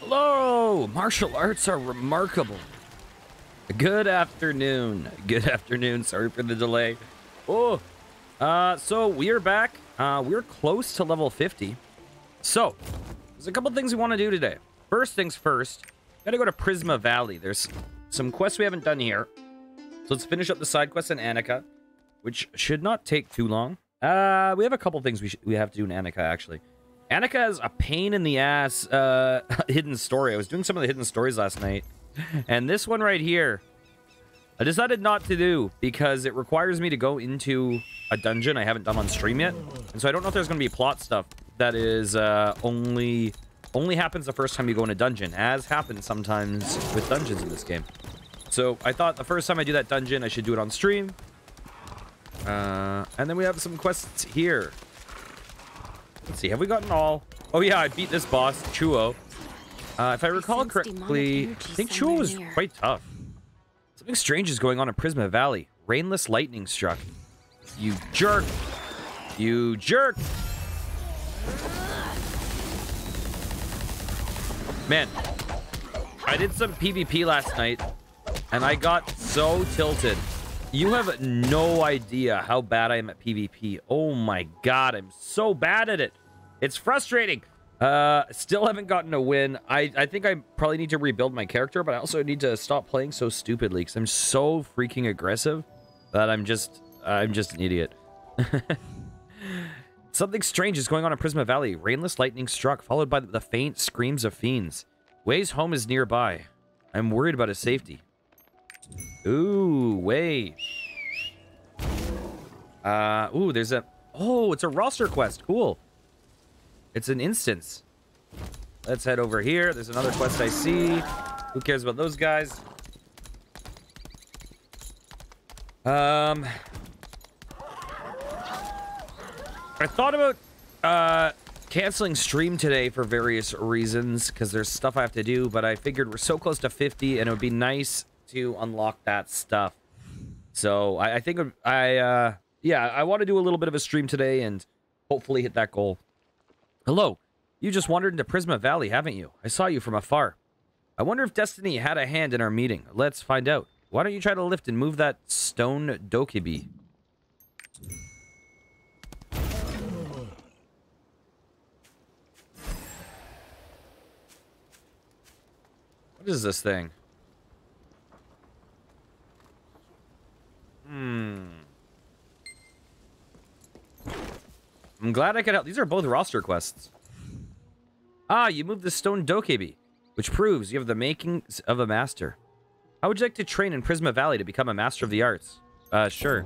Hello! Martial arts are remarkable. Good afternoon. Good afternoon. Sorry for the delay. Oh, so we are back. We're close to level 50. So, there's a couple things we want to do today. First things first, gotta go to Prisma Valley. There's some quests we haven't done here. So let's finish up the side quest in Annika, which should not take too long. We have a couple things we have to do in Annika, actually. Annika is a pain in the ass hidden story. I was doing some of the hidden stories last night. And this one right here, I decided not to do because it requires me to go into a dungeon I haven't done on stream yet. And so I don't know if there's going to be plot stuff that is only happens the first time you go in a dungeon, as happens sometimes with dungeons in this game. So I thought the first time I do that dungeon, I should do it on stream. And then we have some quests here. Let's see, have we gotten all? Oh yeah, I beat this boss, Chuo. If I recall correctly, I think Chuo was quite tough. Something strange is going on in Prisma Valley. Rainless lightning struck. You jerk! You jerk! Man, I did some PvP last night, and I got so tilted. You have no idea how bad I am at PvP. Oh my god, I'm so bad at it. It's frustrating. Still haven't gotten a win. I think I probably need to rebuild my character, but I also need to stop playing so stupidly because I'm so freaking aggressive that I'm just an idiot. Something strange is going on in Prisma Valley. Rainless lightning struck, followed by the faint screams of fiends. Wei's home is nearby. I'm worried about his safety. Ooh, Wei. Ooh, there's a... Oh, it's a roster quest. Cool. It's an instance. Let's head over here. There's another quest I see. Who cares about those guys? I thought about canceling stream today for various reasons because there's stuff I have to do, but I figured we're so close to 50 and it would be nice to unlock that stuff. So I think I want to do a little bit of a stream today and hopefully hit that goal. Hello, you just wandered into Prisma Valley, haven't you? I saw you from afar. I wonder if Destiny had a hand in our meeting. Let's find out. Why don't you try to lift and move that stone dokibi? What is this thing? I'm glad I could help. These are both roster quests. Ah, you moved the stone dokebi, which proves you have the makings of a master. How would you like to train in Prisma Valley to become a master of the arts? Sure.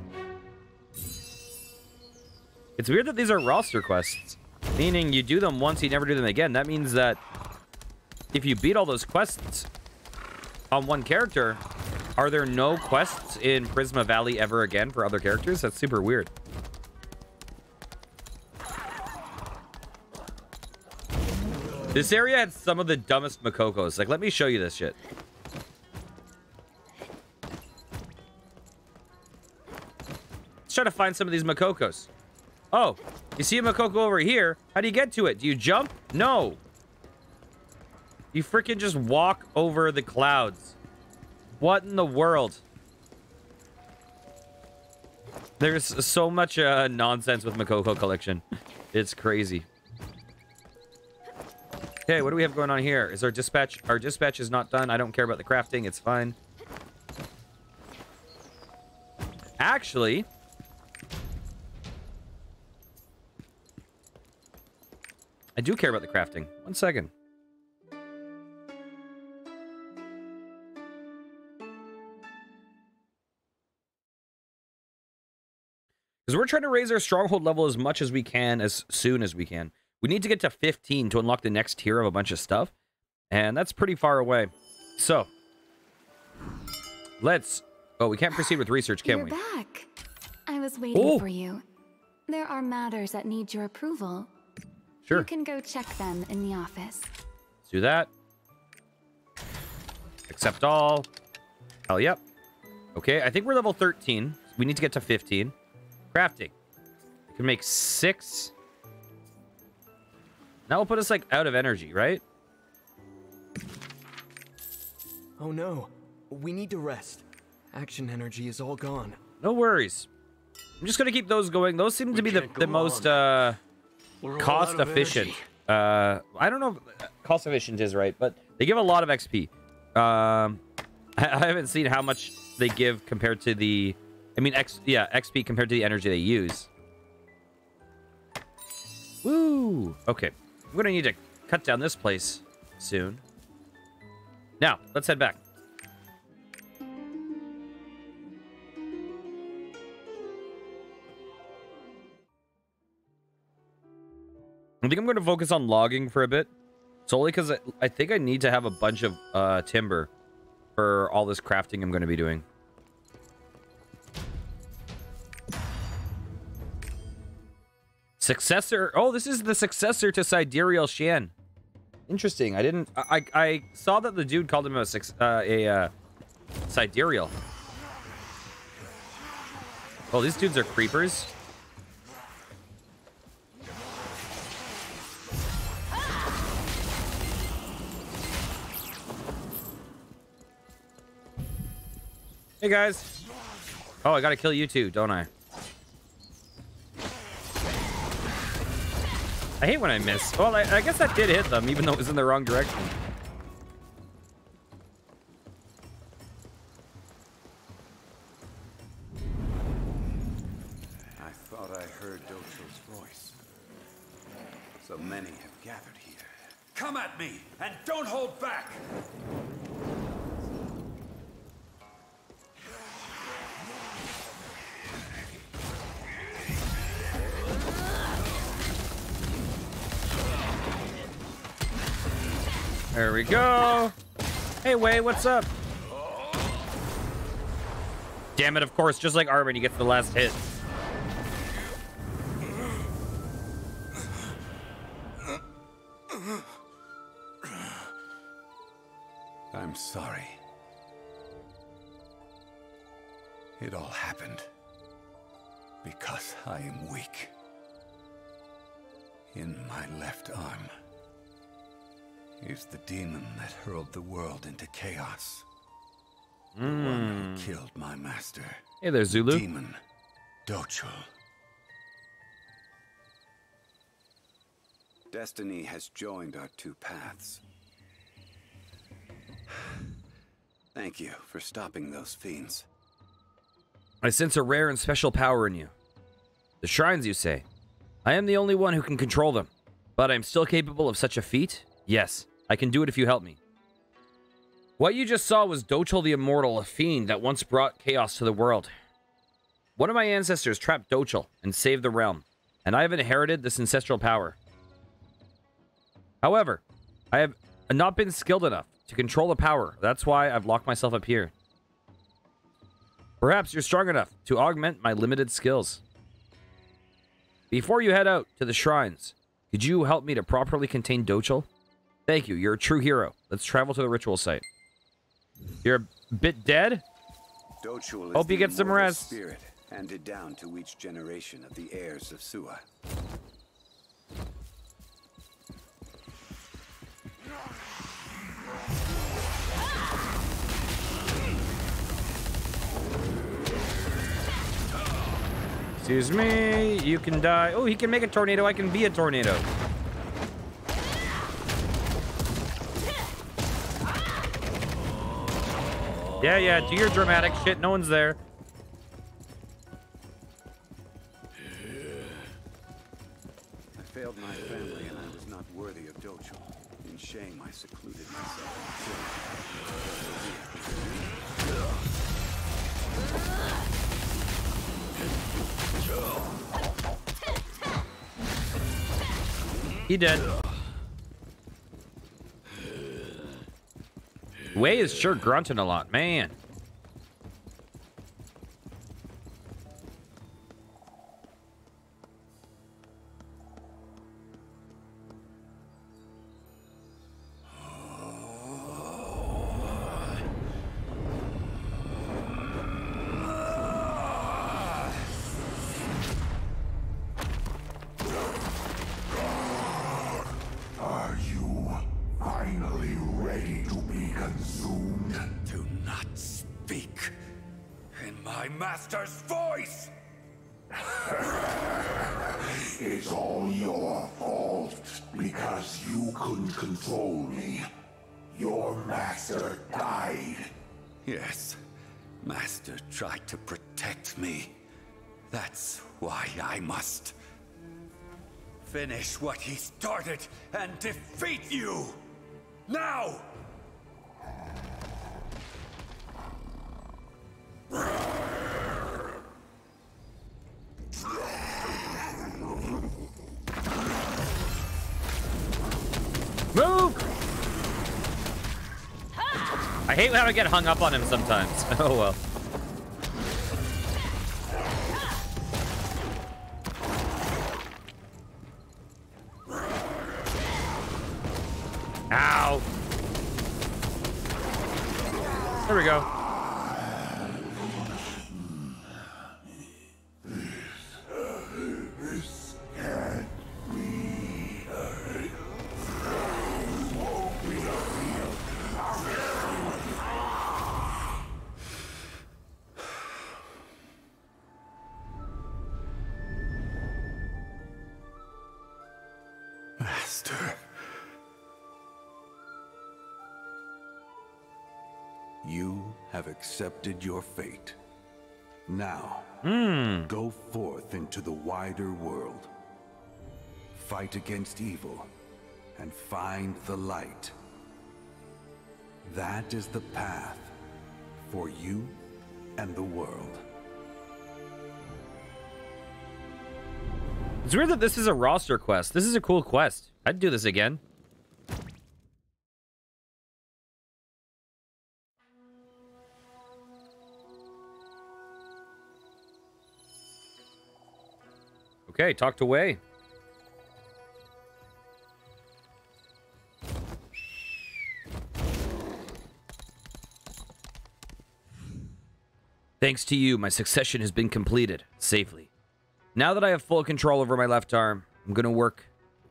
It's weird that these are roster quests, meaning you do them once, you never do them again. That means that if you beat all those quests on one character, are there no quests in Prisma Valley ever again for other characters? That's super weird. This area had some of the dumbest Mokokos. Like, let me show you this shit. Let's try to find some of these Mokokos. Oh, you see a Mokoko over here. How do you get to it? Do you jump? No. You freaking just walk over the clouds. What in the world? There's so much nonsense with Mokoko collection. It's crazy. Okay, what do we have going on here? Is our dispatch... Our dispatch is not done. I don't care about the crafting. It's fine. Actually... I do care about the crafting. One second. Because we're trying to raise our stronghold level as much as we can, as soon as we can. We need to get to 15 to unlock the next tier of a bunch of stuff. And that's pretty far away. So, let's... Oh, we can't proceed with research, can we? You're back. I was waiting for you. There are matters that need your approval. Sure. You can go check them in the office. Let's do that. Accept all. Hell yep. Okay, I think we're level 13. We need to get to 15. Crafting. We can make 6... That will put us, like, out of energy, right? Oh no, we need to rest. Action energy is all gone. No worries. I'm just gonna keep those going. Those seem to be the most cost efficient. I don't know if cost efficient is right, but they give a lot of XP. I haven't seen how much they give compared to the, I mean, XP compared to the energy they use. Woo! Okay. I'm gonna need to cut down this place soon. Now, let's head back. I think I'm going to focus on logging for a bit. Solely because I think I need to have a bunch of timber for all this crafting I'm going to be doing. Successor. Oh, this is the successor to Sidereal Shan. Interesting. I didn't. I saw that the dude called him a Sidereal. Oh, these dudes are creepers. Hey guys. Oh, I gotta kill you too, don't I? I hate when I miss. Well, I guess that did hit them, even though it was in the wrong direction. I thought I heard Docho's voice. So many have gathered here. Come at me, and don't hold back! There we go. Hey, Wei, what's up? Damn it, of course, just like Armin, he gets the last hit. I'm sorry. It all happened because I am weak in my left arm. Is the demon that hurled the world into chaos. The one who killed my master. Hey there, Zulu. Demon Docho. Destiny has joined our two paths. Thank you for stopping those fiends. I sense a rare and special power in you. The shrines, you say? I am the only one who can control them. But I am still capable of such a feat? Yes. I can do it if you help me. What you just saw was Dokhal the Immortal, a fiend that once brought chaos to the world. One of my ancestors trapped Dokhal and saved the realm, and I have inherited this ancestral power. However, I have not been skilled enough to control the power. That's why I've locked myself up here. Perhaps you're strong enough to augment my limited skills. Before you head out to the shrines, could you help me to properly contain Dokhal? Thank you. You're a true hero. Let's travel to the ritual site. You're a bit dead? Dokhal hope you get some rest. Spirit handed down to each generation of the heirs of Sua. Excuse me. You can die. Oh, he can make a tornado. I can be a tornado. Yeah, yeah, do your dramatic shit. No one's there. I failed my family and I was not worthy of Dokhal. In shame, I secluded myself. He dead. Wei is sure grunting a lot, man. Are you finally ready? ready to be consumed. Do not speak in my master's voice! It's all your fault, because you couldn't control me. Your master died. Yes, master tried to protect me. That's why I must finish what he started and defeat you! Now! Move! I hate how I get hung up on him sometimes. Oh well. Ow. There we go. This can't be. Master. You have accepted your fate. Now, go forth into the wider world. Fight against evil and find the light. That is the path for you and the world. It's weird that this is a roster quest. This is a cool quest. I'd do this again. Okay, talked away. Thanks to you, my succession has been completed safely. Now that I have full control over my left arm, I'm going to work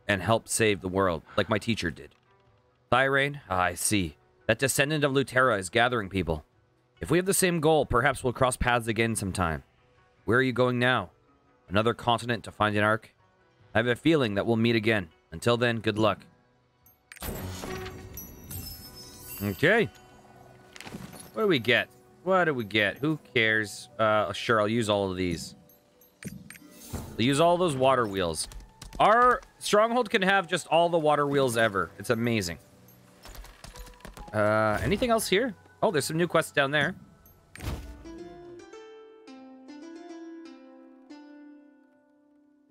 and help save the world, like my teacher did. Thyrane? Ah, I see. That descendant of Lutera is gathering people. If we have the same goal, perhaps we'll cross paths again sometime. Where are you going now? Another continent to find an ark? I have a feeling that we'll meet again. Until then, good luck. Okay. What do we get? What do we get? Who cares? Sure, I'll use all of these. I'll use all those water wheels. Our stronghold can have just all the water wheels ever. It's amazing. Anything else here? Oh, there's some new quests down there.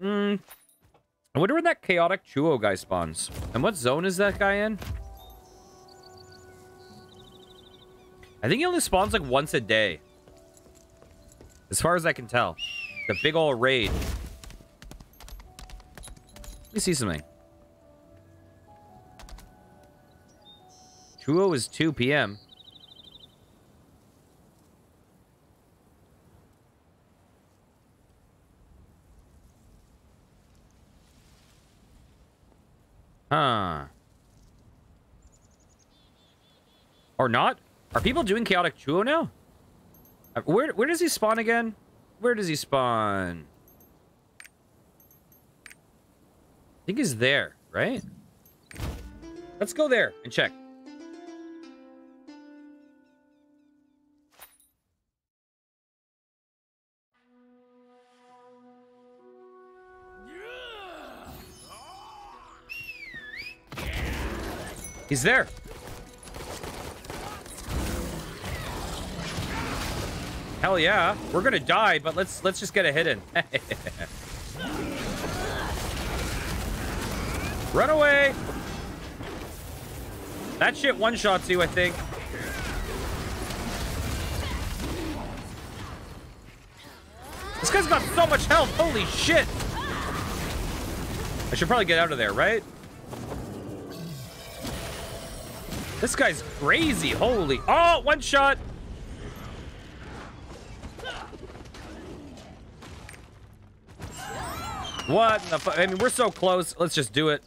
I wonder when that chaotic Chuo guy spawns. And what zone is that guy in? I think he only spawns like once a day. As far as I can tell. The big old raid. Let me see something. Chuo is 2 p.m. Huh. Or not? Are people doing chaotic Chuo now? Where does he spawn again? Where does he spawn? I think he's there, right? Let's go there and check. He's there. Hell yeah. We're gonna die, but let's just get a hit in. Run away. That shit one-shots you, I think. This guy's got so much health. Holy shit. I should probably get out of there, right? This guy's crazy, holy... Oh, one shot! What the fuck? I mean, we're so close. Let's just do it.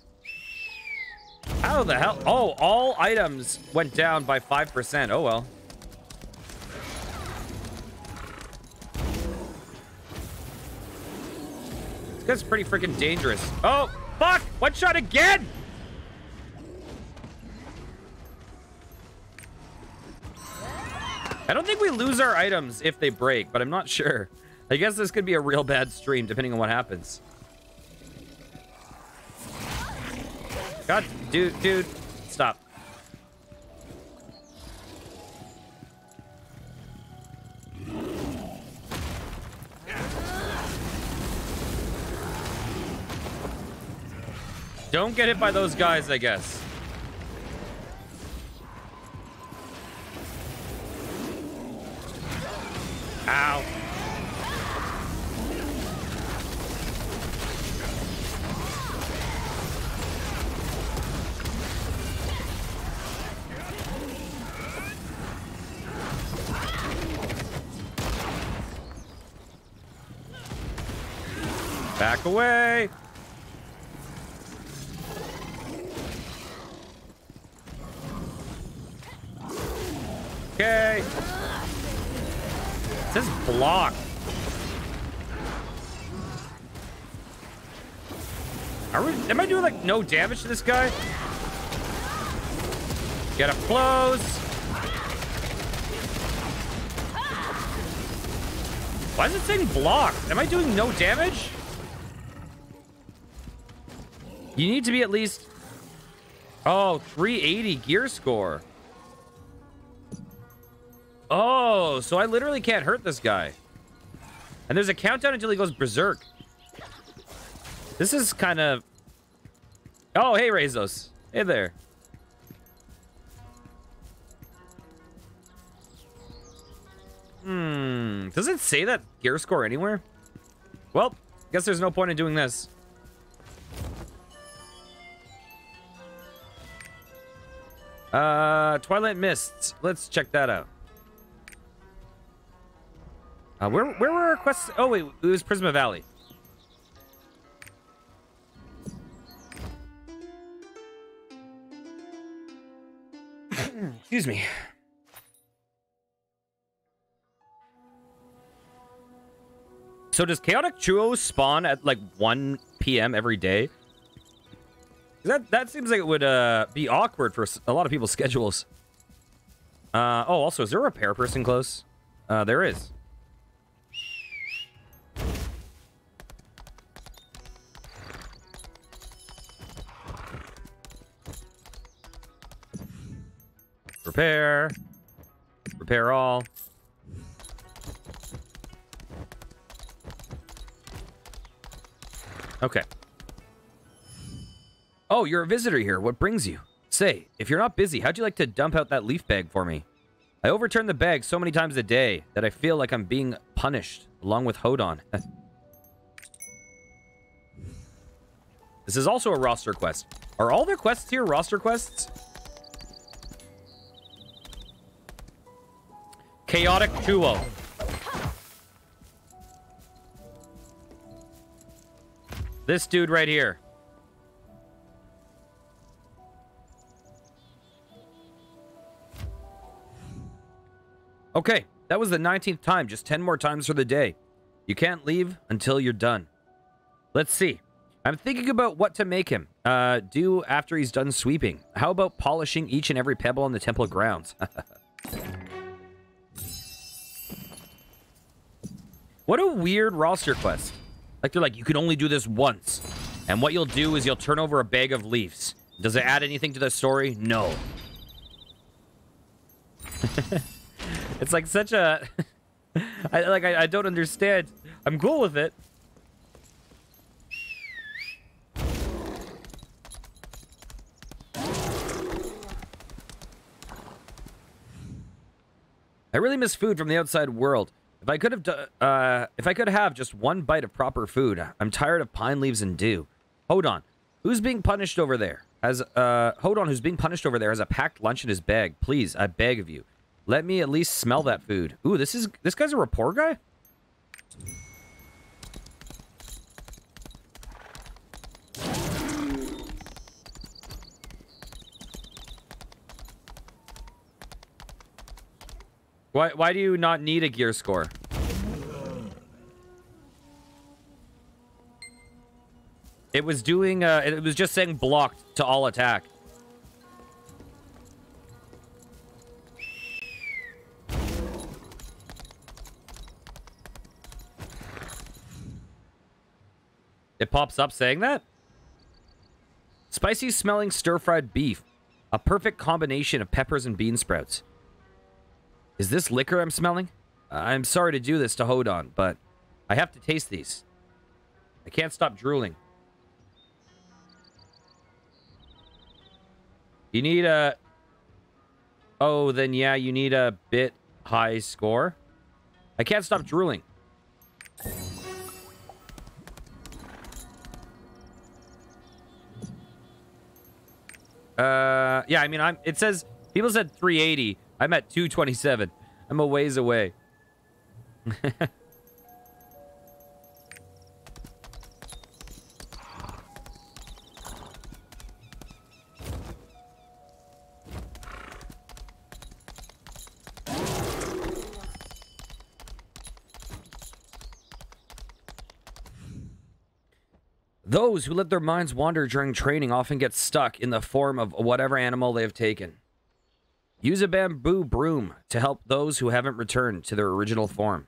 How the hell? Oh, all items went down by 5%. Oh, well. This guy's pretty freaking dangerous. Oh, fuck! One shot again! I don't think we lose our items if they break, but I'm not sure. I guess this could be a real bad stream, depending on what happens. God, dude, stop. Don't get hit by those guys, I guess. Ow. Back away. Okay. It says block. Am I doing like no damage to this guy? Get up close. Why is it saying block? Am I doing no damage? You need to be at least, oh, 380 gear score. Oh, so I literally can't hurt this guy. And there's a countdown until he goes berserk. This is kind of... Oh, hey, Razos. Hey there. Hmm. Does it say that gear score anywhere? Well, guess there's no point in doing this. Twilight Mists. Let's check that out. Where were our quests? Oh, wait, it was Prisma Valley. Excuse me. So does Chaotic Chuo spawn at like 1 p.m. every day? That seems like it would be awkward for a lot of people's schedules. Oh, also, is there a repair person close? There is. Repair. Repair all. Okay. Oh, you're a visitor here. What brings you? Say, if you're not busy, how'd you like to dump out that leaf bag for me? I overturn the bag so many times a day that I feel like I'm being punished, along with Hodon. This is also a roster quest. Are all their quests here roster quests? Chaotic Chuo. This dude right here. Okay, that was the 19th time, just 10 more times for the day. You can't leave until you're done. Let's see. I'm thinking about what to make him do after he's done sweeping. How about polishing each and every pebble on the temple grounds? What a weird roster quest. Like, they're like, you can only do this once. And what you'll do is you'll turn over a bag of leaves. Does it add anything to the story? No. It's like such a... I don't understand. I'm cool with it. I really miss food from the outside world. If I could have just one bite of proper food, I'm tired of pine leaves and dew. Hodon, who's being punished over there? Has a packed lunch in his bag. Please, I beg of you, let me at least smell that food. Ooh, this guy's a rapport guy. Why do you not need a gear score? It was doing, it was just saying blocked to all attack. It pops up saying that? Spicy smelling stir-fried beef. A perfect combination of peppers and bean sprouts. Is this liquor I'm smelling? I'm sorry to do this to Hodon, but I have to taste these. I can't stop drooling. You need a... Oh, then yeah, you need a bit high score. I can't stop drooling. Yeah, I mean, it says... People said 380. I'm at 227. I'm a ways away. Those who let their minds wander during training often get stuck in the form of whatever animal they have taken. Use a bamboo broom to help those who haven't returned to their original form.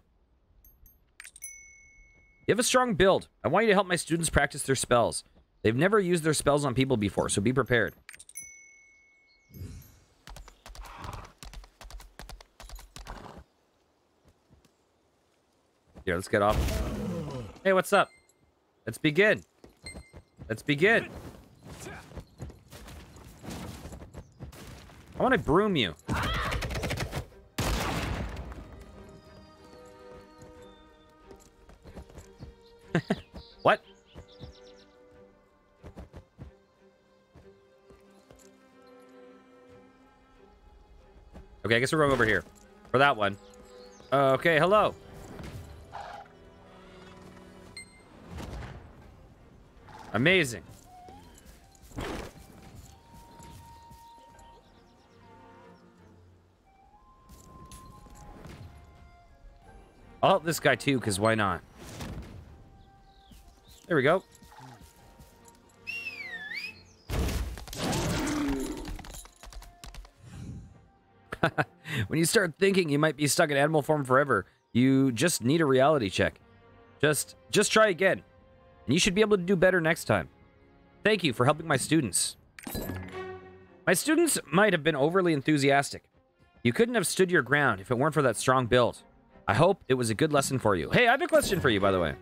You have a strong build. I want you to help my students practice their spells. They've never used their spells on people before, so be prepared. Here, let's get off. Hey, what's up? Let's begin. Let's begin. I want to broom you. What? Okay, I guess we're going over here for that one. Okay, hello. Amazing. I'll help this guy too, because why not? There we go. When you start thinking you might be stuck in animal form forever, you just need a reality check. Just try again. And you should be able to do better next time. Thank you for helping my students. My students might have been overly enthusiastic. You couldn't have stood your ground if it weren't for that strong build. I hope it was a good lesson for you. Hey, I have a question for you, by the way.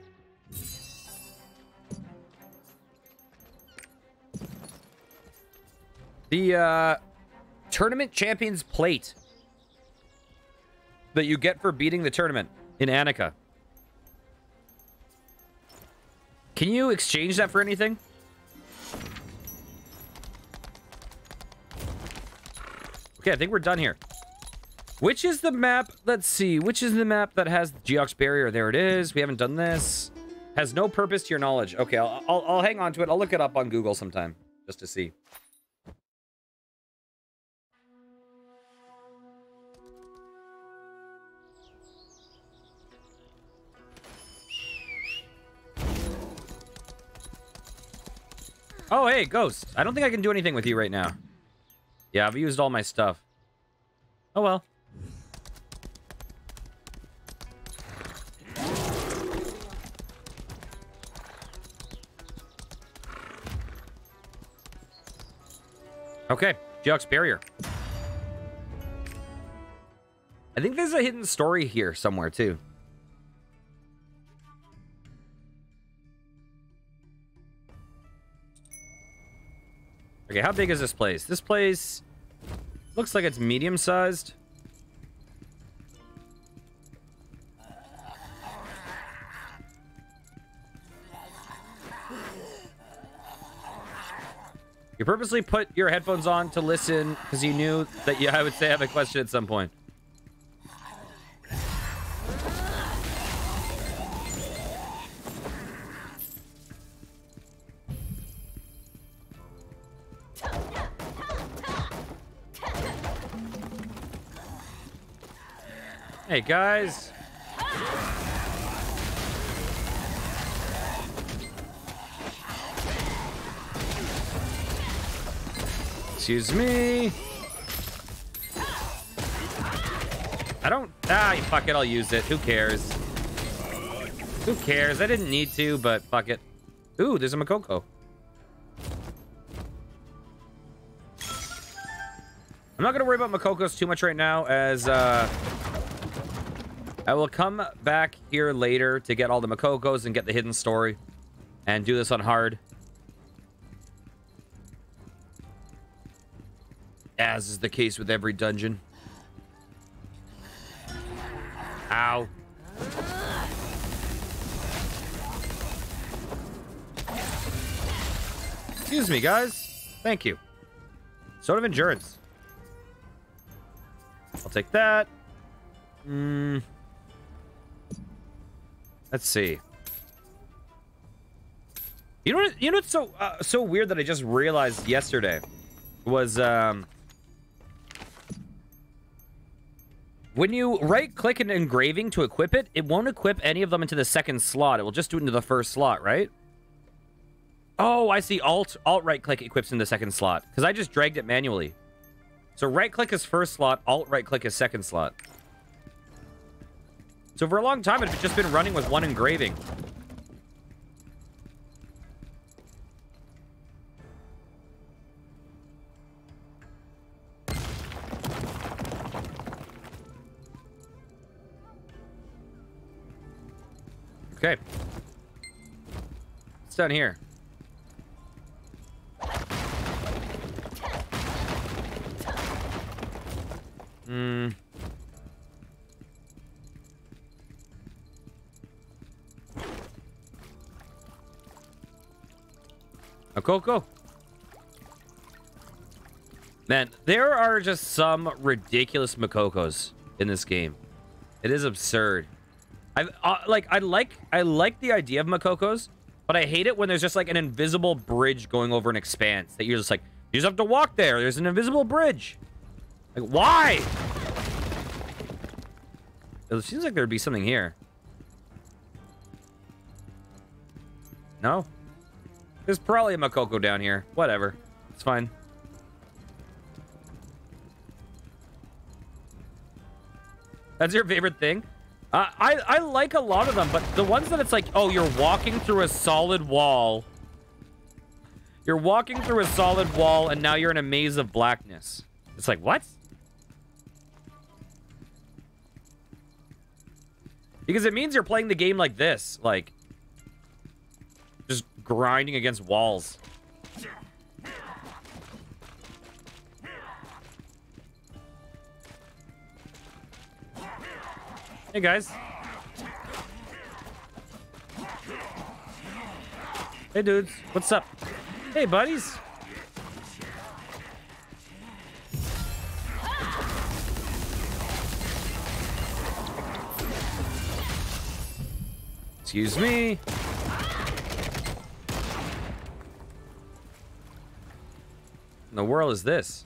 The tournament champions plate that you get for beating the tournament in Annika. Can you exchange that for anything? Okay, I think we're done here. Which is the map? Let's see. Which is the map that has the Geox barrier? There it is. We haven't done this. Has no purpose to your knowledge. Okay, I'll hang on to it. I'll look it up on Google sometime just to see. Oh, hey, Ghost. I don't think I can do anything with you right now. Yeah, I've used all my stuff. Oh, well. Okay, Geox barrier. I think there's a hidden story here somewhere, too. Okay, how big is this place? This place looks like it's medium-sized. You purposely put your headphones on to listen because you knew that I would say I have a question at some point. Hey, guys. Excuse me. I don't... Ah, fuck it. I'll use it. Who cares? Who cares? I didn't need to, but fuck it. Ooh, there's a Makoko. I'm not going to worry about Makokos too much right now, as I will come back here later to get all the Makokos and get the hidden story and do this on hard. As is the case with every dungeon. Ow. Excuse me, guys. Thank you. Sort of endurance. I'll take that. Let's see. You know what's so so weird that I just realized yesterday was when you right-click an engraving to equip it, it won't equip any of them into the second slot. It will just do it into the first slot, right? Oh, I see. Alt right-click equips in the second slot because I just dragged it manually. So right-click is first slot, alt right-click is second slot. So for a long time, it's just been running with one engraving. Okay. It's done here. Makoko. Man, there are just some ridiculous Makokos in this game. It is absurd. I like the idea of Makokos, but I hate it when there's just like an invisible bridge going over an expanse that you're just like, you just have to walk there. There's an invisible bridge. Like, why? It seems like there'd be something here. No? There's probably a Makoko down here. Whatever. It's fine. That's your favorite thing? I like a lot of them, but the ones that it's like, oh, you're walking through a solid wall. You're walking through a solid wall, and now you're in a maze of blackness. It's like, what? Because it means you're playing the game like this. Like, just grinding against walls. Hey, guys. Hey, dudes. What's up? Hey, buddies. Excuse me. What in the world is this?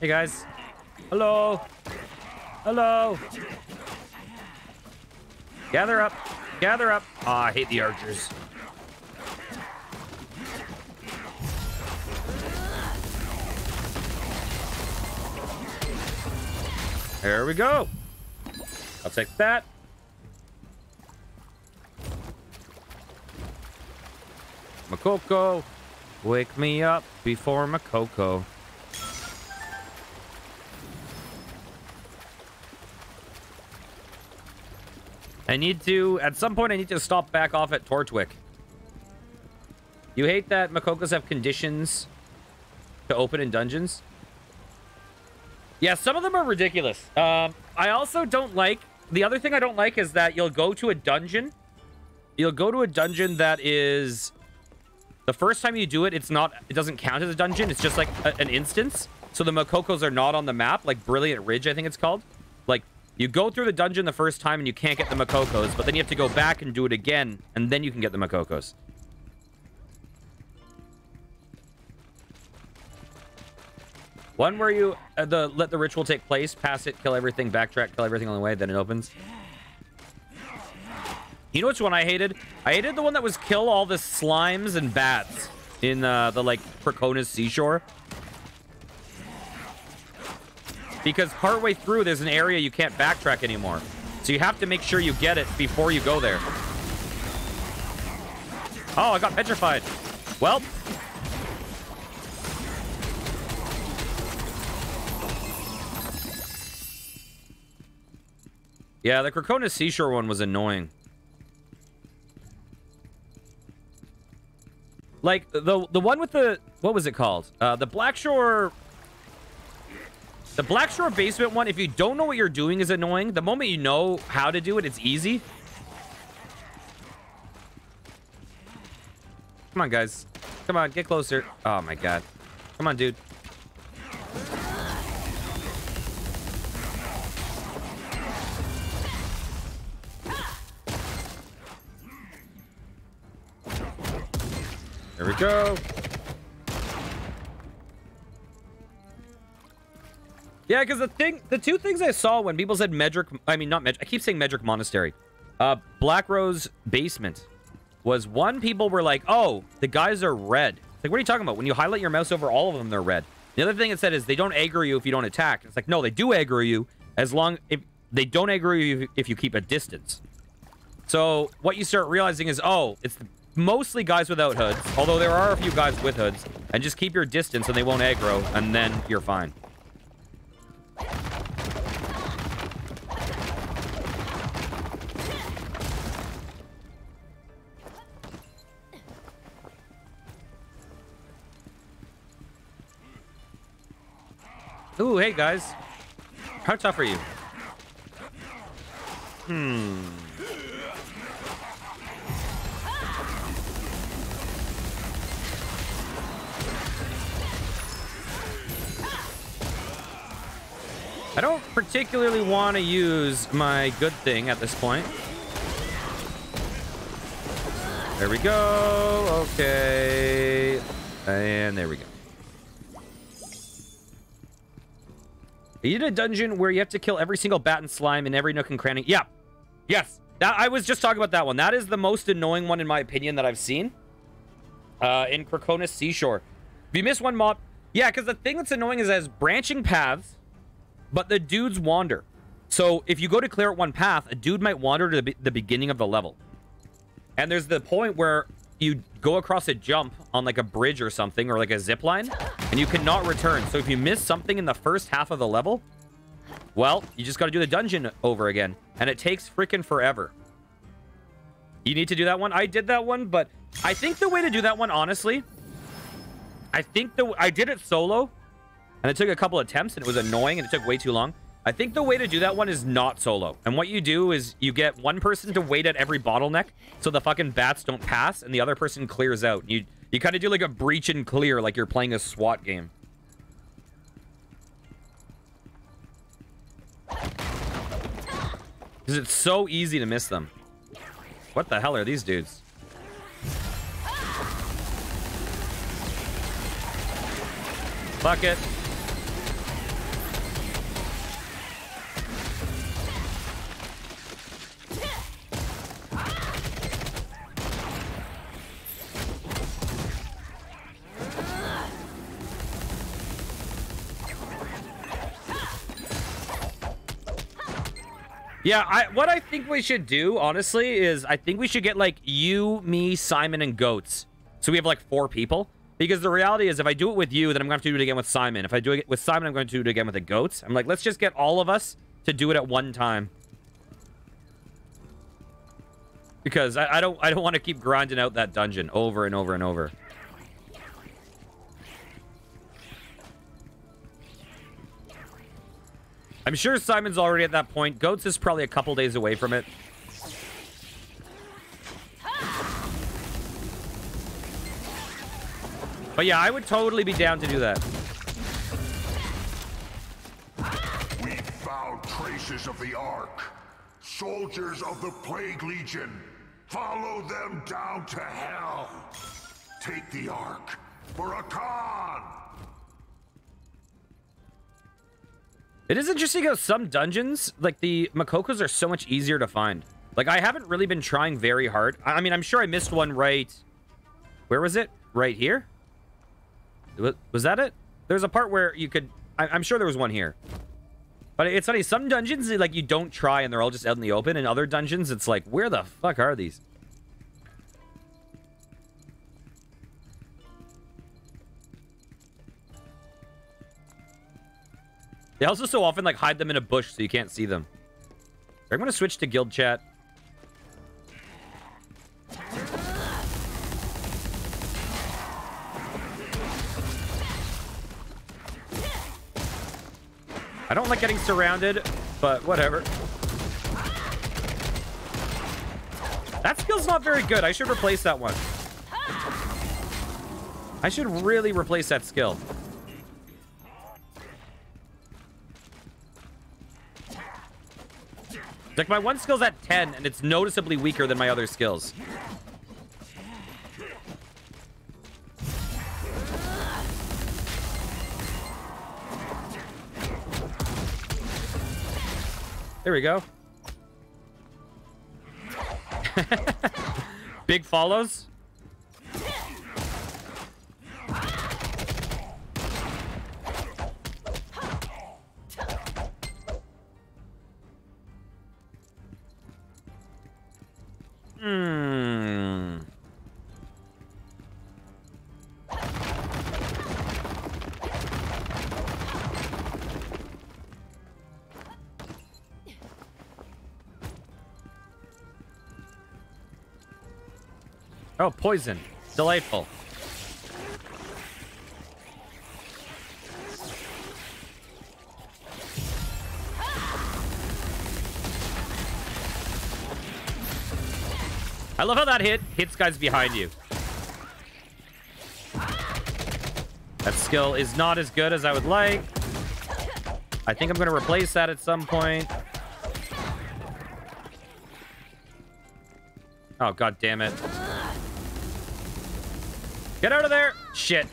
Hey, guys. Hello. Hello. Gather up. Gather up. Oh, I hate the archers. There we go. I'll take that. Makoko. Wake me up before Makoko. I need to... At some point, I need to stop back off at Tortwick. You hate that Makokos have conditions to open in dungeons? Yeah, some of them are ridiculous. I also don't like... The other thing I don't like is that you'll go to a dungeon. You'll go to a dungeon that is... The first time you do it, it's not... It doesn't count as a dungeon. It's just like an instance. So the Makokos are not on the map. Like Brilliant Ridge, I think it's called. Like, you go through the dungeon the first time and you can't get the Makokos. But then you have to go back and do it again. And then you can get the Makokos. One where you let the ritual take place, pass it, kill everything, backtrack, kill everything on the way, then it opens. You know which one I hated? I hated the one that was kill all the slimes and bats in the like Precona's seashore. Because partway through, there's an area you can't backtrack anymore. So you have to make sure you get it before you go there. Oh, I got petrified. Well. Yeah, the Kracona Seashore one was annoying. Like, the one with the... What was it called? The Blackshore... The Blackshore Basement one, if you don't know what you're doing, is annoying. The moment you know how to do it, it's easy. Come on, guys. Come on, get closer. Oh, my God. Come on, dude. There we go. Yeah, because the two things I saw when people said Medric, I mean, not Medric, I keep saying Medric Monastery. Black Rose Basement was one, people were like, oh, the guys are red. It's like, what are you talking about? When you highlight your mouse over all of them, they're red. The other thing it said is they don't aggro you if you don't attack. It's like, no, they do aggro you as long, if they don't aggro you if you keep a distance. So what you start realizing is, oh, it's mostly guys without hoods, although there are a few guys with hoods, and just keep your distance and they won't aggro, and then you're fine. Ooh, hey guys. How tough are you? I don't particularly want to use my good thing at this point. There we go. Okay. And there we go. Are you in a dungeon where you have to kill every single bat and slime in every nook and cranny? Yeah. Yes. That, I was just talking about that one. That is the most annoying one, in my opinion, that I've seen. In Kracona Seashore. If you miss one mob... Yeah, because the thing that's annoying is it has branching paths... But the dudes wander. So if you go to clear out one path, a dude might wander to the beginning of the level. And there's the point where you go across a jump on like a bridge or something, or like a zip line, and you cannot return. So if you miss something in the first half of the level, well, you just got to do the dungeon over again. And it takes freaking forever. You need to do that one. I did that one, but I think the way to do that one, honestly, I did it solo. And it took a couple attempts, and it was annoying, and it took way too long. I think the way to do that one is not solo. And what you do is you get one person to wait at every bottleneck so the fucking bats don't pass, and the other person clears out. You kind of do like a breach and clear, like you're playing a SWAT game. Because it's so easy to miss them. What the hell are these dudes? Fuck it. Yeah, what I think we should do, honestly, is I think we should get, like, you, me, Simon, and Goats. So we have, like, 4 people. Because the reality is, if I do it with you, then I'm going to have to do it again with Simon. If I do it with Simon, I'm going to do it again with the Goats. I'm like, let's just get all of us to do it at one time. Because I don't want to keep grinding out that dungeon over and over and over. I'm sure Simon's already at that point. Goats is probably a couple days away from it. But yeah, I would totally be down to do that. We found traces of the Ark. Soldiers of the Plague Legion. Follow them down to hell. Take the Ark for a con. It is interesting how some dungeons, like the Makokos, are so much easier to find. Like, I haven't really been trying very hard. I mean, I'm sure I missed one right... Where was it? Right here? Was that it? There's a part where you could... I'm sure there was one here. But it's funny. Some dungeons, like, you don't try and they're all just out in the open. And other dungeons, it's like, where the fuck are these? They also so often, like, hide them in a bush so you can't see them. I'm going to switch to guild chat. I don't like getting surrounded, but whatever. That skill's not very good. I should replace that one. I should really replace that skill. Like, my one skill's at 10, and it's noticeably weaker than my other skills. There we go. Big follows. Oh, poison. Delightful. I love how that hit hits guys behind you. That skill is not as good as I would like. I think I'm going to replace that at some point. Oh, god damn it. Get out of there! Shit.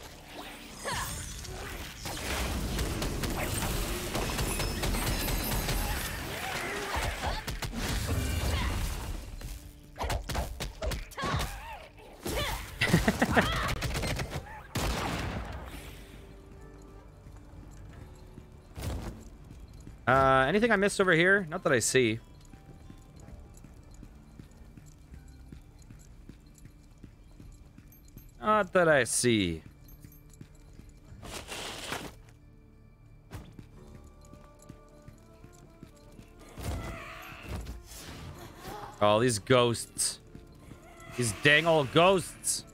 Anything I missed over here? Not that I see. Not that I see. Oh, these ghosts. These dang old ghosts.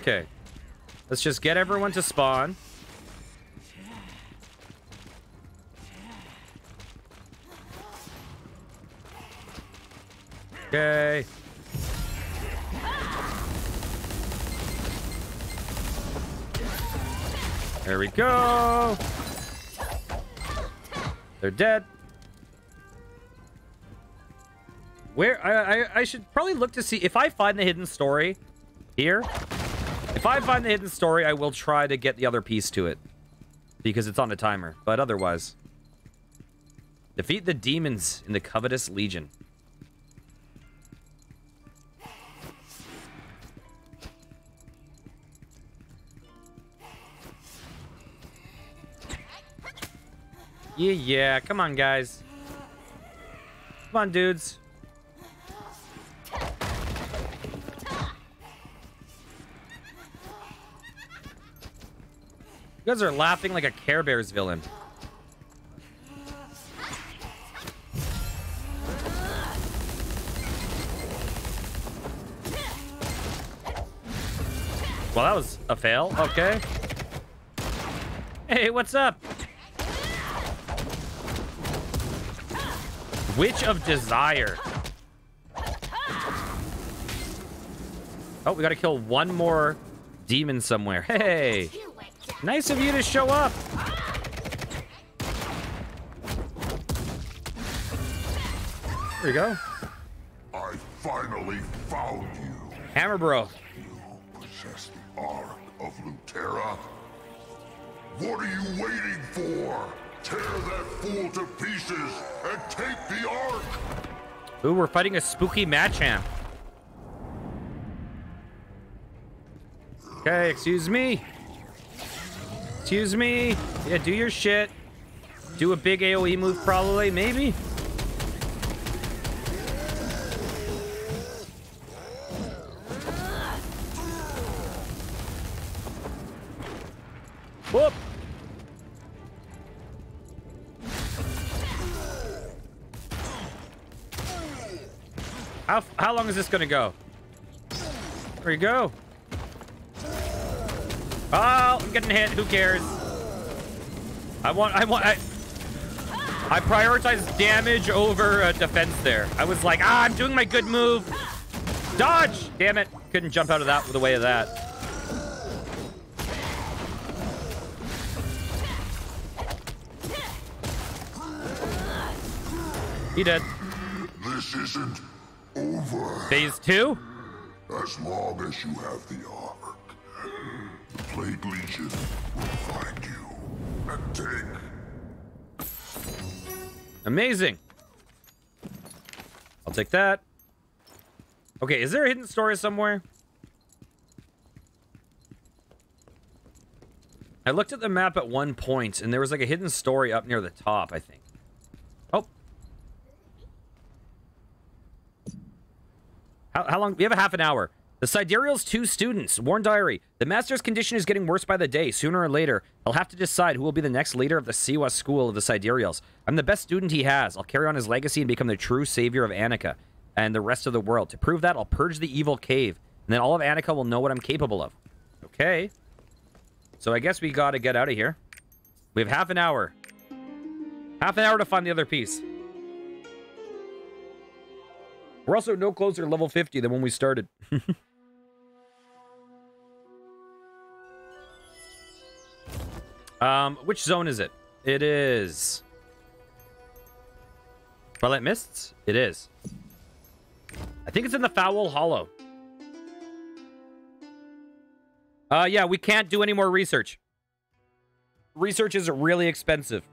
Okay. Let's just get everyone to spawn. Okay. There we go. They're dead. Where I should probably look to see if I find the hidden story here. If I find the hidden story, I will try to get the other piece to it because it's on a timer. But otherwise, defeat the demons in the Covetous Legion. Yeah, yeah. Come on, guys. Come on, dudes. You guys are laughing like a Care Bears villain. Well, that was a fail. Okay. Hey, what's up? Witch of Desire. Oh, we gotta kill one more demon somewhere. Hey, nice of you to show up. There we go. finally found you. Hammer bro. You possess the Ark of Lutera? What are you waiting for? Tear that fool to pieces and take the Ark! Ooh, we're fighting a spooky Machamp. Okay, excuse me. Excuse me. Yeah, do your shit. Do a big AoE move probably, maybe? Whoop! How long is this gonna go? There you go. Oh, I'm getting hit. Who cares? I prioritized damage over defense there. I was like, I'm doing my good move. Dodge! Damn it. Couldn't jump out of that with the way of that. He did. This isn't over. Phase two? As long as you have the Ark, the Plague Legion will find you and take. Amazing. I'll take that. Okay, is there a hidden story somewhere? I looked at the map at one point, and there was like a hidden story up near the top, I think. Oh. How long? We have a half an hour. The Sidereal's two students. Warn Diary. The Master's condition is getting worse by the day. Sooner or later, he'll have to decide who will be the next leader of the Siwa School of the Sidereals. I'm the best student he has. I'll carry on his legacy and become the true savior of Annika and the rest of the world. To prove that, I'll purge the evil cave. And then all of Annika will know what I'm capable of. Okay. So I guess we gotta get out of here. We have half an hour. Half an hour to find the other piece. We're also no closer to level 50 than when we started. Which zone is it? It is Twilight Mists? It is. I think it's in the Foul Hollow. Yeah, we can't do any more research. Research is really expensive.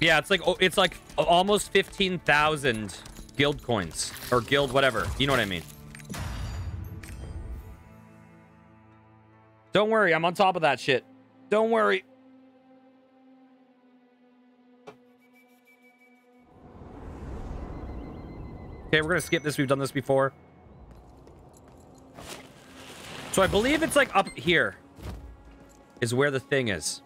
Yeah, it's like almost 15,000 guild coins or guild whatever. You know what I mean? Don't worry, I'm on top of that shit. Don't worry. Okay, we're gonna skip this. We've done this before. So I believe it's like up here is where the thing is.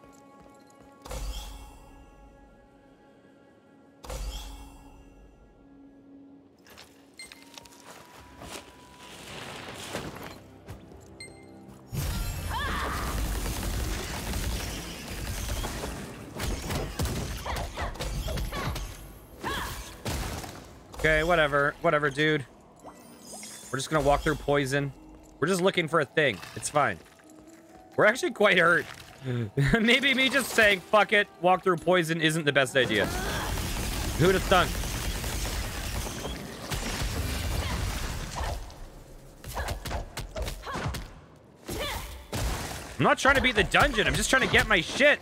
Okay, whatever, dude. We're just gonna walk through poison. We're just looking for a thing. It's fine. We're actually quite hurt. Maybe me just saying, fuck it, walk through poison isn't the best idea. Who'd have thunk? I'm not trying to beat the dungeon. I'm just trying to get my shit.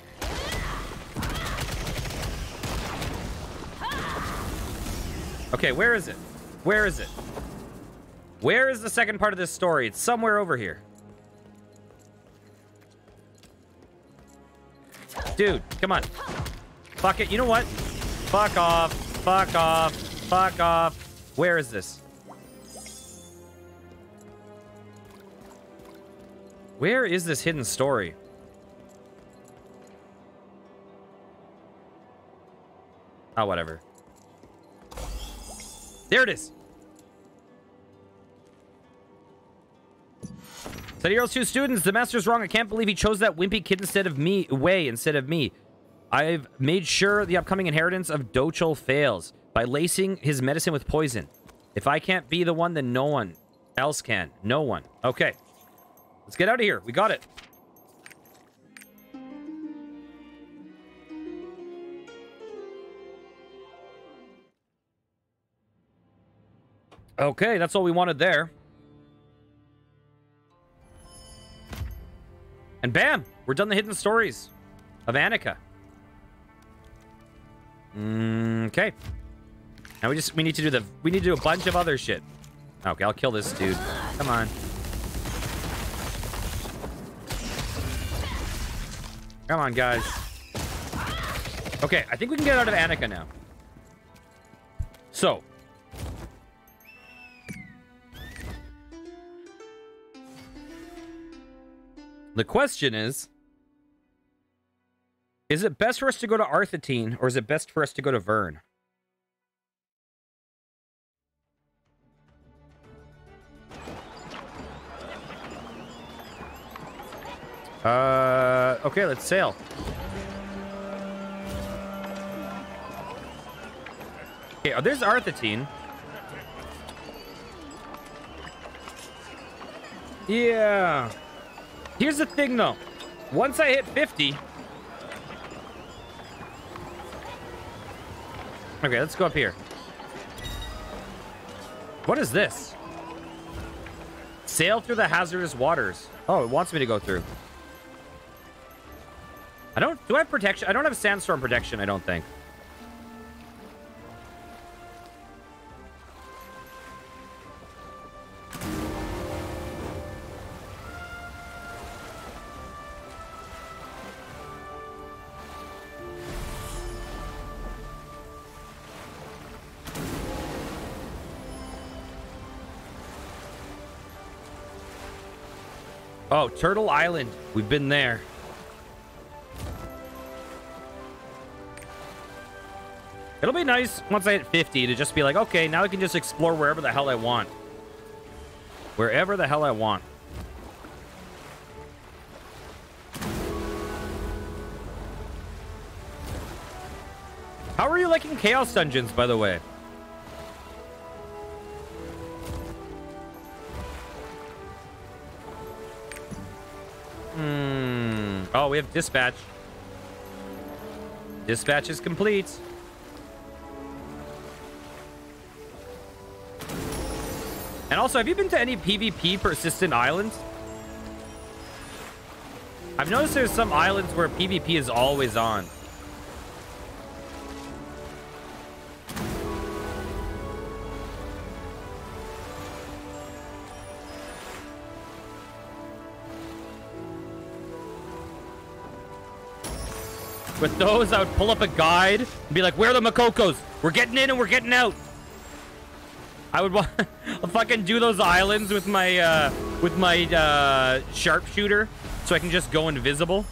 Okay, where is it? Where is it? Where is the second part of this story? It's somewhere over here. Dude, come on. Fuck it. You know what? Fuck off. Fuck off. Fuck off. Where is this? Where is this hidden story? Oh, whatever. There it is. Sidereal's two students. The master's wrong. I can't believe he chose that wimpy kid instead of me. I've made sure the upcoming inheritance of Dokhal fails by lacing his medicine with poison. If I can't be the one, then no one else can. No one. Okay. Let's get out of here. We got it. Okay, that's all we wanted there. And bam! We're done the hidden stories of Annika. Okay. Now we need to do a bunch of other shit. Okay, I'll kill this dude. Come on. Come on, guys. Okay, I think we can get out of Annika now. So. The question is it best for us to go to Arthetine, or is it best for us to go to Vern? Okay, let's sail. Okay, oh, there's Arthetine. Yeah. Here's the thing, though. Once I hit 50... Okay, let's go up here. What is this? Sail through the hazardous waters. Oh, it wants me to go through. I don't... Do I have protection? I don't have sandstorm protection, I don't think. Oh, Turtle Island. We've been there. It'll be nice once I hit 50 to just be like, okay, now I can just explore wherever the hell I want. Wherever the hell I want. How are you liking Chaos Dungeons, by the way? Hmm. Oh, we have dispatch. Dispatch is complete. And also, have you been to any PvP persistent islands? I've noticed there's some islands where PvP is always on. With those, I would pull up a guide and be like, where are the Makokos? We're getting in and we're getting out. I would want to fucking do those islands with my sharpshooter so I can just go invisible.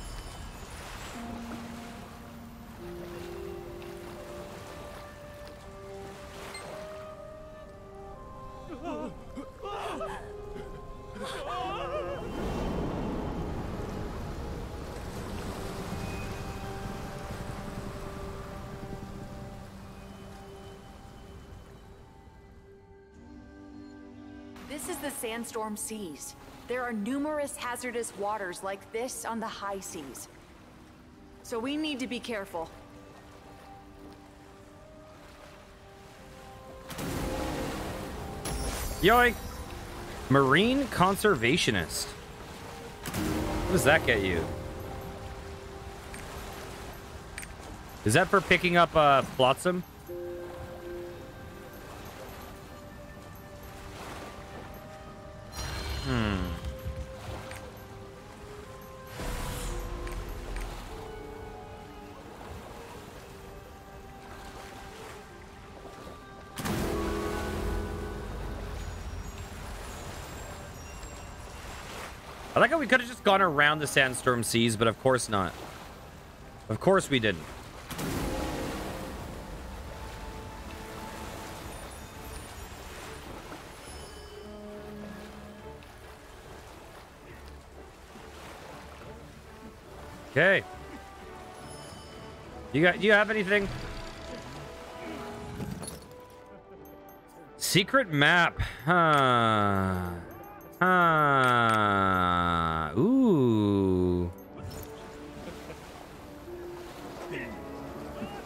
Storm seas. There are numerous hazardous waters like this on the high seas. So we need to be careful. Yoink! Marine conservationist. What does that get you? Is that for picking up flotsam? I like how we could have just gone around the sandstorm seas, but of course not. Of course we didn't. Okay. You have anything? Secret map. Huh. Ooh.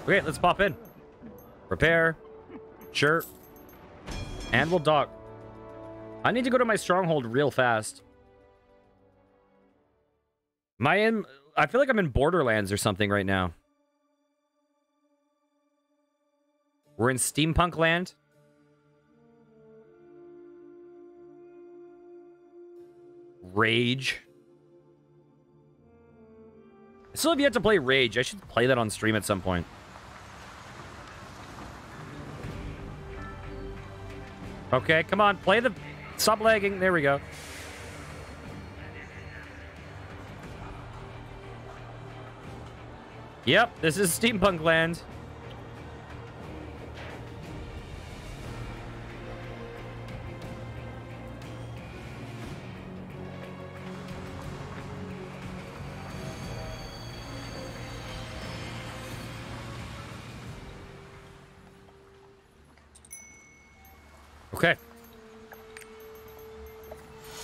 Okay, let's pop in. Repair. Sure. And we'll dock. I need to go to my stronghold real fast. Am I in... I feel like I'm in Borderlands or something right now. We're in steampunk land. Rage. I still have yet to play Rage. I should play that on stream at some point. Okay, come on, play the... Stop lagging. There we go. Yep, this is steampunk land. Okay.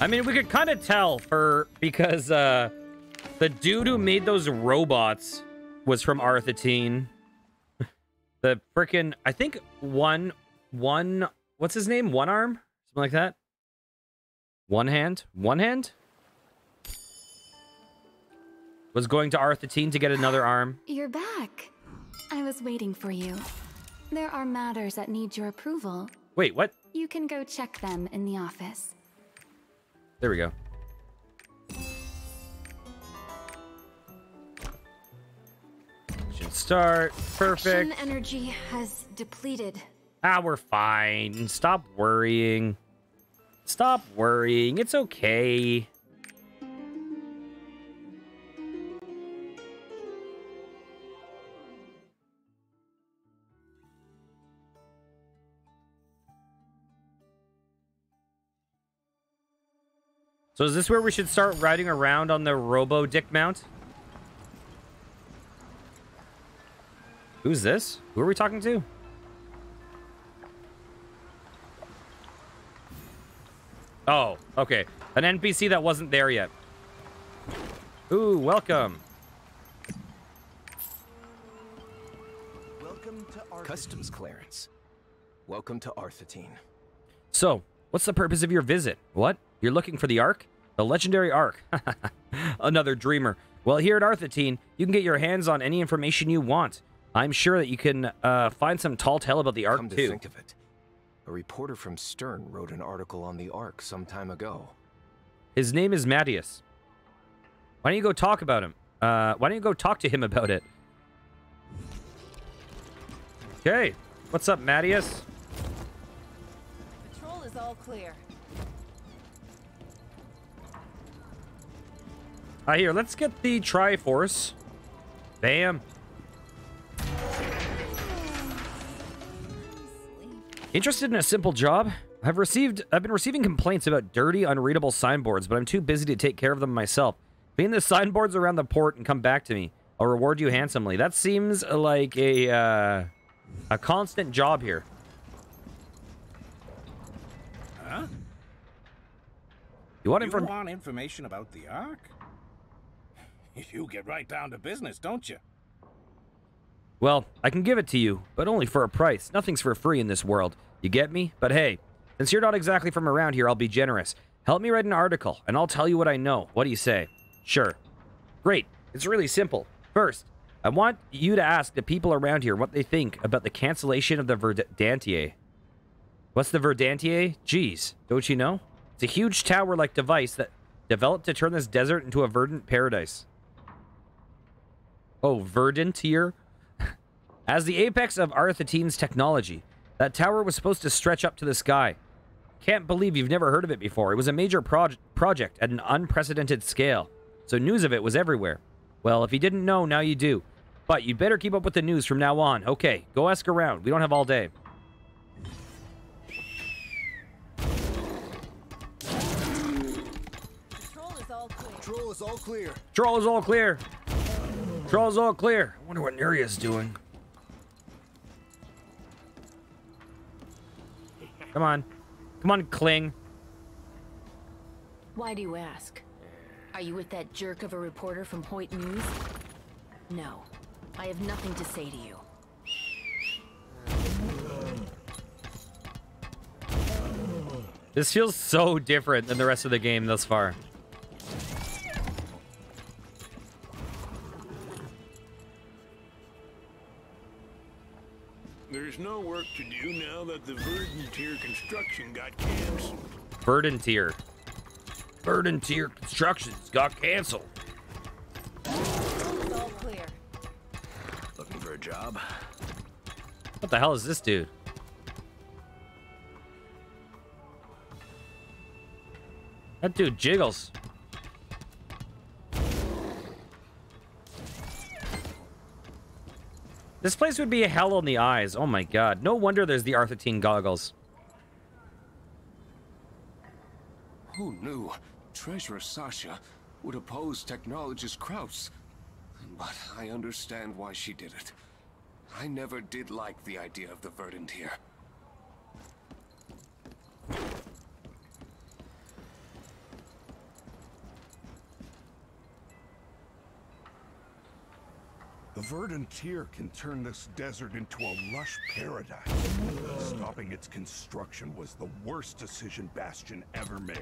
I mean, we could kind of tell because the dude who made those robots was from Arthetine. The frickin', I think one, what's his name? One Arm? Something like that? One Hand? One Hand? Was going to Arthetine to get another arm. You're back. I was waiting for you. There are matters that need your approval. Wait, what? You can go check them in the office. There we go. Should start. Perfect. Action energy has depleted. Ah, we're fine. Stop worrying. Stop worrying. It's okay. So is this where we should start riding around on the robo-dick mount? Who's this? Who are we talking to? Oh, okay. An NPC that wasn't there yet. Ooh, welcome. Welcome to Arthetine. Customs clearance. Welcome to Arthetine. So, what's the purpose of your visit? What? You're looking for the Ark? The legendary Ark. Another dreamer. Well, here at Arthetine, you can get your hands on any information you want. I'm sure that you can find some tall tale about the Ark, too. Come to think of it, a reporter from Stern wrote an article on the Ark some time ago. His name is Mattias. Why don't you go talk about him? Why don't you go talk to him about it? Okay. What's up, Mattias? Patrol is all clear. Here, let's get the Triforce. Bam. Interested in a simple job? I've been receiving complaints about dirty, unreadable signboards, but I'm too busy to take care of them myself. Clean the signboards around the port and come back to me. I'll reward you handsomely. That seems like a constant job here. Huh? You want information about the Ark? You get right down to business, don't you? Well, I can give it to you, but only for a price. Nothing's for free in this world. You get me? But hey, since you're not exactly from around here, I'll be generous. Help me write an article, and I'll tell you what I know. What do you say? Sure. Great. It's really simple. First, I want you to ask the people around here what they think about the cancellation of the Verdantier. What's the Verdantier? Geez, don't you know? It's a huge tower-like device that developed to turn this desert into a verdant paradise. Oh, Verdantier? As the apex of Arthetine's technology, that tower was supposed to stretch up to the sky. Can't believe you've never heard of it before. It was a major project at an unprecedented scale, so news of it was everywhere. Well, if you didn't know, now you do. But you'd better keep up with the news from now on. Okay, go ask around. We don't have all day. Control is all clear. Control is all clear. Control is all clear. Control's all clear. I wonder what Nuria's doing. Come on. Come on, Kling. Why do you ask? Are you with that jerk of a reporter from Hoyt News? No. I have nothing to say to you. This feels so different than the rest of the game thus far. There's no work to do now that the Verdantier construction got canceled. Verdantier. Verdantier constructions got canceled. All clear. Looking for a job. What the hell is this dude? That dude jiggles. This place would be a hell on the eyes. Oh my god. No wonder there's the Arthetine goggles. Who knew Treasurer Sasha would oppose technologist Krauss? But I understand why she did it. I never did like the idea of the Verdantier. The Verdantier can turn this desert into a lush paradise. Stopping its construction was the worst decision Bastion ever made.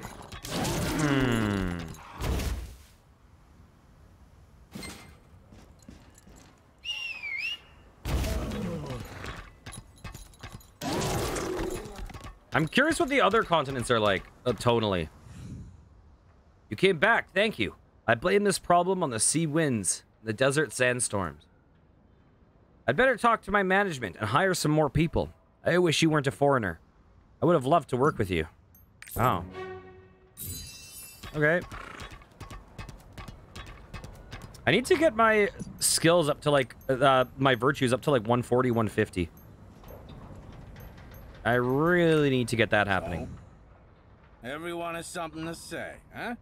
I'm curious what the other continents are like, tonally. You came back, thank you. I blame this problem on the sea winds. The desert sandstorms. I'd better talk to my management and hire some more people. I wish you weren't a foreigner. I would have loved to work with you. Oh. Okay. I need to get my skills up to like, my virtues up to like 140, 150. I really need to get that happening. Oh. Everyone has something to say, huh?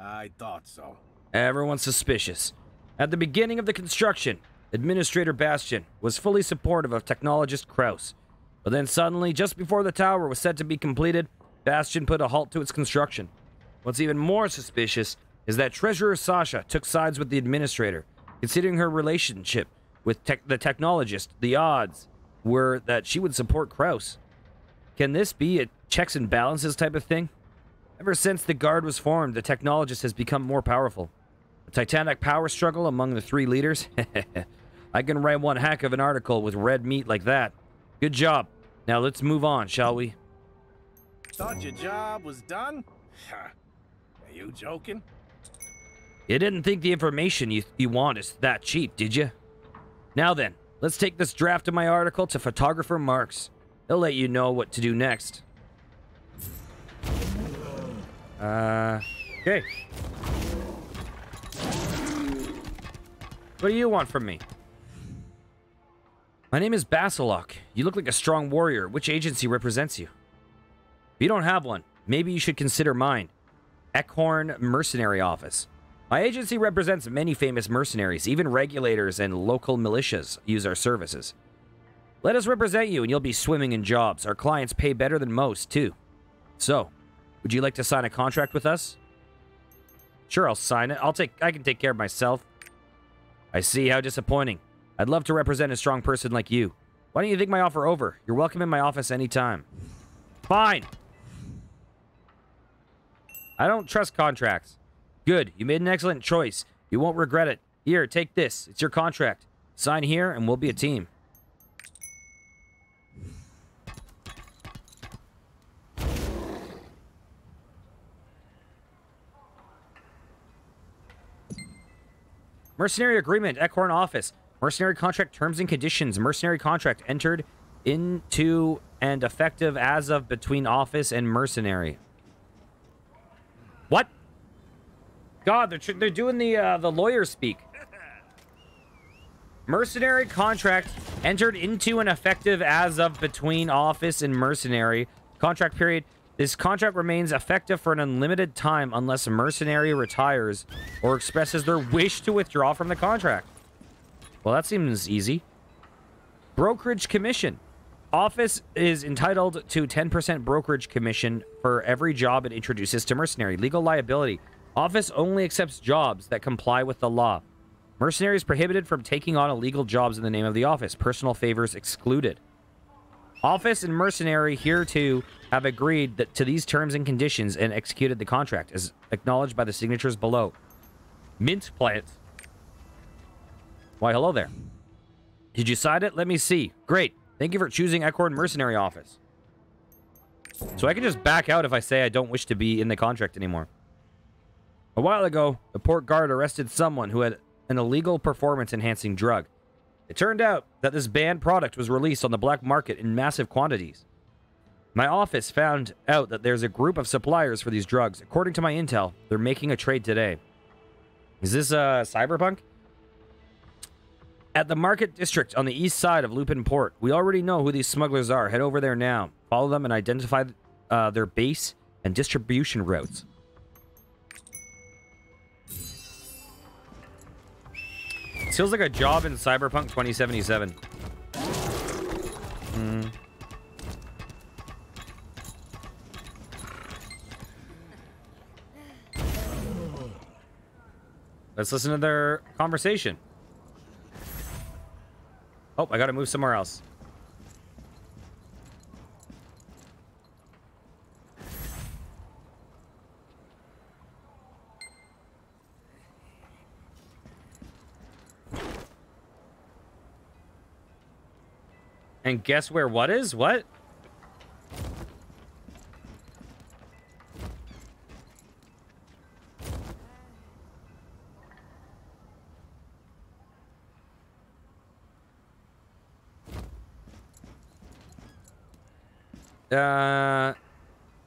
I thought so. Everyone's suspicious. At the beginning of the construction, Administrator Bastion was fully supportive of technologist Krauss. But then suddenly, just before the tower was set to be completed, Bastion put a halt to its construction. What's even more suspicious is that Treasurer Sasha took sides with the Administrator. Considering her relationship with the technologist, the odds were that she would support Krauss. Can this be a checks and balances type of thing? Ever since the Guard was formed, the technologist has become more powerful. A titanic power struggle among the three leaders? I can write one heck of an article with red meat like that. Good job. Now let's move on, shall we? Thought your job was done? Are you joking? You didn't think the information you want is that cheap, did you? Now then, let's take this draft of my article to photographer Marks. He'll let you know what to do next. Okay. What do you want from me? My name is Basilok. You look like a strong warrior. Which agency represents you? If you don't have one, maybe you should consider mine. Eichhorn Mercenary Office. My agency represents many famous mercenaries. Even regulators and local militias use our services. Let us represent you and you'll be swimming in jobs. Our clients pay better than most, too. So, would you like to sign a contract with us? Sure, I'll sign it. I can take care of myself. I see, how disappointing. I'd love to represent a strong person like you. Why don't you think my offer over? You're welcome in my office anytime. Fine. I don't trust contracts. Good, you made an excellent choice. You won't regret it. Here, take this. It's your contract. Sign here and we'll be a team. Mercenary Agreement, Eichhorn Office. Mercenary Contract Terms and Conditions. Mercenary Contract entered into and effective as of between Office and Mercenary. What? God, they're doing the lawyer speak. Mercenary Contract entered into and effective as of between Office and Mercenary. Contract period. This contract remains effective for an unlimited time unless a mercenary retires or expresses their wish to withdraw from the contract. Well, that seems easy. Brokerage commission. Office is entitled to 10% brokerage commission for every job it introduces to mercenary. Legal liability. Office only accepts jobs that comply with the law. Mercenaries prohibited from taking on illegal jobs in the name of the office. Personal favors excluded. Office and mercenary here too have agreed that to these terms and conditions and executed the contract as acknowledged by the signatures below. Mint Plant. Why, hello there. Did you sign it? Let me see. Great. Thank you for choosing Eichhorn Mercenary Office. So I can just back out if I say I don't wish to be in the contract anymore. A while ago, the port guard arrested someone who had an illegal performance-enhancing drug. It turned out that this banned product was released on the black market in massive quantities. My office found out that there's a group of suppliers for these drugs. According to my intel, they're making a trade today. Is this cyberpunk? At the market district on the east side of Lupin Port, we already know who these smugglers are. Head over there now. Follow them and identify their base and distribution routes. This feels like a job in Cyberpunk 2077. Let's listen to their conversation. Oh, I gotta move somewhere else. And guess where what is? What?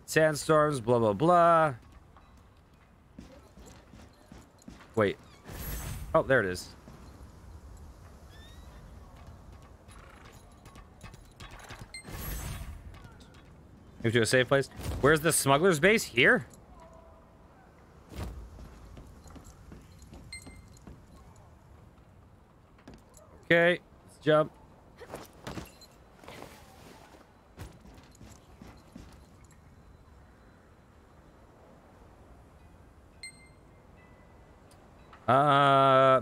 Sandstorms, blah, blah, blah. Wait. Oh, there it is. Move to a safe place. Where's the smuggler's base? Here? Okay, let's jump.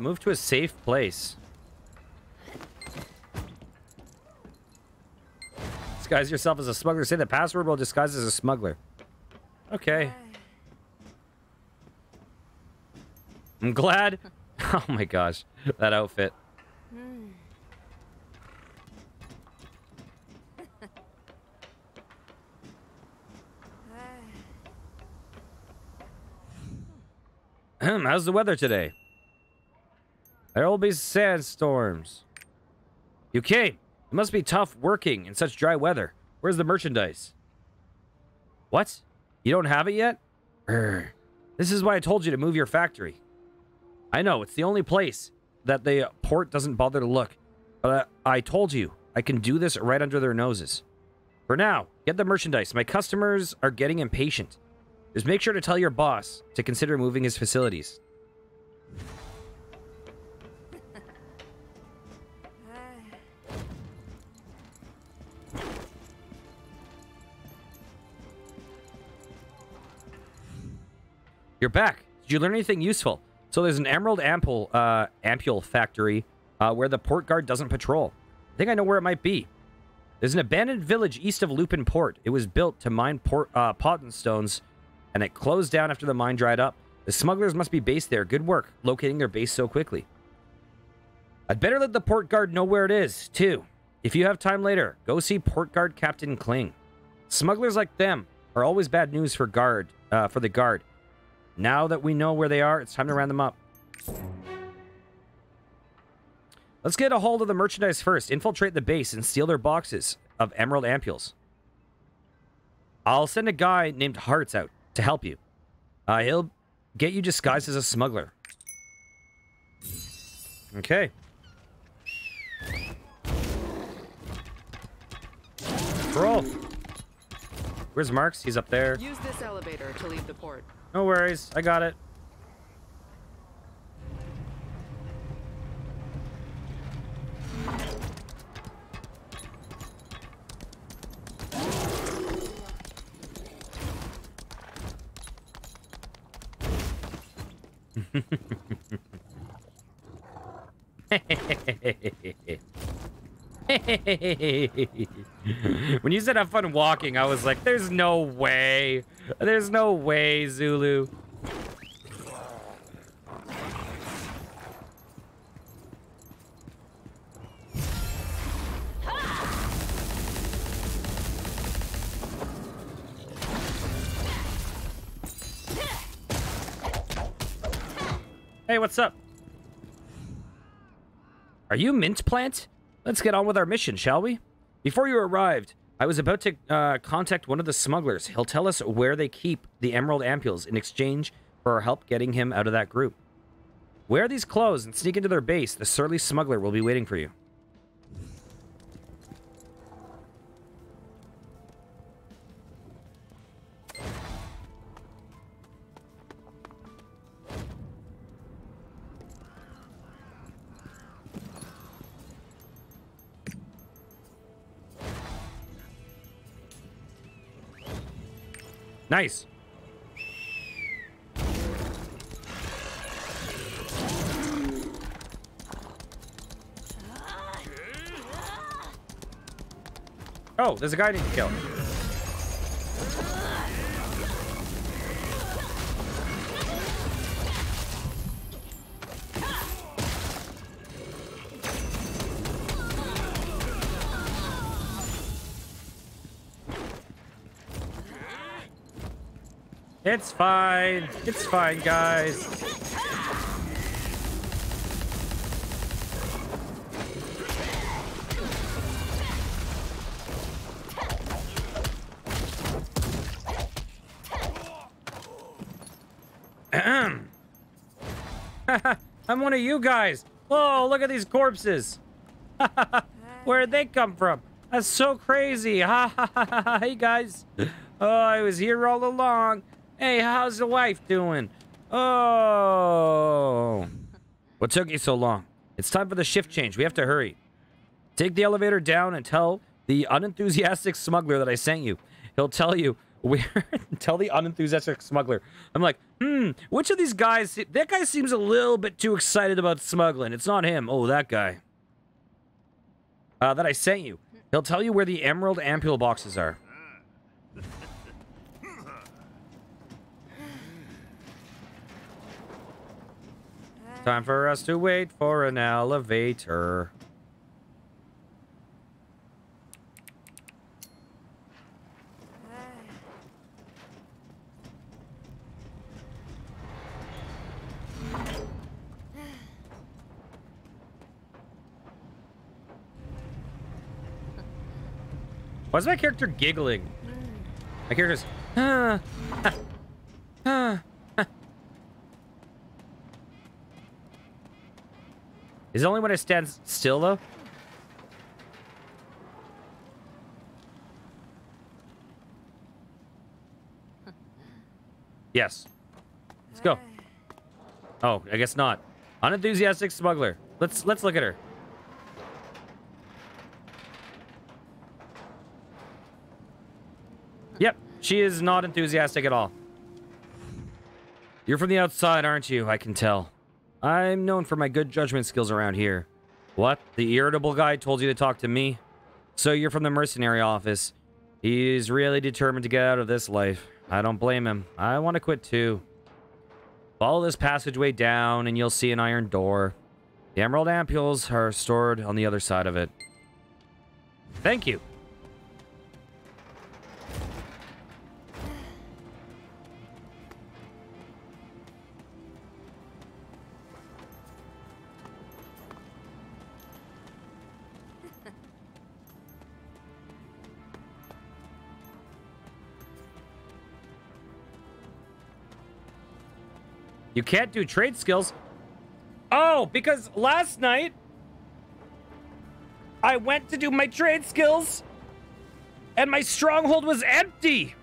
Move to a safe place. Disguise yourself as a smuggler. Say the password while disguised as a smuggler. Okay. I'm glad. Oh my gosh. That outfit. How's the weather today? There will be sandstorms. You came. It must be tough working in such dry weather. Where's the merchandise? What? You don't have it yet? This is why I told you to move your factory. I know, it's the only place that the port doesn't bother to look. But I told you, I can do this right under their noses. For now, get the merchandise. My customers are getting impatient. Just make sure to tell your boss to consider moving his facilities. You're back. Did you learn anything useful? So there's an emerald ampule factory where the port guard doesn't patrol. I think I know where it might be. There's an abandoned village east of Lupin Port. It was built to mine potton stones, and it closed down after the mine dried up. The smugglers must be based there. Good work locating their base so quickly. I'd better let the port guard know where it is, too. If you have time later, go see port guard Captain Kling. Smugglers like them are always bad news for the guard. Now that we know where they are, it's time to round them up. Let's get a hold of the merchandise first. Infiltrate the base and steal their boxes of emerald ampules. I'll send a guy named Hearts out to help you. He'll get you disguised as a smuggler. Okay. Roll. Where's Marks? He's up there. Use this elevator to leave the port. No worries, I got it. way. When you said have fun walking, I was like, there's no way. There's no way, Zulu. Hey, what's up? Are you Mint Plant? Let's get on with our mission, shall we? Before you arrived, I was about to contact one of the smugglers. He'll tell us where they keep the emerald ampules in exchange for our help getting him out of that group. Wear these clothes and sneak into their base. The surly smuggler will be waiting for you. Nice. Oh, there's a guy I need to kill. It's fine. It's fine, guys. I'm one of you guys. Whoa, look at these corpses. Where did they come from? That's so crazy. Ha ha ha ha. Hey, guys. Oh, I was here all along. Hey, how's the wife doing? Oh. What took you so long? It's time for the shift change. We have to hurry. Take the elevator down and tell the unenthusiastic smuggler that I sent you. He'll tell you where... Tell the unenthusiastic smuggler. I'm like, which of these guys... That guy seems a little bit too excited about smuggling. It's not him. Oh, that guy. That I sent you. He'll tell you where the emerald ampule boxes are. Time for us to wait for an elevator. Why is my character giggling? My character's... Is it only when I stand still, though? Yes. Let's go. Oh, I guess not. Unenthusiastic smuggler. Let's look at her. Yep, she is not enthusiastic at all. You're from the outside, aren't you? I can tell. I'm known for my good judgment skills around here. What? The irritable guy told you to talk to me? So you're from the mercenary office. He's really determined to get out of this life. I don't blame him. I want to quit too. Follow this passageway down and you'll see an iron door. The emerald ampules are stored on the other side of it. Thank you. You can't do trade skills. Oh, because last night I went to do my trade skills and my stronghold was empty.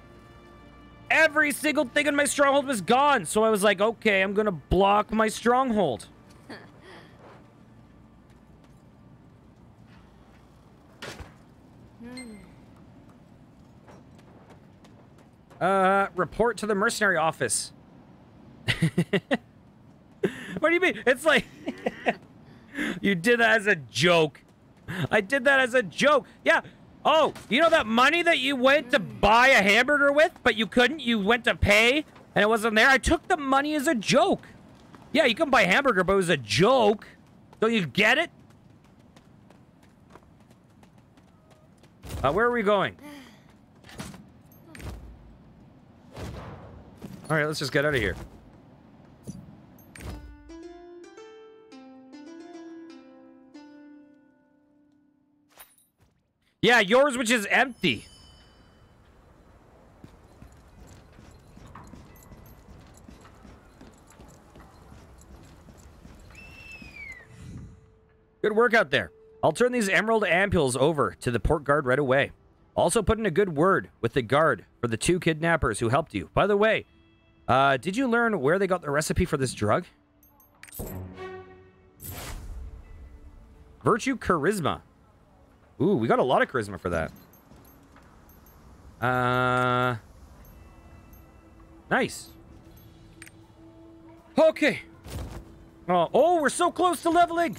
Every single thing in my stronghold was gone. So I was like, okay, I'm going to block my stronghold. Report to the mercenary office. What do you mean? It's like you did that as a joke. I did that as a joke. Yeah. Oh, you know that money that you went to buy a hamburger with, but you couldn't? You went to pay, and it wasn't there? I took the money as a joke. Yeah, you can buy a hamburger, but it was a joke. Don't you get it? Where are we going? All right, let's just get out of here. Yeah, yours, which is empty. Good work out there. I'll turn these emerald ampules over to the port guard right away. Also put in a good word with the guard for the two kidnappers who helped you. By the way, did you learn where they got the recipe for this drug? Virtue Charisma. Ooh, we got a lot of charisma for that. Nice. Okay. Oh, we're so close to leveling.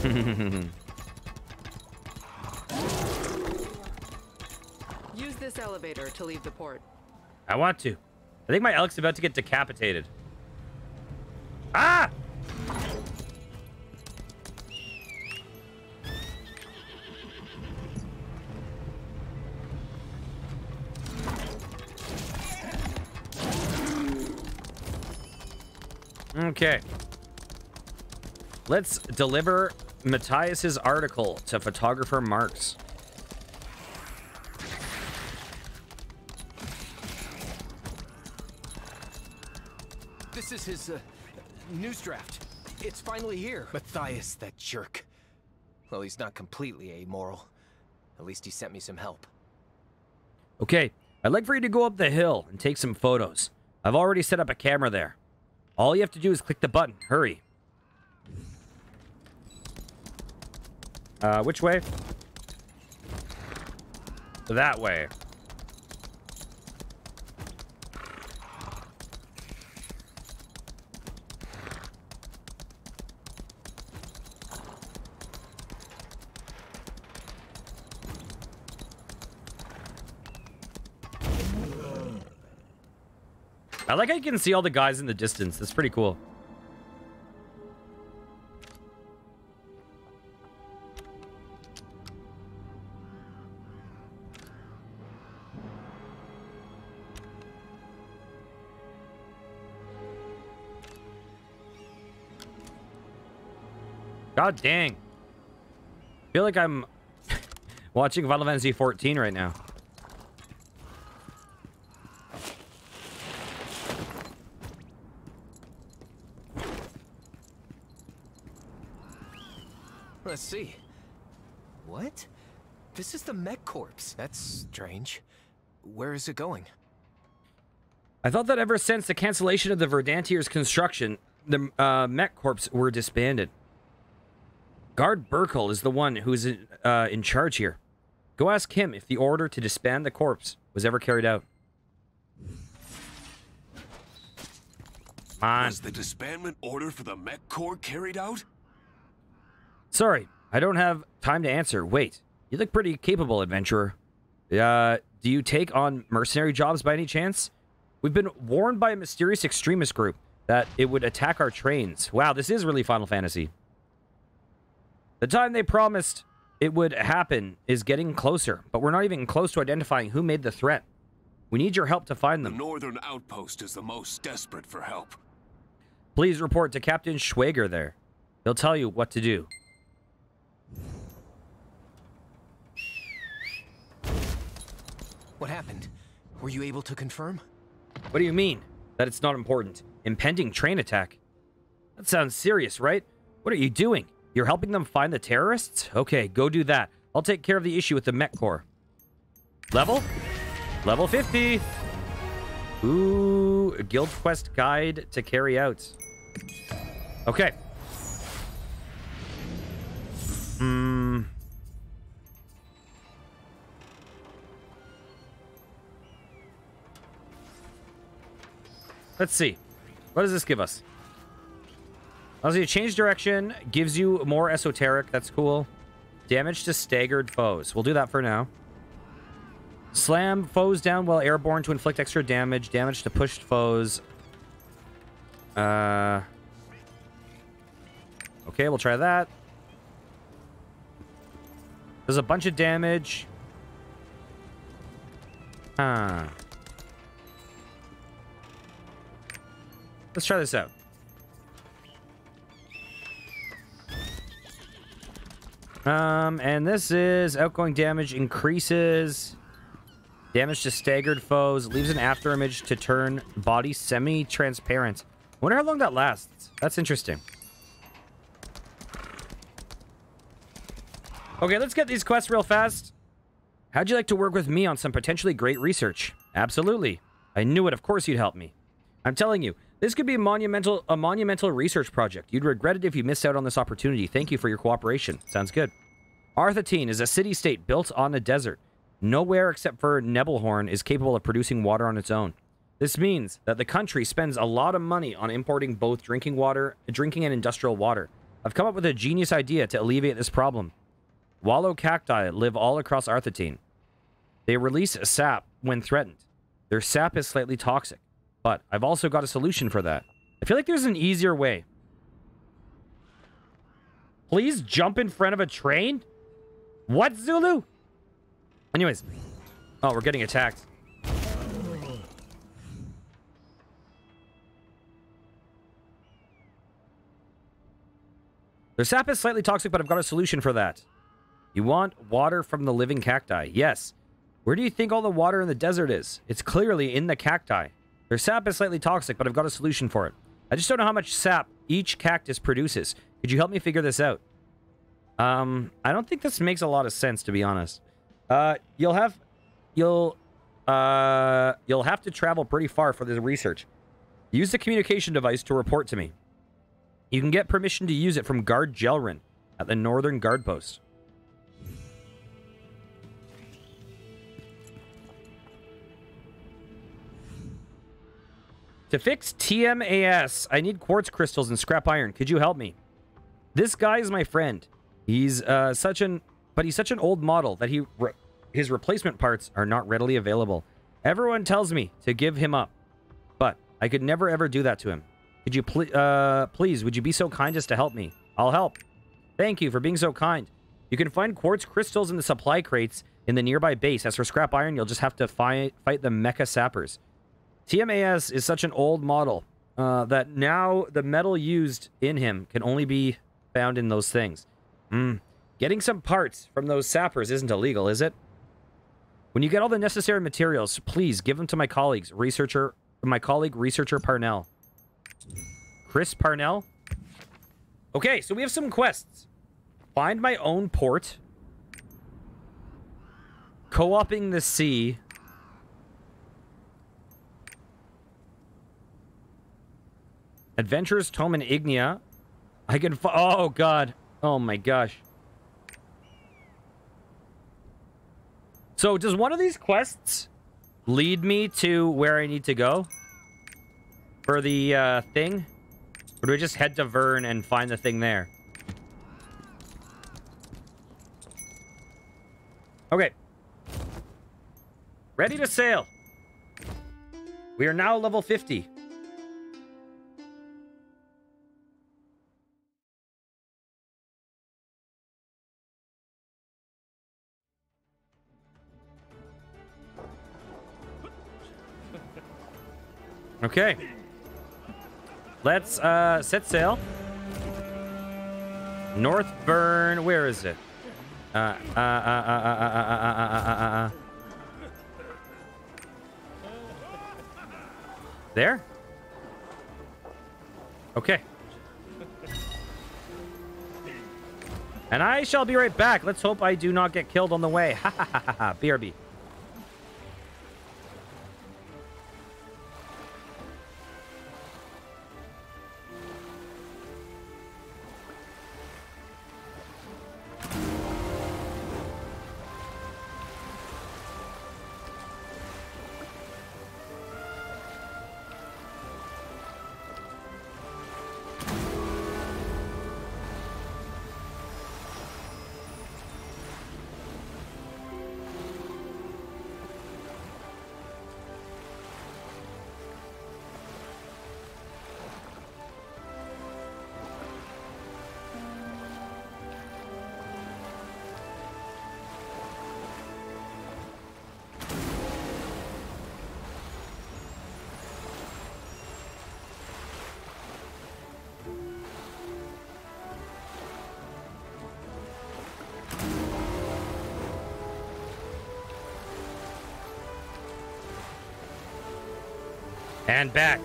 Use this elevator to leave the port. I want to. I think my elk's about to get decapitated. Ah! Okay. Let's deliver Matthias's article to photographer Marks. This is his news draft. It's finally here. Matthias, that jerk. Well, he's not completely amoral. At least he sent me some help. Okay, I'd like for you to go up the hill and take some photos. I've already set up a camera there. All you have to do is click the button. Hurry. Which way? That way. I like how you can see all the guys in the distance. That's pretty cool. God dang. I feel like I'm watching Final Fantasy 14 right now. Let's see. What? This is the mech corpse. That's strange. Where is it going? I thought that ever since the cancellation of the Verdantier's construction, the mech corpse were disbanded. Guard Burkle is the one who's in charge here. Go ask him if the order to disband the corpse was ever carried out. Was the disbandment order for the Mech Corps carried out? Sorry, I don't have time to answer. Wait, you look pretty capable, adventurer. Do you take on mercenary jobs by any chance? We've been warned by a mysterious extremist group that it would attack our trains. Wow, this is really Final Fantasy. The time they promised it would happen is getting closer, but we're not even close to identifying who made the threat. We need your help to find them. The northern outpost is the most desperate for help. Please report to Captain Schwager there. He'll tell you what to do. What happened? Were you able to confirm? What do you mean? That it's not important. Impending train attack? That sounds serious, right? What are you doing? You're helping them find the terrorists? Okay, go do that. I'll take care of the issue with the Mech Corps. Level? Level 50. Ooh, a guild quest guide to carry out. Okay. Let's see. What does this give us? Allows you to change direction, gives you more esoteric. That's cool. Damage to staggered foes. We'll do that for now. Slam foes down while airborne to inflict extra damage. Damage to pushed foes. Okay, we'll try that. There's a bunch of damage. Huh. Let's try this out. And this is outgoing damage increases. Damage to staggered foes. Leaves an afterimage to turn body semi-transparent. Wonder how long that lasts. That's interesting. Okay, let's get these quests real fast. How'd you like to work with me on some potentially great research? Absolutely. I knew it. Of course you'd help me. I'm telling you, this could be a monumental research project. You'd regret it if you missed out on this opportunity. Thank you for your cooperation. Sounds good. Arthetine is a city-state built on a desert. Nowhere except for Nebelhorn is capable of producing water on its own. This means that the country spends a lot of money on importing both drinking and industrial water. I've come up with a genius idea to alleviate this problem. Wallow cacti live all across Arthetine. They release sap when threatened. Their sap is slightly toxic, but I've also got a solution for that. I feel like there's an easier way. Please jump in front of a train? What, Zulu? Anyways. Oh, we're getting attacked. Their sap is slightly toxic, but I've got a solution for that. You want water from the living cacti? Yes. Where do you think all the water in the desert is? It's clearly in the cacti. Their sap is slightly toxic, but I've got a solution for it. I just don't know how much sap each cactus produces. Could you help me figure this out? I don't think this makes a lot of sense, to be honest. You'll have to travel pretty far for this research. Use the communication device to report to me. You can get permission to use it from Guard Gelrin at the Northern Guard Post. To fix TMAS, I need quartz crystals and scrap iron. Could you help me? This guy is my friend. He's such an old model that his replacement parts are not readily available. Everyone tells me to give him up, but I could never ever do that to him. Could you please, would you be so kind as to help me? I'll help. Thank you for being so kind. You can find quartz crystals in the supply crates in the nearby base. As for scrap iron, you'll just have to fight the mecha sappers. TMAS is such an old model that now the metal used in him can only be found in those things. Getting some parts from those sappers isn't illegal, is it? When you get all the necessary materials, please give them to my colleague researcher Parnell. Chris Parnell? Okay, so we have some quests. Find my own port. Co-opting the sea. Adventures, Tome and Ignea. I can... Oh, God. Oh, my gosh. So, does one of these quests lead me to where I need to go? For the thing? Or do I just head to Vern and find the thing there? Okay. Ready to sail. We are now level 50. Okay. Let's set sail. North Vern, where is it? There? Okay. And I shall be right back. Let's hope I do not get killed on the way. Ha ha ha ha ha. BRB. And back.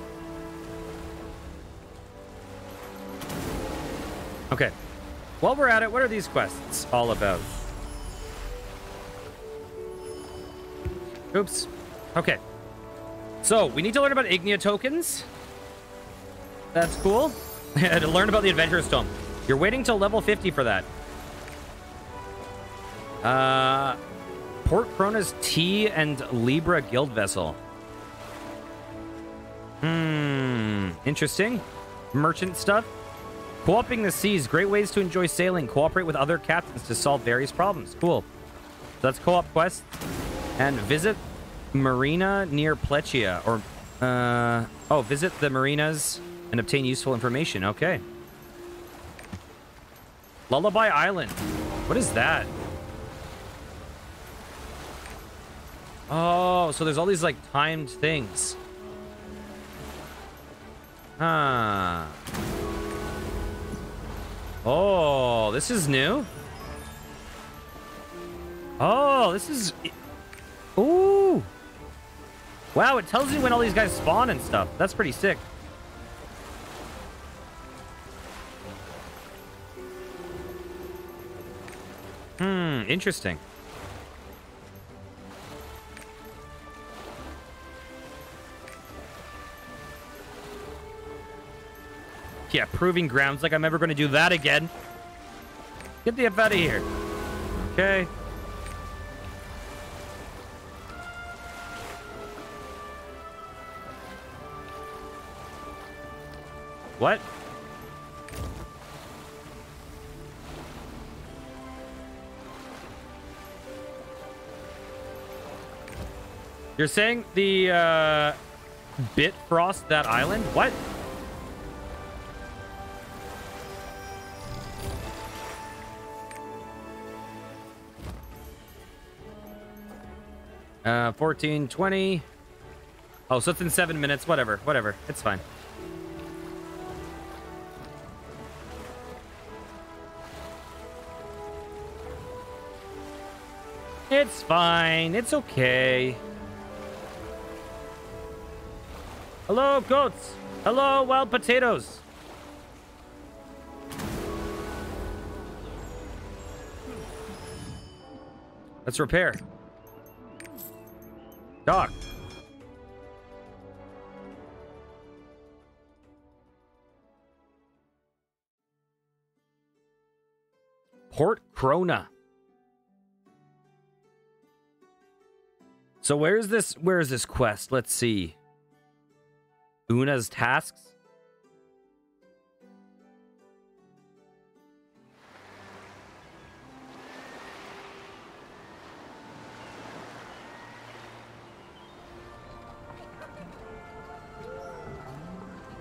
Okay. While we're at it, what are these quests all about? Oops. Okay. So, we need to learn about Ignea tokens. That's cool. To learn about the Adventurer's Tome. You're waiting till level 50 for that. Port Krona's Tea and Libra Guild Vessel. Hmm. Interesting. Merchant stuff. Co-oping the seas. Great ways to enjoy sailing. Cooperate with other captains to solve various problems. Cool. So that's co-op quest. And visit marina near Plechia. Or, oh, visit the marinas and obtain useful information. Okay. Lullaby Island. What is that? Oh, so there's all these, like, timed things. Huh. Oh, this is new. Oh, this is... Ooh. Wow, it tells you when all these guys spawn and stuff. That's pretty sick. Hmm, interesting. Yeah, proving grounds, like I'm ever going to do that again. Get the F out of here. Okay. What? You're saying the Bitfrost that island? What? $14.20. Oh, so it's in 7 minutes. Whatever, whatever. It's fine. It's fine. It's okay. Hello, goats. Hello, wild potatoes. Let's repair. Doc. Port Krona. So where is this? Where is this quest? Let's see. Una's tasks.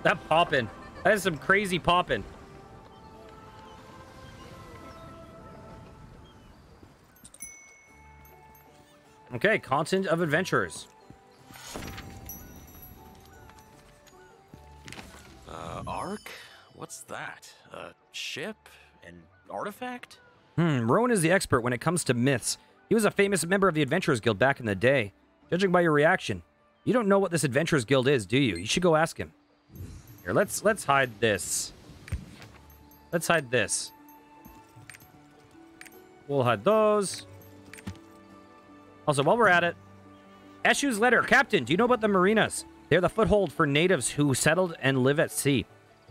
That poppin'. That is some crazy poppin'. Okay, content of adventurers. Ark? What's that? A ship? An artifact? Hmm, Rowan is the expert when it comes to myths. He was a famous member of the Adventurers Guild back in the day. Judging by your reaction, you don't know what this Adventurers Guild is, do you? You should go ask him. Here, let's hide this. Let's hide this. We'll hide those. Also, while we're at it, Eshu's letter. Captain, do you know about the marinas? They're the foothold for natives who settled and live at sea.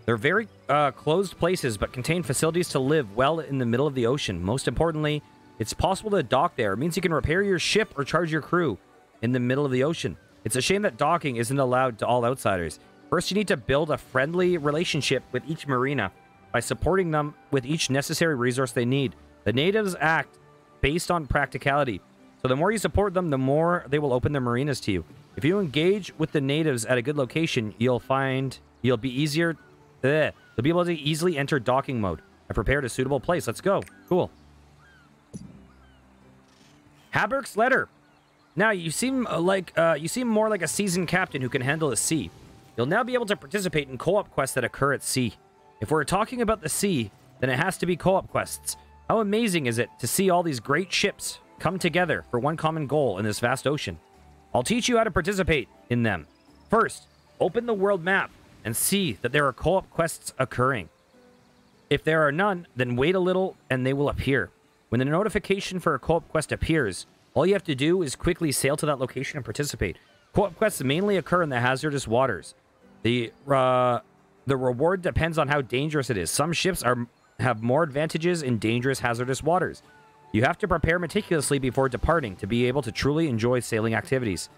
They're very closed places, but contain facilities to live well in the middle of the ocean. Most importantly, it's possible to dock there. It means you can repair your ship or charge your crew in the middle of the ocean. It's a shame that docking isn't allowed to all outsiders. First, you need to build a friendly relationship with each marina by supporting them with each necessary resource they need. The natives act based on practicality, so the more you support them, the more they will open their marinas to you. If you engage with the natives at a good location, you'll find you'll be easier. You'll be able to easily enter docking mode. I prepared a suitable place. Let's go. Cool. Haberk's letter. Now you seem more like a seasoned captain who can handle a sea. You'll now be able to participate in co-op quests that occur at sea. If we're talking about the sea, then it has to be co-op quests. How amazing is it to see all these great ships come together for one common goal in this vast ocean? I'll teach you how to participate in them. First, open the world map and see that there are co-op quests occurring. If there are none, then wait a little and they will appear. When the notification for a co-op quest appears, all you have to do is quickly sail to that location and participate. Co-op quests mainly occur in the hazardous waters. The reward depends on how dangerous it is. Some ships have more advantages in dangerous hazardous waters. You have to prepare meticulously before departing to be able to truly enjoy sailing activities.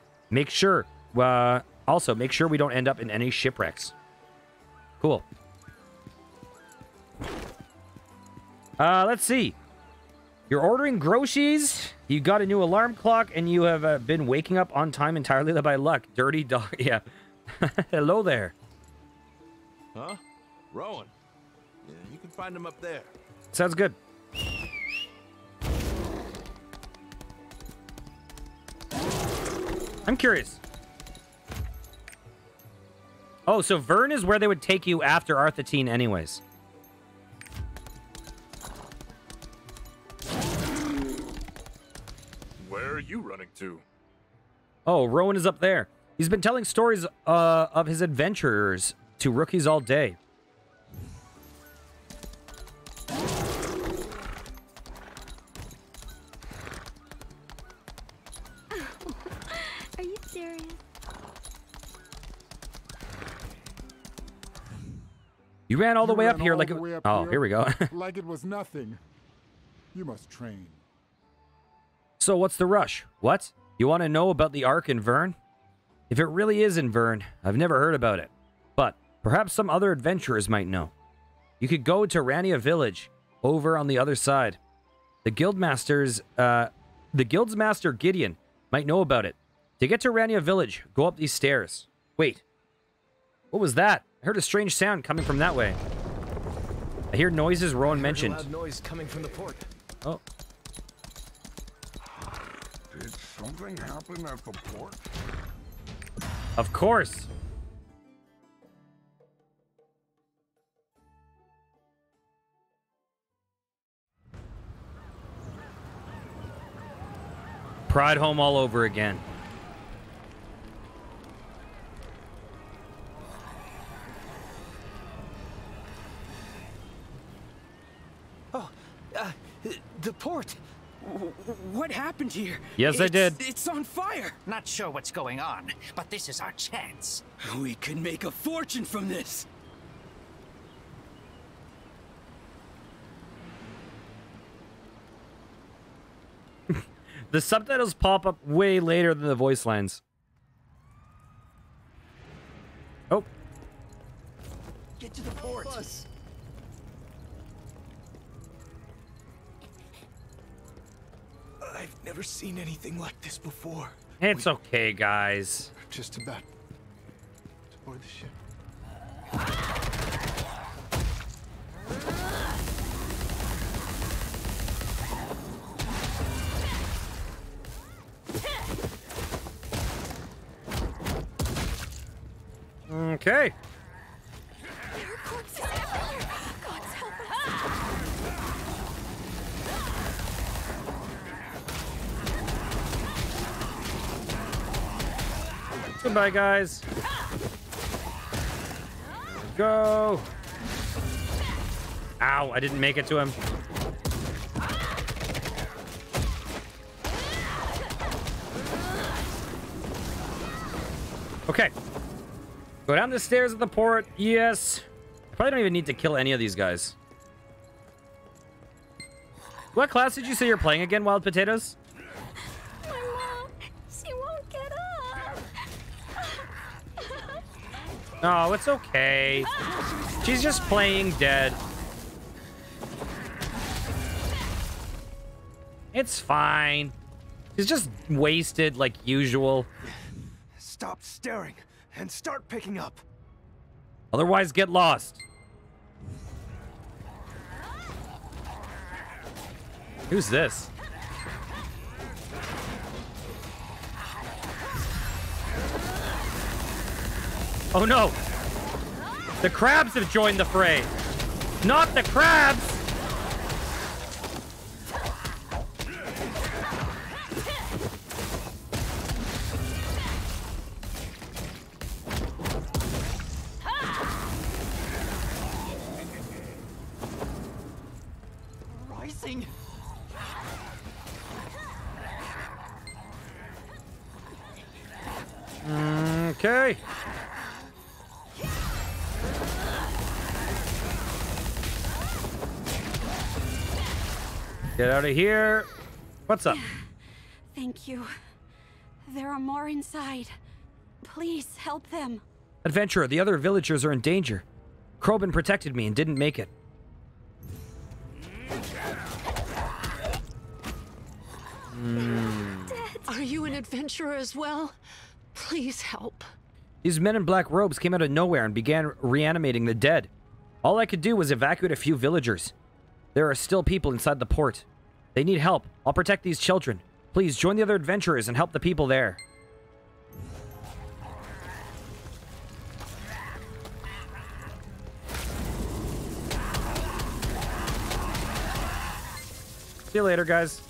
Also, make sure we don't end up in any shipwrecks. Cool. Let's see. You're ordering groceries, you got a new alarm clock, and you have been waking up on time entirely by luck. Dirty dog. Yeah. Hello there. Huh? Rowan. Yeah, you can find him up there. Sounds good. I'm curious. Oh, so Vern is where they would take you after Arthetine anyways. Where are you running to? Oh, Rowan is up there. He's been telling stories of his adventures to rookies all day. You ran all the way up here like it was... Oh, here we go. Like it was nothing. You must train. So what's the rush? What? You want to know about the Ark in Vern? If it really is in Vern, I've never heard about it. But perhaps some other adventurers might know. You could go to Rania Village over on the other side. The guild's master Gideon might know about it. To get to Rania Village, go up these stairs. Wait. What was that? I heard a strange sound coming from that way. I hear noises Rowan mentioned. A loud noise coming from the port. Oh. Did something happen at the port? Of course. Pride home all over again. The port. What happened here? Yes, I did. It's on fire. Not sure what's going on, but this is our chance. We could make a fortune from this. The subtitles pop up way later than the voice lines. Oh. Get to the port. Bus. I've never seen anything like this before. It's okay, guys. Just about to board the ship. Okay. Goodbye, guys. Go. Ow, I didn't make it to him. Okay. Go down the stairs at the port. Yes. I probably don't even need to kill any of these guys. What class did you say you're playing again, Wild Potatoes? No, it's okay. She's just playing dead. It's fine. She's just wasted like usual. Stop staring and start picking up. Otherwise, get lost. Who's this? Oh no! The crabs have joined the fray! Not the crabs! okay? Get out of here. What's up? Thank you. There are more inside. Please help them. Adventurer, the other villagers are in danger. Kroban protected me and didn't make it. Are you an adventurer as well? Please help. These men in black robes came out of nowhere and began reanimating the dead. All I could do was evacuate a few villagers. There are still people inside the port. They need help. I'll protect these children. Please join the other adventurers and help the people there. See you later, guys.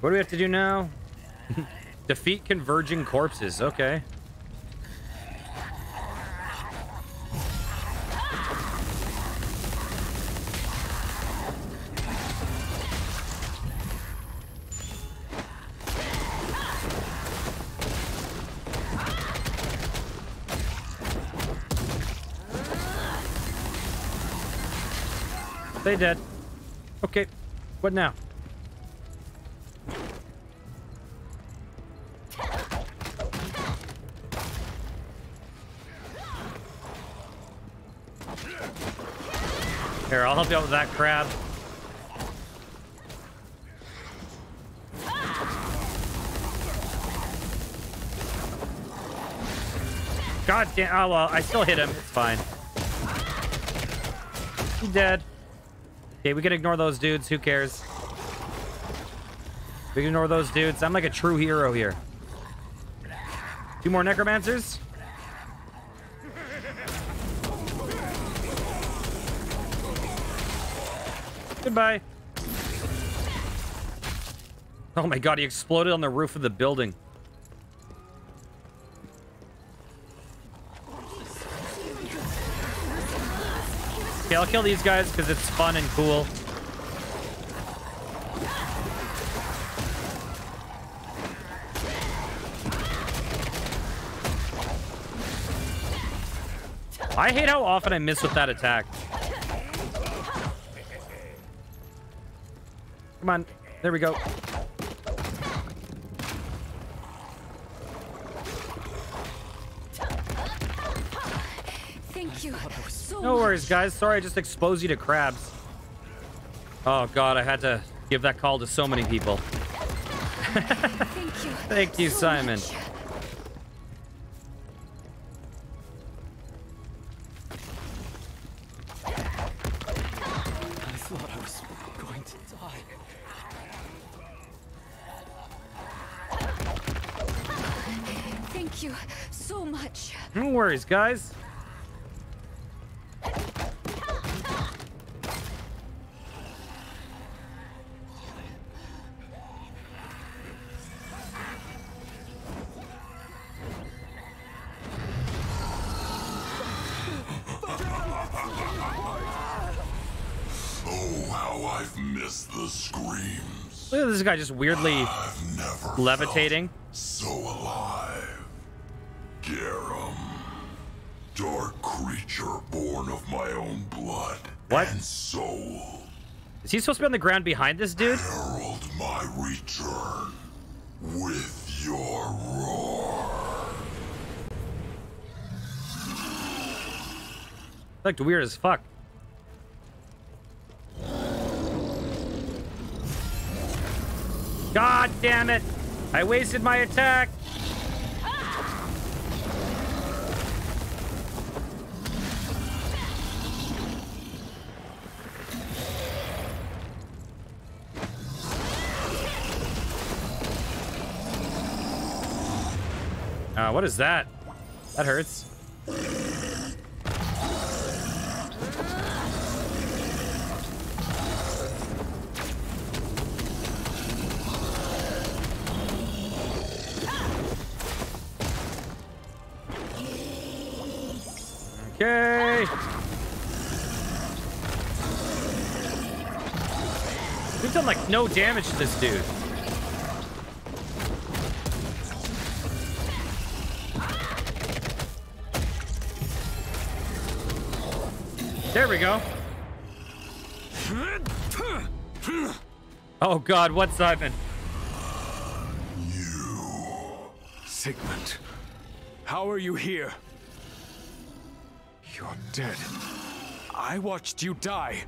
What do we have to do now? Defeat converging corpses. Okay. They dead. Okay. What now? Here, I'll help you out with that crab. God damn. Oh, well, I still hit him. It's fine. He's dead. Okay, we can ignore those dudes. Who cares? We can ignore those dudes. I'm like a true hero here. Two more necromancers. Goodbye. Oh my god, he exploded on the roof of the building. Okay, I'll kill these guys because it's fun and cool. I hate how often I miss with that attack. Come on. There we go. Thank you. So no worries, guys. Sorry I just exposed you to crabs. Oh, God. I had to give that call to so many people. Thank you. Thank you, so Simon. Much. Guys, oh, how I've missed the screams. Look at this guy just weirdly levitating. So alive, Garum. Dark creature born of my own blood and soul. Is he supposed to be on the ground behind this dude? Herald my return with your roar. Looked weird as fuck. God damn it! I wasted my attack. What is that? That hurts. Okay. We've done like no damage to this dude. There we go. Oh God, what's Simon? You, Sigmund. How are you here? You're dead. I watched you die.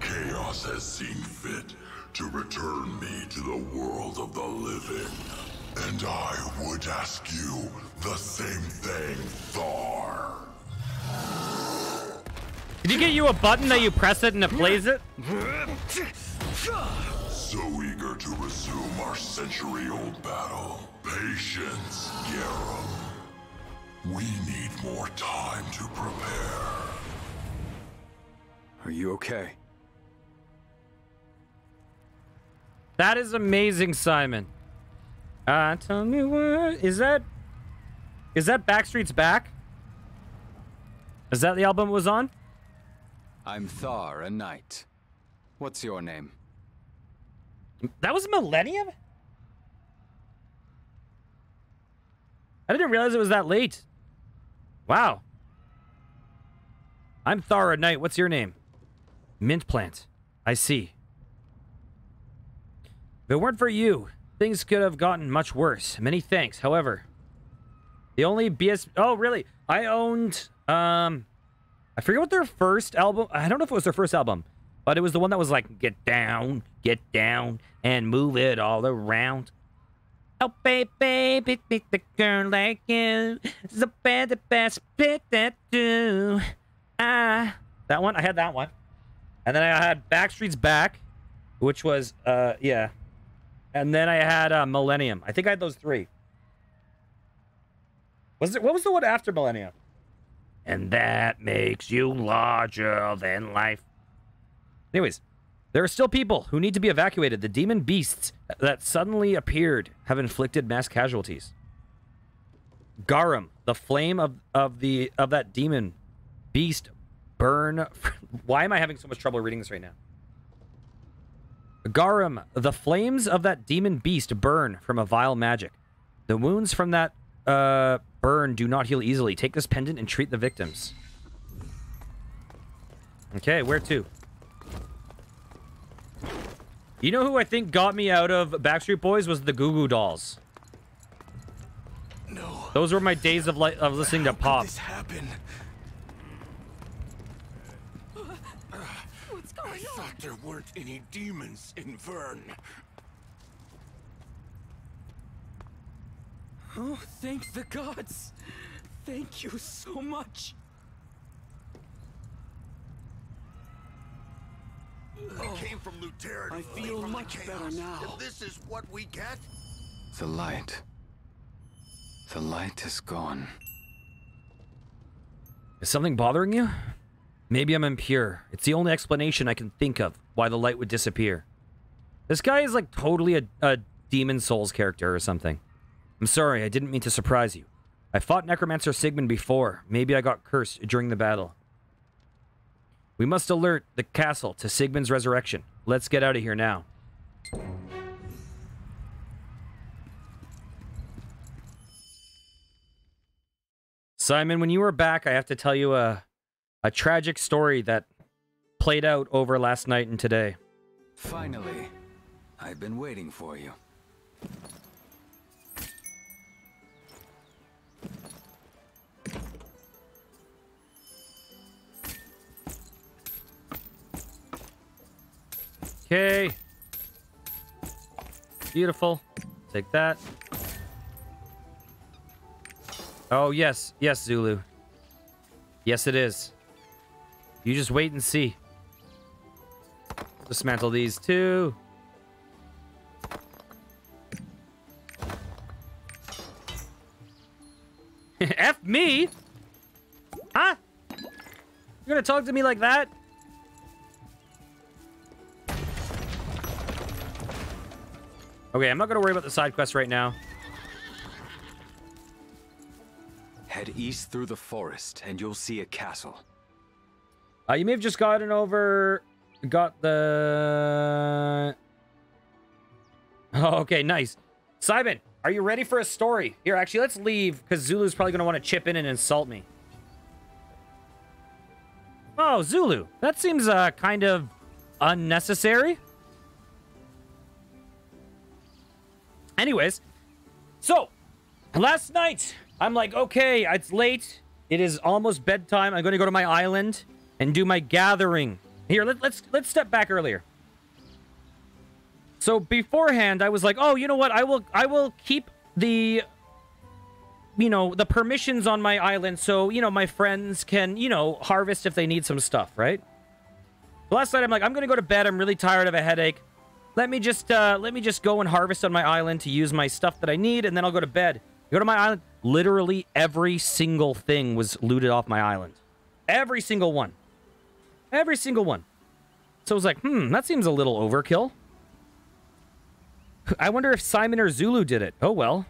Chaos has seen fit to return me to the world of the living. And I would ask you the same thing, Thar. Did he get you a button that you press it and it plays it? So eager to resume our century-old battle. Patience, Garum. We need more time to prepare. Are you okay? That is amazing, Simon. Tell me what is that Backstreet's Back? Is that the album it was on? I'm Thar, a knight. What's your name? That was Millennium? I didn't realize it was that late. Wow. I'm Thar, a knight. What's your name? Mint Plant. I see. If it weren't for you, things could have gotten much worse. Many thanks. However, the only BS... Oh, really? I owned... I forget what their first album... I don't know if it was their first album, but it was the one that was like, get down, and move it all around. Oh, baby, baby, pick the girl like you. It's a better best pick that do. Ah. That one? I had that one. And then I had Backstreet's Back, which was, yeah. And then I had Millennium. I think I had those three. Was it? What was the one after Millennium? And that makes you larger than life. Anyways, there are still people who need to be evacuated. The demon beasts that suddenly appeared have inflicted mass casualties. Garum, the flame of that demon beast, burn. Why am I having so much trouble reading this right now? Garum, the flames of that demon beast burn from a vile magic. The wounds from that burn do not heal easily. Take this pendant and treat the victims. Okay, where to? You know who I think got me out of Backstreet Boys was the Goo Goo Dolls. No. Those were my days of listening to pop. How did this happen? I thought there weren't any demons in Vern. Oh, thank the gods. Thank you so much. I came from Lutera. I feel much better now. And this is what we get? The light. The light is gone. Is something bothering you? Maybe I'm impure. It's the only explanation I can think of why the light would disappear. This guy is like totally a Demon Souls character or something. I'm sorry, I didn't mean to surprise you. I fought Necromancer Sigmund before. Maybe I got cursed during the battle. We must alert the castle to Sigmund's resurrection. Let's get out of here now. Simon, when you were back, I have to tell you a tragic story that played out over last night and today. Finally, I've been waiting for you. Okay. Beautiful. Take that. Oh, yes. Yes, Zulu. Yes, it is. You just wait and see. Dismantle these two. F me? Huh? You're gonna talk to me like that? Okay, I'm not gonna worry about the side quest right now. Head east through the forest, and you'll see a castle. You may have just got the... Oh, okay, nice. Simon, are you ready for a story? Here, actually, let's leave, because Zulu's probably going to want to chip in and insult me. Oh, Zulu, that seems kind of unnecessary. Anyways, so last night, I'm like, okay, it's late. It is almost bedtime. I'm going to go to my island and do my gathering. Here, let's step back earlier. So beforehand, I was like, oh, you know what? I will keep the, you know, the permissions on my island so, you know, my friends can, you know, harvest if they need some stuff, right? But last night, I'm like, I'm going to go to bed. I'm really tired of a headache. Let me just go and harvest on my island to use my stuff that I need, and then I'll go to bed. Go to my island. Literally every single thing was looted off my island. Every single one. Every single one. So I was like, that seems a little overkill. I wonder if Simon or Zulu did it. Oh, well.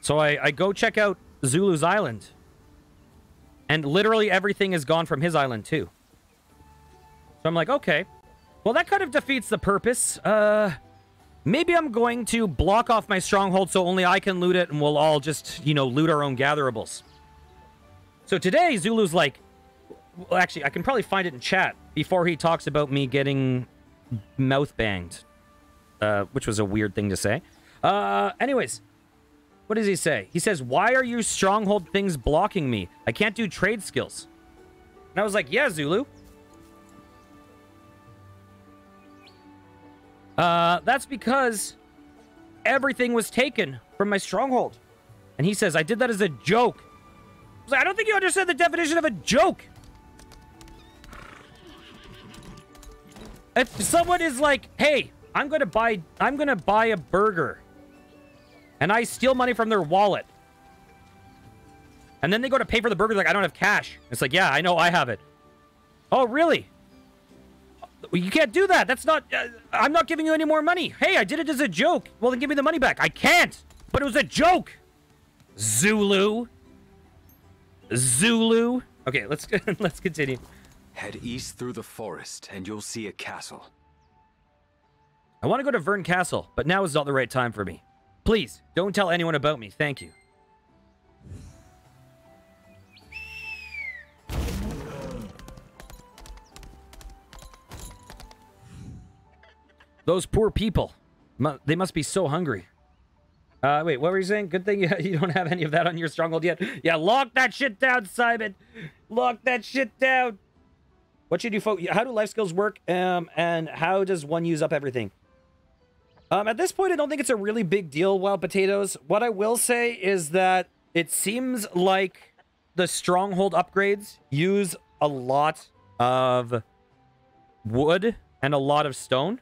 So I go check out Zulu's island. And literally everything is gone from his island, too. So I'm like, okay. Well, that kind of defeats the purpose. Maybe I'm going to block off my stronghold so only I can loot it, and we'll all just, you know, loot our own gatherables. So today, Zulu's like... Well, actually, I can probably find it in chat before he talks about me getting mouth banged. Which was a weird thing to say. Anyways, what does he say? He says, why are you stronghold things blocking me? I can't do trade skills. And I was like, yeah, Zulu. That's because everything was taken from my stronghold. And he says, I did that as a joke. I was like, I don't think you understand the definition of a joke. If someone is like, hey, I'm gonna buy a burger, and I steal money from their wallet, and then they go to pay for the burger, like, I don't have cash. It's like, yeah, I know I have it. Oh, really? You can't do that. That's not... I'm not giving you any more money. Hey, I did it as a joke. Well, then give me the money back. I can't. But it was a joke. Zulu. Zulu. Okay, let's continue. Head east through the forest, and you'll see a castle. I want to go to Vern Castle, but now is not the right time for me. Please, don't tell anyone about me. Thank you. Those poor people. They must be so hungry. Wait, what were you saying? Good thing you don't have any of that on your stronghold yet. Yeah, lock that shit down, Simon. Lock that shit down. What should you focus? How do life skills work? And how does one use up everything? At this point, I don't think it's a really big deal, Wild Potatoes. What I will say is that it seems like the stronghold upgrades use a lot of wood and a lot of stone.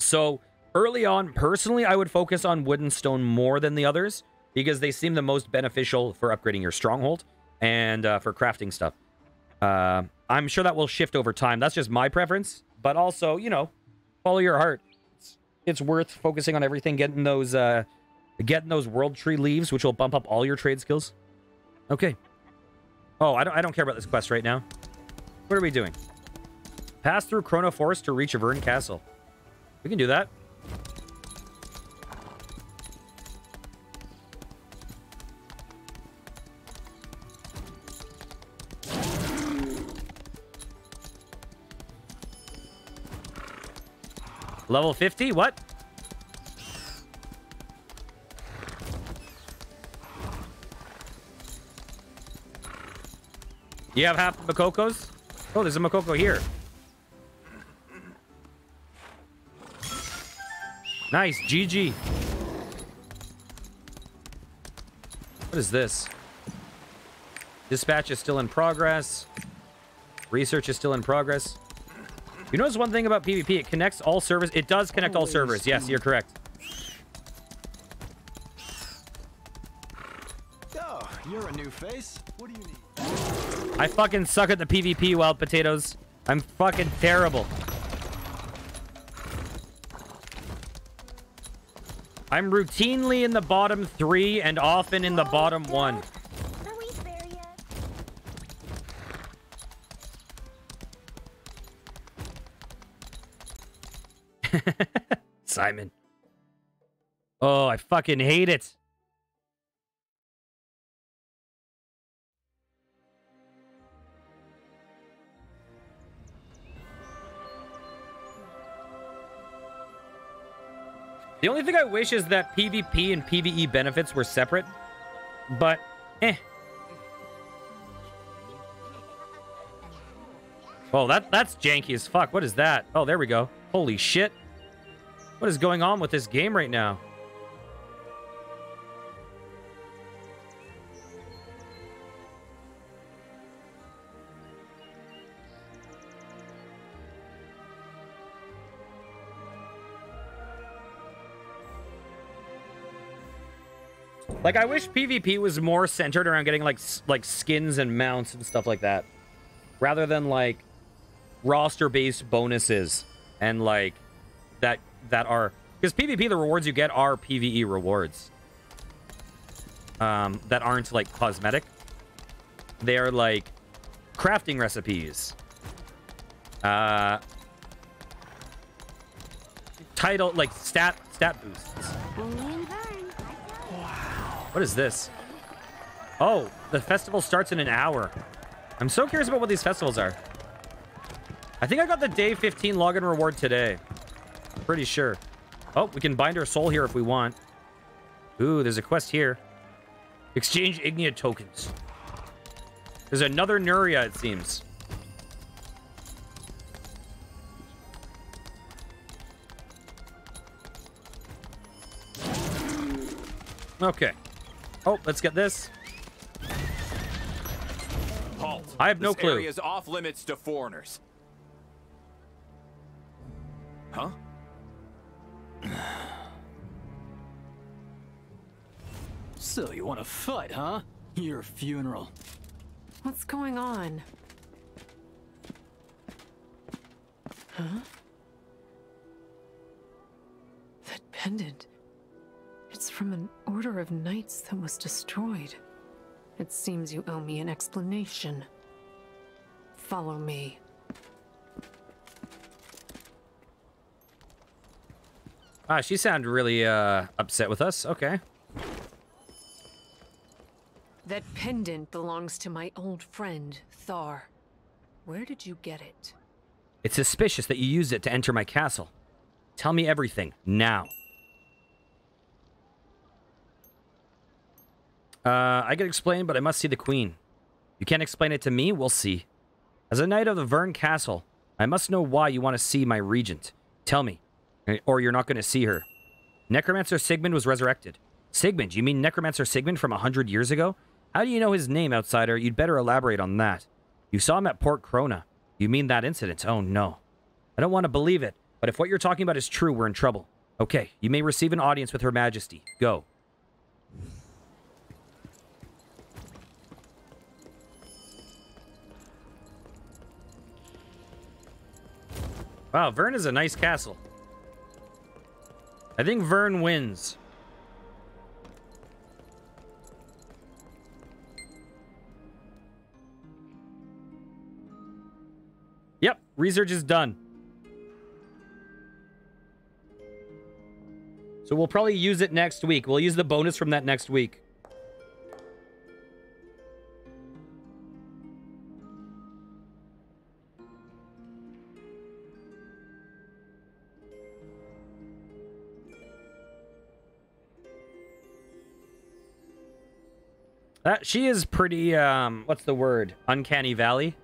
So early on, personally, I would focus on wood and stone more than the others because they seem the most beneficial for upgrading your stronghold and for crafting stuff. I'm sure that will shift over time. That's just my preference. But also, you know, follow your heart. It's worth focusing on everything, getting those world tree leaves, which will bump up all your trade skills. Okay. Oh, I don't care about this quest right now. What are we doing? Pass through Krona Forest to reach Vern Castle. We can do that. Level 50? What? You have half Makokos? Oh, there's a Makoko here. Nice. GG. What is this? Dispatch is still in progress. Research is still in progress. You notice one thing about PvP. It connects all servers. It does connect all servers. Yes, you're correct. Oh, you're a new face. What do you need? I fucking suck at the PvP, Wild Potatoes. I'm fucking terrible. I'm routinely in the bottom three and often in the bottom one. Simon. Oh, I fucking hate it. The only thing I wish is that PvP and PvE benefits were separate, but eh. Oh, that's janky as fuck. What is that? Oh, there we go. Holy shit. What is going on with this game right now? Like, I wish PvP was more centered around getting, like skins and mounts and stuff like that. Rather than, like, roster-based bonuses and, like, that are... Because PvP, the rewards you get are PvE rewards. That aren't, like, cosmetic. They are, like, crafting recipes. Title, like, stat boosts. What is this? Oh, the festival starts in an hour. I'm so curious about what these festivals are. I think I got the day 15 login reward today. I'm pretty sure. Oh, we can bind our soul here if we want. Ooh, there's a quest here. Exchange Ignea tokens. There's another Nuria, it seems. Okay. Oh, let's get this. Halt. I have no clue. This area is off limits to foreigners. Huh? So you want to fight, huh? Your funeral. What's going on? Huh? That pendant. It's from an order of knights that was destroyed. It seems you owe me an explanation. Follow me. Ah, she sounded really upset with us. Okay. That pendant belongs to my old friend, Thar. Where did you get it? It's suspicious that you used it to enter my castle. Tell me everything, now. I can explain, but I must see the queen. You can't explain it to me? We'll see. As a knight of the Vern Castle, I must know why you want to see my regent. Tell me, or you're not going to see her. Necromancer Sigmund was resurrected. Sigmund? You mean Necromancer Sigmund from 100 years ago? How do you know his name, outsider? You'd better elaborate on that. You saw him at Port Krona. You mean that incident? Oh, no. I don't want to believe it, but if what you're talking about is true, we're in trouble. Okay, you may receive an audience with Her Majesty. Go. Wow, Vern is a nice castle. I think Vern wins. Yep, research is done. So we'll probably use it next week. We'll use the bonus from that next week. She is pretty, what's the word? Uncanny Valley.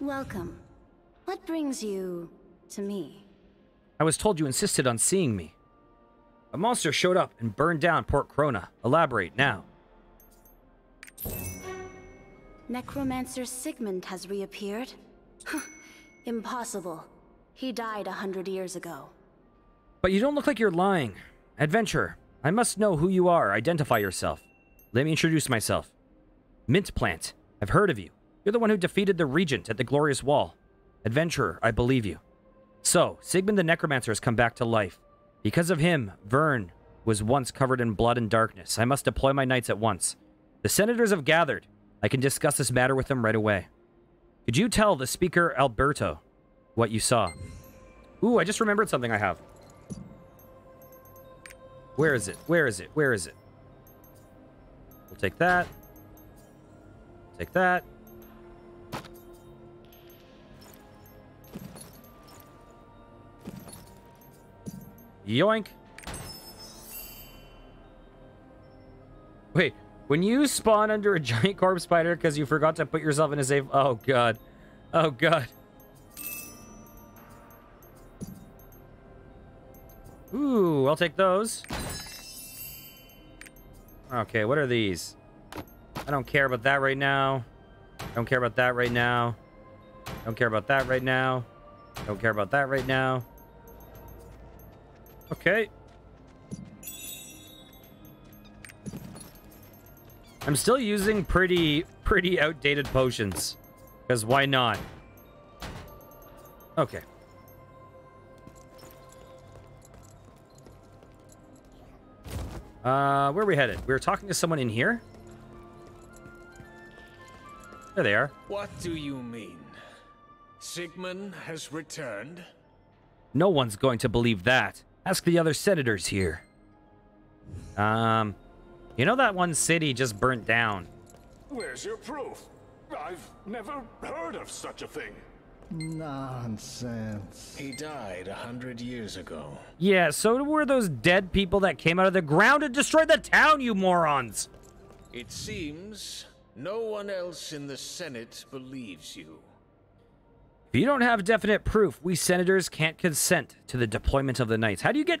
Welcome. What brings you to me? I was told you insisted on seeing me. A monster showed up and burned down Port Krona. Elaborate now. Necromancer Sigmund has reappeared. Impossible. He died 100 years ago. But you don't look like you're lying. Adventurer, I must know who you are. Identify yourself. Let me introduce myself. Mint Plant, I've heard of you. You're the one who defeated the Regent at the Glorious Wall. Adventurer, I believe you. So, Sigmund the Necromancer has come back to life. Because of him, Vern was once covered in blood and darkness. I must deploy my knights at once. The senators have gathered. I can discuss this matter with them right away. Could you tell the speaker, Alberto, what you saw? Ooh, I just remembered something I have. Where is it? Where is it? Where is it? We'll take that. Take that. Yoink. Wait, when you spawn under a giant corpse spider because you forgot to put yourself in a safe... Oh, God. Oh, God. Ooh, I'll take those. Okay, what are these? I don't care about that right now. Don't care about that right now. Don't care about that right now. Don't care about that right now. Okay. I'm still using pretty outdated potions. Because why not? Okay. Where are we headed? We were talking to someone in here? There they are. What do you mean? Sigmund has returned? No one's going to believe that. Ask the other senators here. You know that one city just burnt down. Where's your proof? I've never heard of such a thing. Nonsense. He died 100 years ago. Yeah, so were those dead people that came out of the ground and destroyed the town, you morons! It seems no one else in the Senate believes you. If you don't have definite proof, we senators can't consent to the deployment of the knights. How do you get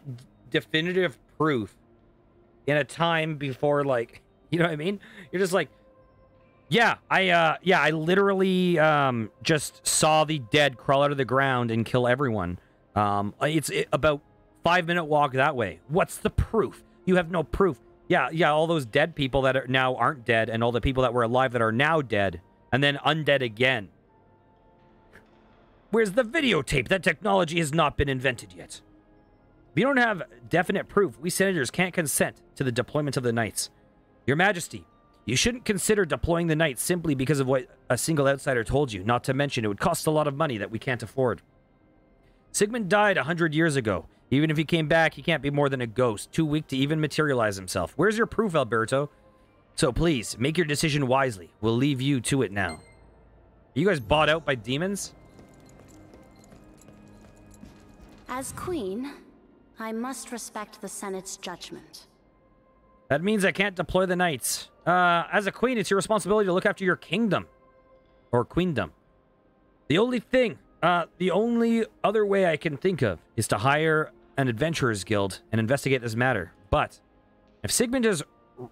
definitive proof in a time before, like, you know what I mean? You're just like, yeah, I literally just saw the dead crawl out of the ground and kill everyone. It's about 5-minute walk that way. What's the proof? You have no proof. Yeah, all those dead people that are now aren't dead and all the people that were alive that are now dead and then undead again. Where's the videotape? That technology has not been invented yet. We don't have definite proof. We senators can't consent to the deployment of the knights. Your Majesty, you shouldn't consider deploying the knights simply because of what a single outsider told you, not to mention it would cost a lot of money that we can't afford. Sigmund died 100 years ago. Even if he came back, he can't be more than a ghost, too weak to even materialize himself. Where's your proof, Alberto? So please, make your decision wisely. We'll leave you to it now. Are you guys bought out by demons? As queen, I must respect the Senate's judgment. That means I can't deploy the knights. As a queen, it's your responsibility to look after your kingdom. Or queendom. The only other way I can think of is to hire an adventurer's guild and investigate this matter. But if Sigmund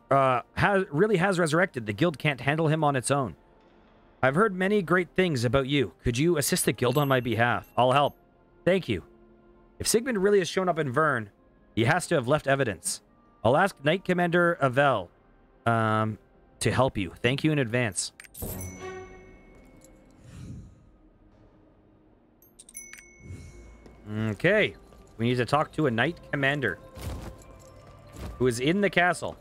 really has resurrected, the guild can't handle him on its own. I've heard many great things about you. Could you assist the guild on my behalf? I'll help. Thank you. If Sigmund really has shown up in Vern, he has to have left evidence. I'll ask Knight Commander Avel to help you. Thank you in advance. Okay. We need to talk to a Knight Commander who is in the castle.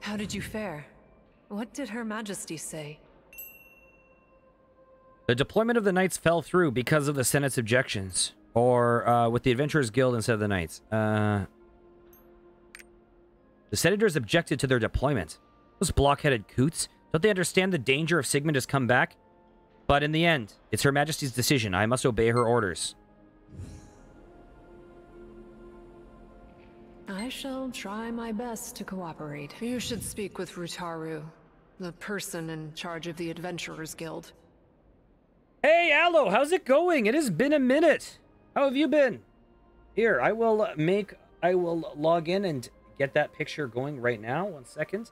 How did you fare? What did Her Majesty say? The deployment of the knights fell through because of the Senate's objections. Or, with the Adventurers Guild instead of the knights. The senators objected to their deployment. Those blockheaded coots. Don't they understand the danger if Sigmund has come back? But in the end, it's Her Majesty's decision. I must obey her orders. I shall try my best to cooperate. You should speak with Rutaru, the person in charge of the Adventurers Guild. Hey, Allo, how's it going? It has been a minute. How have you been? Here, I will log in and get that picture going right now. 1 second.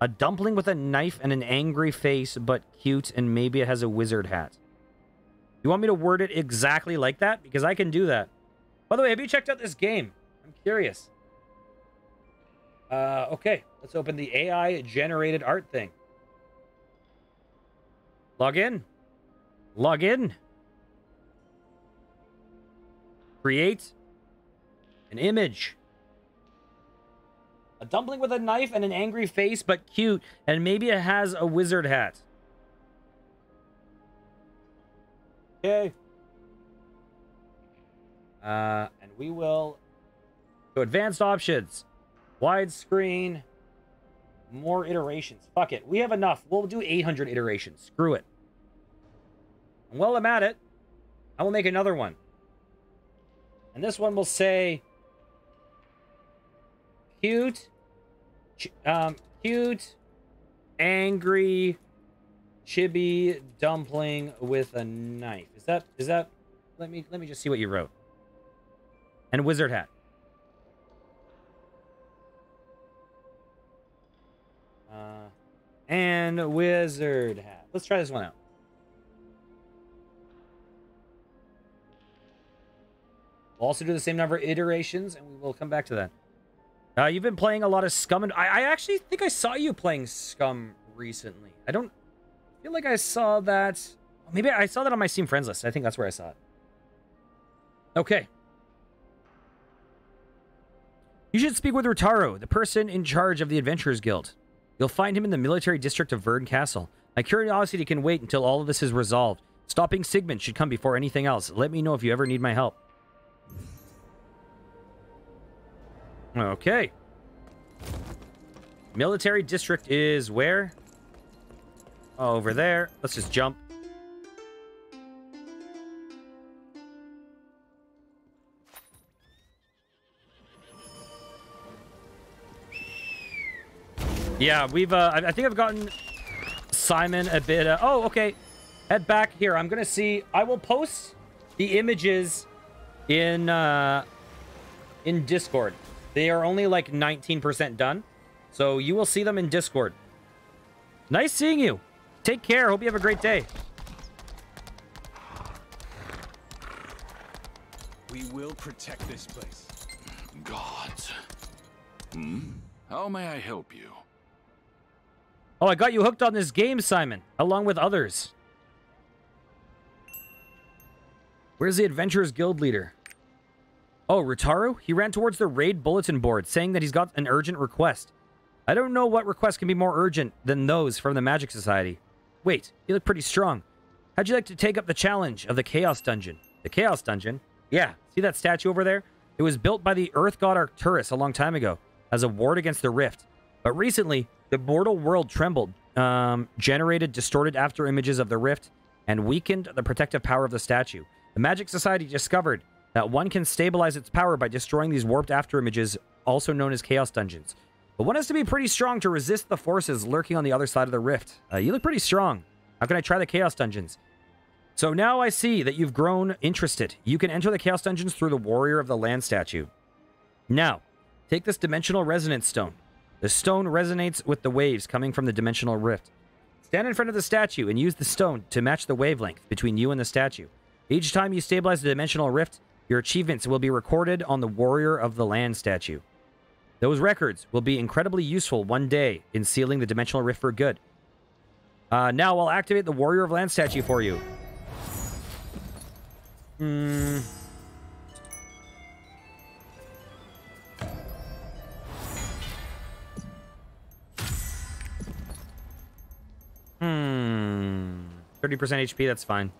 A dumpling with a knife and an angry face, but cute, and maybe it has a wizard hat. You want me to word it exactly like that? Because I can do that. By the way, have you checked out this game? I'm curious. Okay, let's open the AI-generated art thing. Log in. Log in. Create an image. A dumpling with a knife and an angry face, but cute. And maybe it has a wizard hat. Okay. And we will go advanced options. Widescreen. More iterations. Fuck it. We have enough. We'll do 800 iterations. Screw it. And while I'm at it, I will make another one. And this one will say... cute, cute, angry, chibi dumpling with a knife. Is that? Let me just see what you wrote. And wizard hat. And wizard hat. Let's try this one out. We'll also do the same number of iterations, and we will come back to that. You've been playing a lot of Scum, and I actually think I saw you playing Scum recently. I don't feel like I saw that. Maybe I saw that on my Steam friends list. I think that's where I saw it. Okay. You should speak with Rutaru, the person in charge of the Adventurers Guild. You'll find him in the military district of Vern Castle. My curiosity can wait until all of this is resolved. Stopping Sigmund should come before anything else. Let me know if you ever need my help. Okay. Military district is where? Oh, over there. Let's just jump. Yeah, we've, I think I've gotten Simon a bit, oh, okay. Head back here. I'm going to see, I will post the images in Discord. They are only like 19% done, so you will see them in Discord. Nice seeing you. Take care. Hope you have a great day. We will protect this place. Gods. Hmm? How may I help you? Oh, I got you hooked on this game, Simon, along with others. Where's the Adventurers Guild leader? Oh, Rutaru? He ran towards the raid bulletin board, saying that he's got an urgent request. I don't know what request can be more urgent than those from the Magic Society. Wait, you look pretty strong. How'd you like to take up the challenge of the Chaos Dungeon? The Chaos Dungeon? Yeah, see that statue over there? It was built by the Earth God Arcturus a long time ago, as a ward against the Rift. But recently, the mortal world trembled, generated distorted afterimages of the Rift, and weakened the protective power of the statue. The Magic Society discovered that one can stabilize its power by destroying these warped afterimages, also known as Chaos Dungeons. But one has to be pretty strong to resist the forces lurking on the other side of the Rift. You look pretty strong. How can I try the Chaos Dungeons? So now I see that you've grown interested. You can enter the Chaos Dungeons through the Warrior of the Land statue. Now, take this Dimensional Resonance Stone. The stone resonates with the waves coming from the Dimensional Rift. Stand in front of the statue and use the stone to match the wavelength between you and the statue. Each time you stabilize the Dimensional Rift, your achievements will be recorded on the Warrior of the Land statue. Those records will be incredibly useful one day in sealing the Dimensional Rift for good. Now I'll activate the Warrior of Land statue for you. Hmm. 30% HP, that's fine.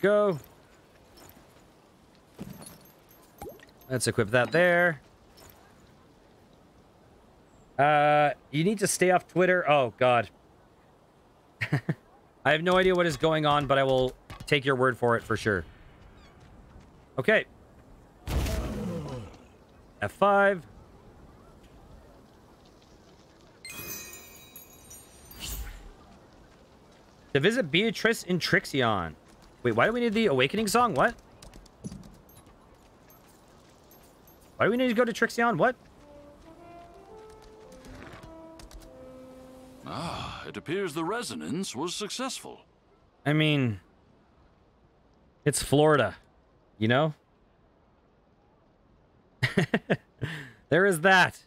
Go. Let's equip that there. You need to stay off Twitter. Oh, God. I have no idea what is going on, but I will take your word for it for sure. Okay. F5. To visit Beatrice in Trixion. Wait, why do we need the Awakening Song? What? Why do we need to go to Trixion? What? Ah, it appears the resonance was successful. I mean, it's Florida, you know? There is that.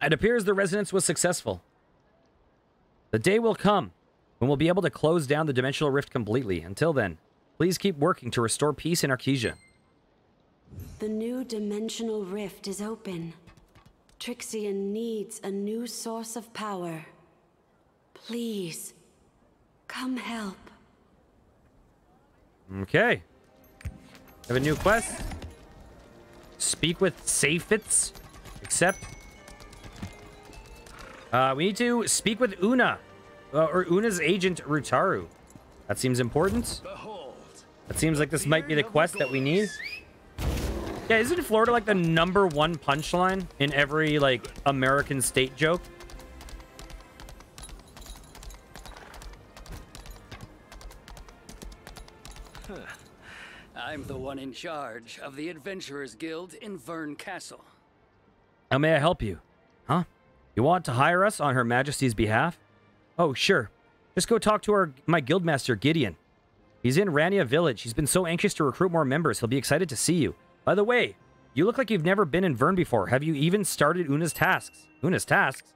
It appears the resonance was successful. The day will come when we'll be able to close down the dimensional rift completely. Until then, please keep working to restore peace in Arkesia. The new dimensional rift is open. Trixian needs a new source of power. Please, come help. Okay. Have a new quest. Speak with Safitz. Accept. We need to speak with Una, or Una's agent, Rutaru. That seems important. That seems like this might be the quest that we need. Yeah, isn't Florida like the #1 punchline in every, like, American state joke? I'm the one in charge of the Adventurers Guild in Vern Castle. How may I help you? Huh? You want to hire us on Her Majesty's behalf? Oh, sure. Just go talk to my guildmaster, Gideon. He's in Rania Village. He's been so anxious to recruit more members. He'll be excited to see you. By the way, you look like you've never been in Vern before. Have you even started Una's tasks? Una's tasks?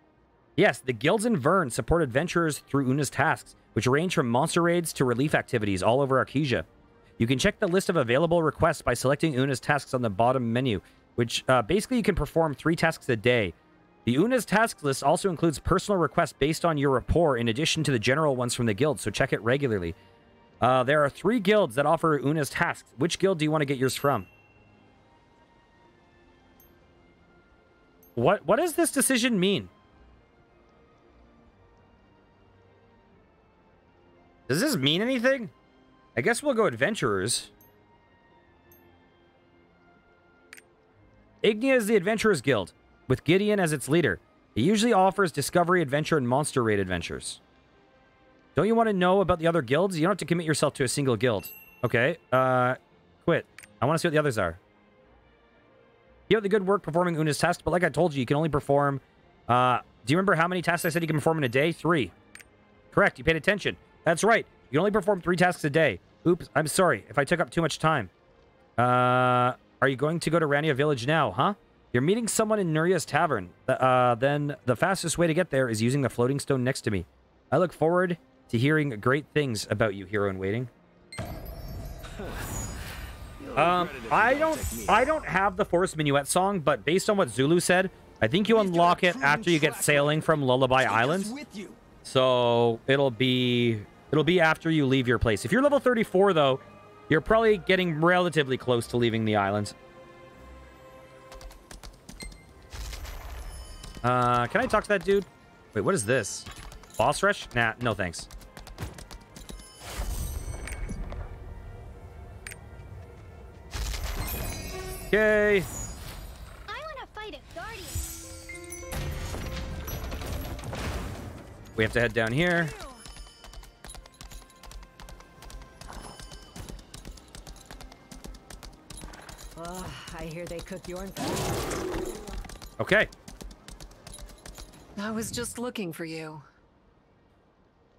Yes, the guilds in Vern support adventurers through Una's tasks, which range from monster raids to relief activities all over Arkesia. You can check the list of available requests by selecting Una's tasks on the bottom menu, which basically you can perform 3 tasks a day. The Una's tasks list also includes personal requests based on your rapport in addition to the general ones from the guild, so check it regularly. There are 3 guilds that offer Una's tasks. Which guild do you want to get yours from? What does this decision mean? Does this mean anything? I guess we'll go adventurers. Ignea is the Adventurers Guild, with Gideon as its leader. It usually offers discovery, adventure, and monster raid adventures. Don't you want to know about the other guilds? You don't have to commit yourself to a single guild. Okay, quit. I want to see what the others are. You have the good work performing Una's tasks, but like I told you, you can only perform... do you remember how many tasks I said you can perform in a day? 3. Correct, you paid attention. That's right. You can only perform 3 tasks a day. Oops, I'm sorry if I took up too much time. Are you going to go to Rania Village now, huh? You're meeting someone in Nuria's Tavern. Then the fastest way to get there is using the floating stone next to me. I look forward to hearing great things about you, Hero in Waiting. I don't have the Forest Minuet song, but based on what Zulu said, I think you unlock it after you get sailing from Lullaby Island. So it'll be after you leave your place. If you're level 34 though, you're probably getting relatively close to leaving the island. Can I talk to that dude? Wait, what is this? Boss rush? Nah, no thanks. Okay. I want to fight a guardian. We have to head down here. Oh, I hear they cook your. Okay. I was just looking for you.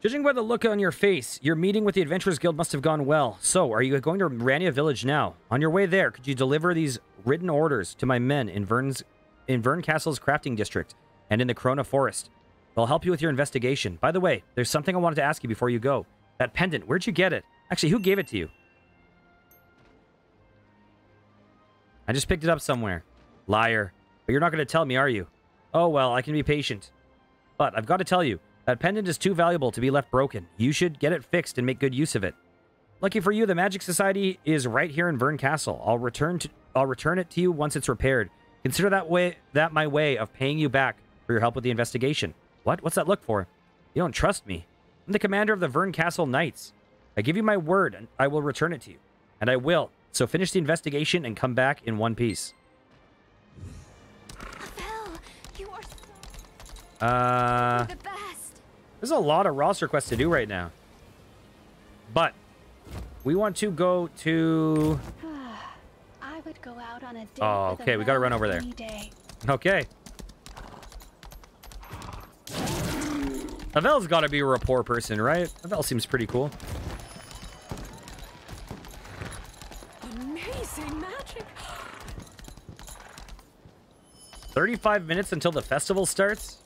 Judging by the look on your face, your meeting with the Adventurers Guild must have gone well. So, are you going to Rania Village now? On your way there, could you deliver these written orders to my men in Vern Castle's crafting district and in the Krona Forest? They'll help you with your investigation. By the way, there's something I wanted to ask you before you go. That pendant, where'd you get it? Actually, who gave it to you? I just picked it up somewhere. Liar. But you're not going to tell me, are you? Oh, well, I can be patient. But I've got to tell you, that pendant is too valuable to be left broken. You should get it fixed and make good use of it. Lucky for you, the Magic Society is right here in Vern Castle. I'll return it to you once it's repaired. Consider that my way of paying you back for your help with the investigation. What? What's that look for? You don't trust me. I'm the commander of the Vern Castle Knights. I give you my word, and I will return it to you. And I will. So finish the investigation and come back in one piece. Avel, you are so... the best. There's a lot of roster quests to do right now. But we want to go to... I would go out on a date. Oh, okay. We got to run over there. Day. Okay. Avel's got to be a rapport person, right? Avel seems pretty cool. Amazing magic. 35 minutes until the festival starts.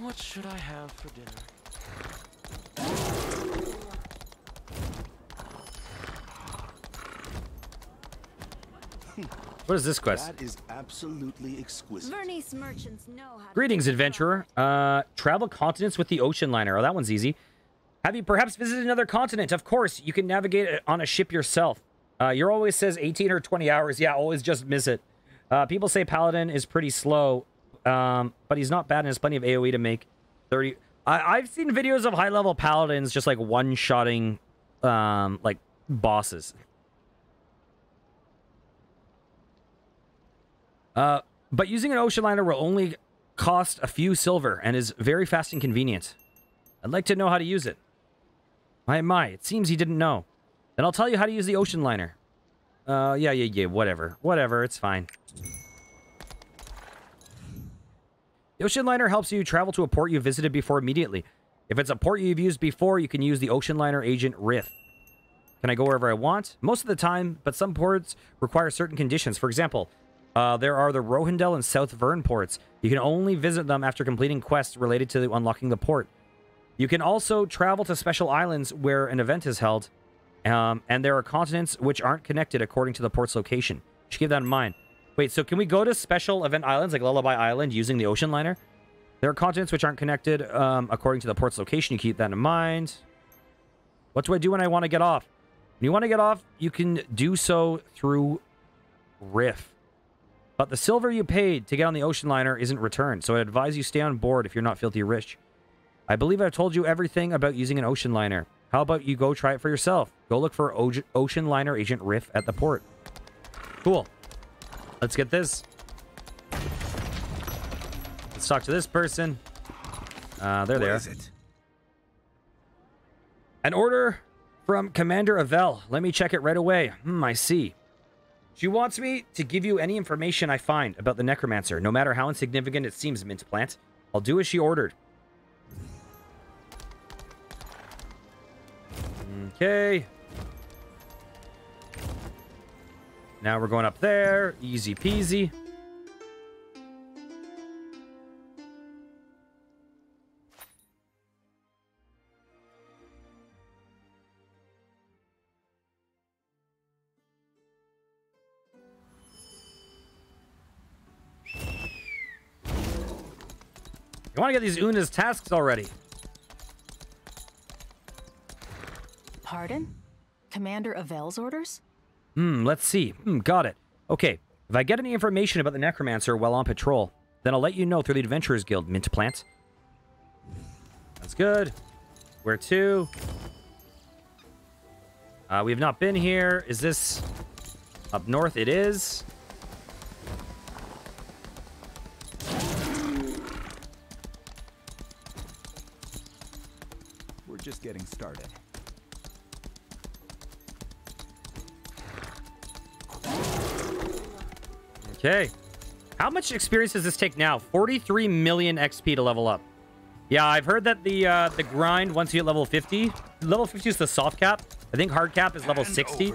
What should I have for dinner? What is this quest? That is absolutely exquisite. Vernice merchants know how. Greetings, adventurer. Travel continents with the ocean liner. Oh, that one's easy. Have you perhaps visited another continent? Of course, you can navigate on a ship yourself. Your always says 18 or 20 hours. Yeah, always just miss it. People say Paladin is pretty slow, but he's not bad and has plenty of AoE to make 30. I've seen videos of high-level Paladins just like one-shotting like bosses. But using an ocean liner will only cost a few silver and is very fast and convenient. I'd like to know how to use it. My, it seems he didn't know. Then I'll tell you how to use the ocean liner. Yeah, whatever, it's fine. The ocean liner helps you travel to a port you visited before immediately. If it's a port you've used before, you can use the ocean liner agent Rith. Can I go wherever I want? Most of the time, but some ports require certain conditions. For example, there are the Rohendel and South Vern ports. You can only visit them after completing quests related to unlocking the port. You can also travel to special islands where an event is held, and there are continents which aren't connected according to the port's location. You should keep that in mind. Wait, so can we go to special event islands like Lullaby Island using the ocean liner? There are continents which aren't connected according to the port's location. You keep that in mind. What do I do when I want to get off? When you want to get off, you can do so through Riff. But the silver you paid to get on the ocean liner isn't returned, so I advise you stay on board if you're not filthy rich. I believe I've told you everything about using an ocean liner. How about you go try it for yourself? Go look for ocean liner agent Riff at the port. Cool. Let's get this. Let's talk to this person. There they are. What is it? An order from Commander Avel. Let me check it right away. I see. She wants me to give you any information I find about the necromancer, no matter how insignificant it seems, Mint Plant. I'll do as she ordered. Okay. Now we're going up there. Easy peasy. I want to get these Una's tasks already. Pardon? Commander Avel's orders? Let's see. Got it. Okay, if I get any information about the necromancer while on patrol, then I'll let you know through the Adventurers Guild, Mint Plant. That's good. Where to? We've not been here. Is this up north? It is. Just getting started. Okay. How much experience does this take now? 43 million XP to level up. Yeah, I've heard that the grind once you hit level 50. Level 50 is the soft cap. I think hard cap is level 60.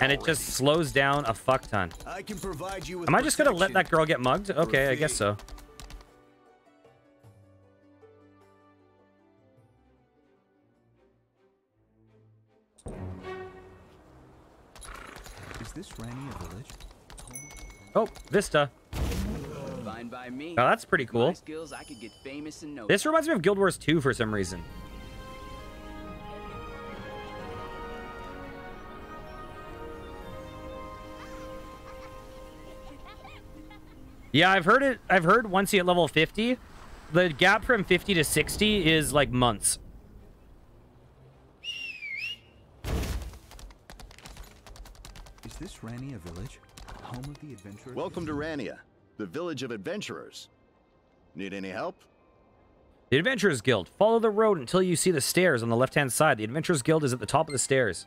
And it just slows down a fuck ton. I can provide you with. Am I just going to let that girl get mugged? Okay, I guess so. This Rania Village. Oh, Vista. Fine by me. Oh, that's pretty cool. Skills, I could get famous and this reminds me of Guild Wars 2 for some reason. Yeah, I've heard it. I've heard once you hit level 50, the gap from 50 to 60 is like months. This Rania Village, home of the adventurers. Welcome to Rania, the village of adventurers. Need any help? The Adventurers Guild. Follow the road until you see the stairs on the left-hand side. The Adventurers Guild is at the top of the stairs.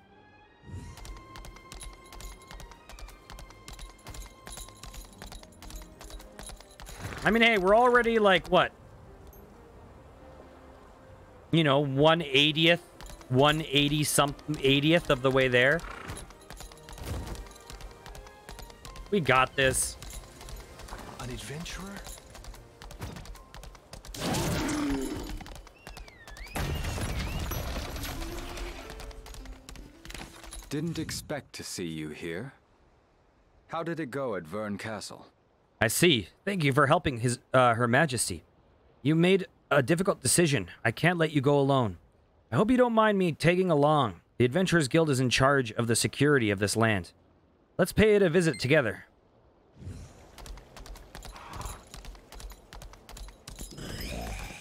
I mean, hey, we're already like what? you know, 180th of the way there. We got this. An adventurer? Didn't expect to see you here. How did it go at Vern Castle? I see. Thank you for helping his, Her Majesty. You made a difficult decision. I can't let you go alone. I hope you don't mind me tagging along. The Adventurers Guild is in charge of the security of this land. Let's pay it a visit together.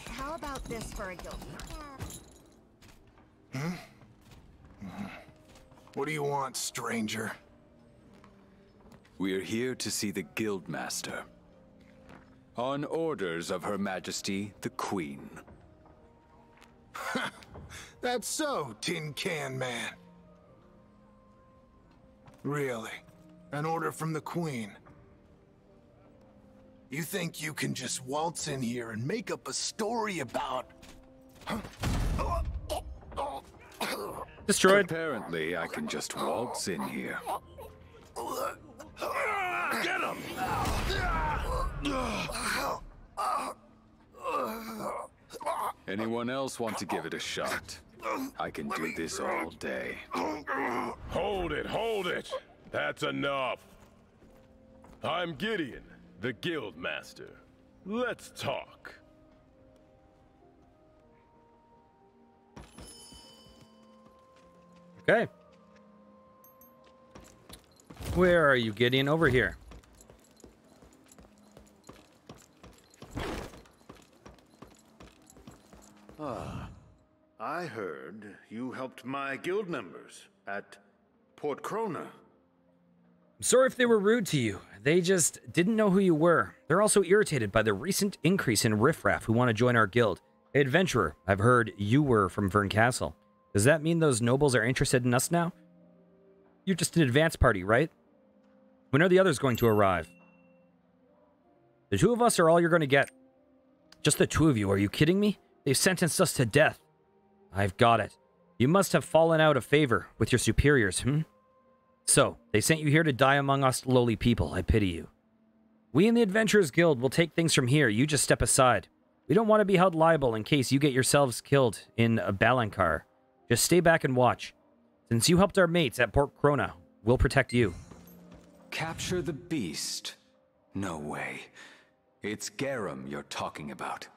How about this for a guild? Hmm? What do you want, stranger? We're here to see the Guildmaster. On orders of Her Majesty, the Queen. That's so, Tin Can Man. Really? An order from the Queen? You think you can just waltz in here and make up a story about... Destroyed. Apparently, I can just waltz in here. Get him! Anyone else want to give it a shot? I can do this all day. Hold it, hold it! That's enough! I'm Gideon, the Guildmaster. Let's talk. Okay. Where are you, Gideon? Over here. Ah, I heard you helped my guild members at Port Krona. I'm sorry if they were rude to you. They just didn't know who you were. They're also irritated by the recent increase in riffraff who want to join our guild. Hey, adventurer, I've heard you were from Vern Castle. Does that mean those nobles are interested in us now? You're just an advance party, right? When are the others going to arrive? The two of us are all you're going to get. Just the two of you, are you kidding me? They've sentenced us to death. I've got it. You must have fallen out of favor with your superiors, hmm? So, they sent you here to die among us lowly people. I pity you. We in the Adventurers Guild will take things from here. You just step aside. We don't want to be held liable in case you get yourselves killed in a Balancar. Just stay back and watch. Since you helped our mates at Port Krona, we'll protect you. Capture the beast? No way. It's Garum you're talking about.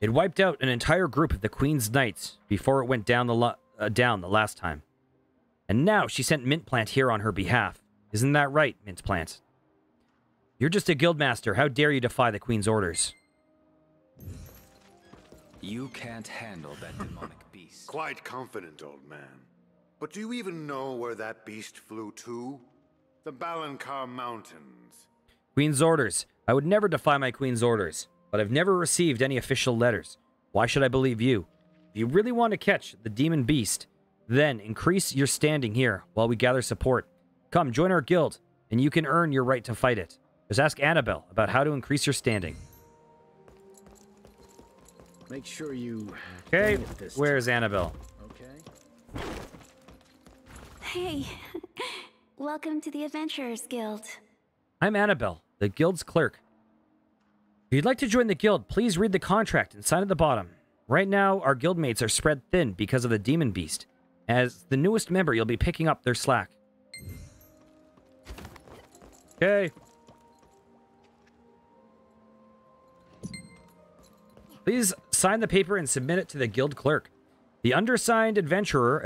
It wiped out an entire group of the Queen's Knights before it went down the last time. And now she sent Mint Plant here on her behalf. Isn't that right, Mint Plant? You're just a guildmaster. How dare you defy the Queen's orders? You can't handle that demonic beast. Quite confident, old man. But do you even know where that beast flew to? The Balancar Mountains. Queen's orders. I would never defy my Queen's orders, but I've never received any official letters. Why should I believe you? If you really want to catch the demon beast, then increase your standing here while we gather support. Come, join our guild, and you can earn your right to fight it. Just ask Annabelle about how to increase your standing. Make sure you... Okay, where's Annabelle? Okay. Hey, welcome to the Adventurers Guild. I'm Annabelle, the guild's clerk. If you'd like to join the guild, please read the contract and sign at the bottom. Right now, our guildmates are spread thin because of the demon beast. As the newest member, you'll be picking up their slack. Okay. Please sign the paper and submit it to the guild clerk. The undersigned adventurer,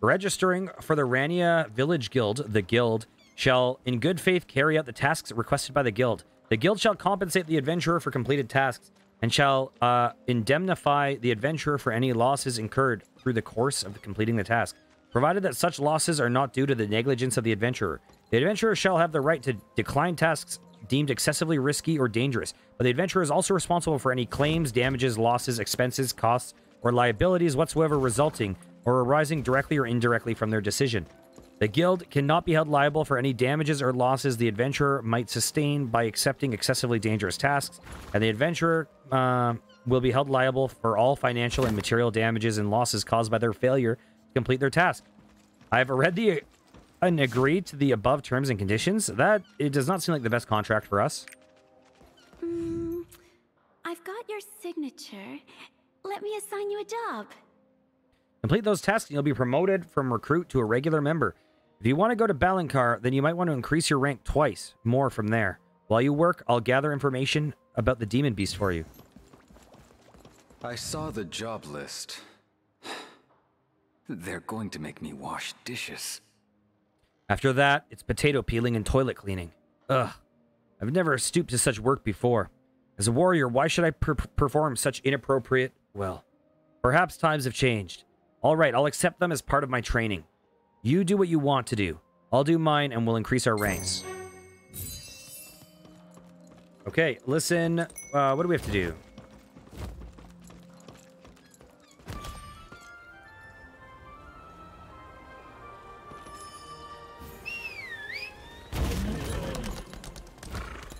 registering for the Rania Village Guild, the guild, shall in good faith carry out the tasks requested by the guild. The guild shall compensate the adventurer for completed tasks and shall indemnify the adventurer for any losses incurred through the course of completing the task, provided that such losses are not due to the negligence of the adventurer. The adventurer shall have the right to decline tasks deemed excessively risky or dangerous, but the adventurer is also responsible for any claims, damages, losses, expenses, costs, or liabilities whatsoever resulting or arising directly or indirectly from their decision. The guild cannot be held liable for any damages or losses the adventurer might sustain by accepting excessively dangerous tasks, and the adventurer will be held liable for all financial and material damages and losses caused by their failure to complete their task. I have read the and agreed to the above terms and conditions. That it does not seem like the best contract for us. I've got your signature. Let me assign you a job. Complete those tasks and you'll be promoted from recruit to a regular member. If you want to go to Balancar, then you might want to increase your rank twice more from there. While you work, I'll gather information about the demon beast for you. I saw the job list. They're going to make me wash dishes. After that, it's potato peeling and toilet cleaning. Ugh. I've never stooped to such work before. As a warrior, why should I perform such inappropriate... Well, perhaps times have changed. All right, I'll accept them as part of my training. You do what you want to do. I'll do mine and we'll increase our ranks. Okay, listen. What do we have to do?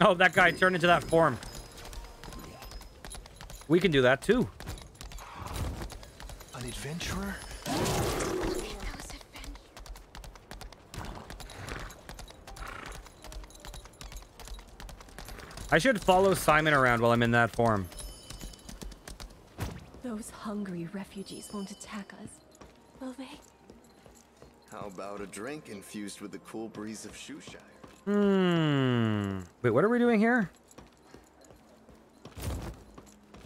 Oh, that guy turned into that form. We can do that too. An adventurer? I should follow Simon around while I'm in that form. Those hungry refugees won't attack us, will they? How about a drink infused with the cool breeze of Shushire? Wait, what are we doing here?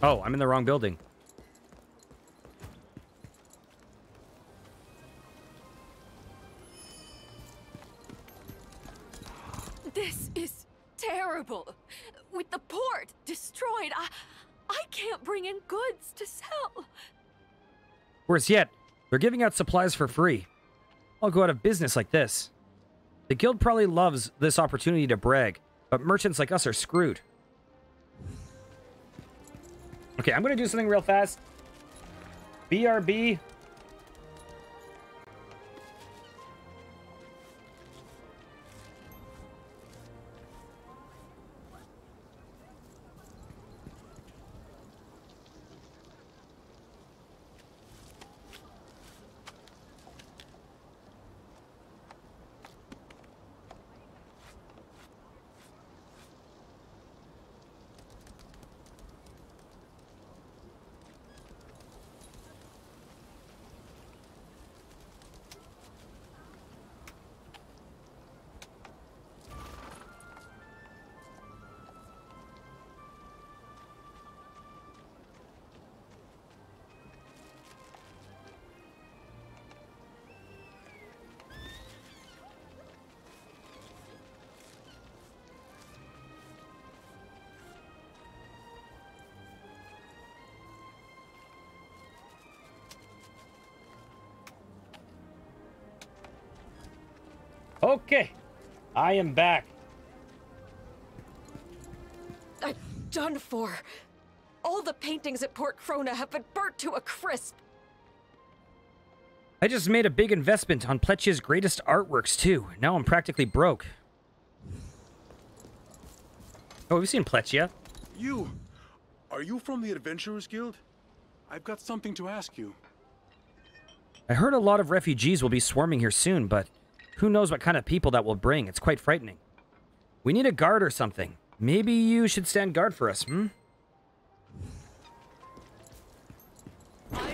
Oh, I'm in the wrong building. This is terrible. With the port destroyed, I can't bring in goods to sell. Worse yet, they're giving out supplies for free. I'll go out of business like this. The guild probably loves this opportunity to brag, but merchants like us are screwed. Okay, I'm going to do something real fast. BRB. Okay, I am back. I'm done for. All the paintings at Port Krona have been burnt to a crisp. I just made a big investment on Pletch's greatest artworks, too. Now I'm practically broke. Oh, we've seen Pletch, yeah? Are you from the Adventurers Guild? I've got something to ask you. I heard a lot of refugees will be swarming here soon, but... who knows what kind of people that will bring? It's quite frightening. We need a guard or something. Maybe you should stand guard for us, My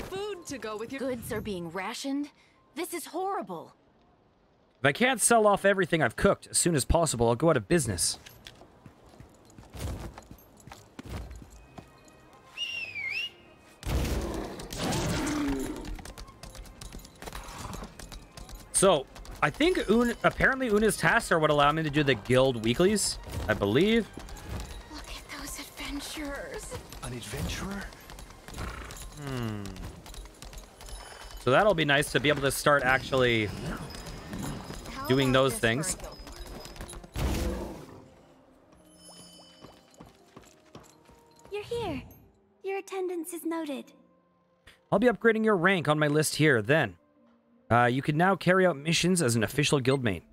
food to go with your goods are being rationed. This is horrible. If I can't sell off everything I've cooked as soon as possible, I'll go out of business. So... I think apparently Una's tasks are what allow me to do the guild weeklies, I believe. Look at those adventurers. An adventurer? So that'll be nice to be able to start actually doing those things. You're here. Your attendance is noted. I'll be upgrading your rank on my list here then. You can now carry out missions as an official guildmate.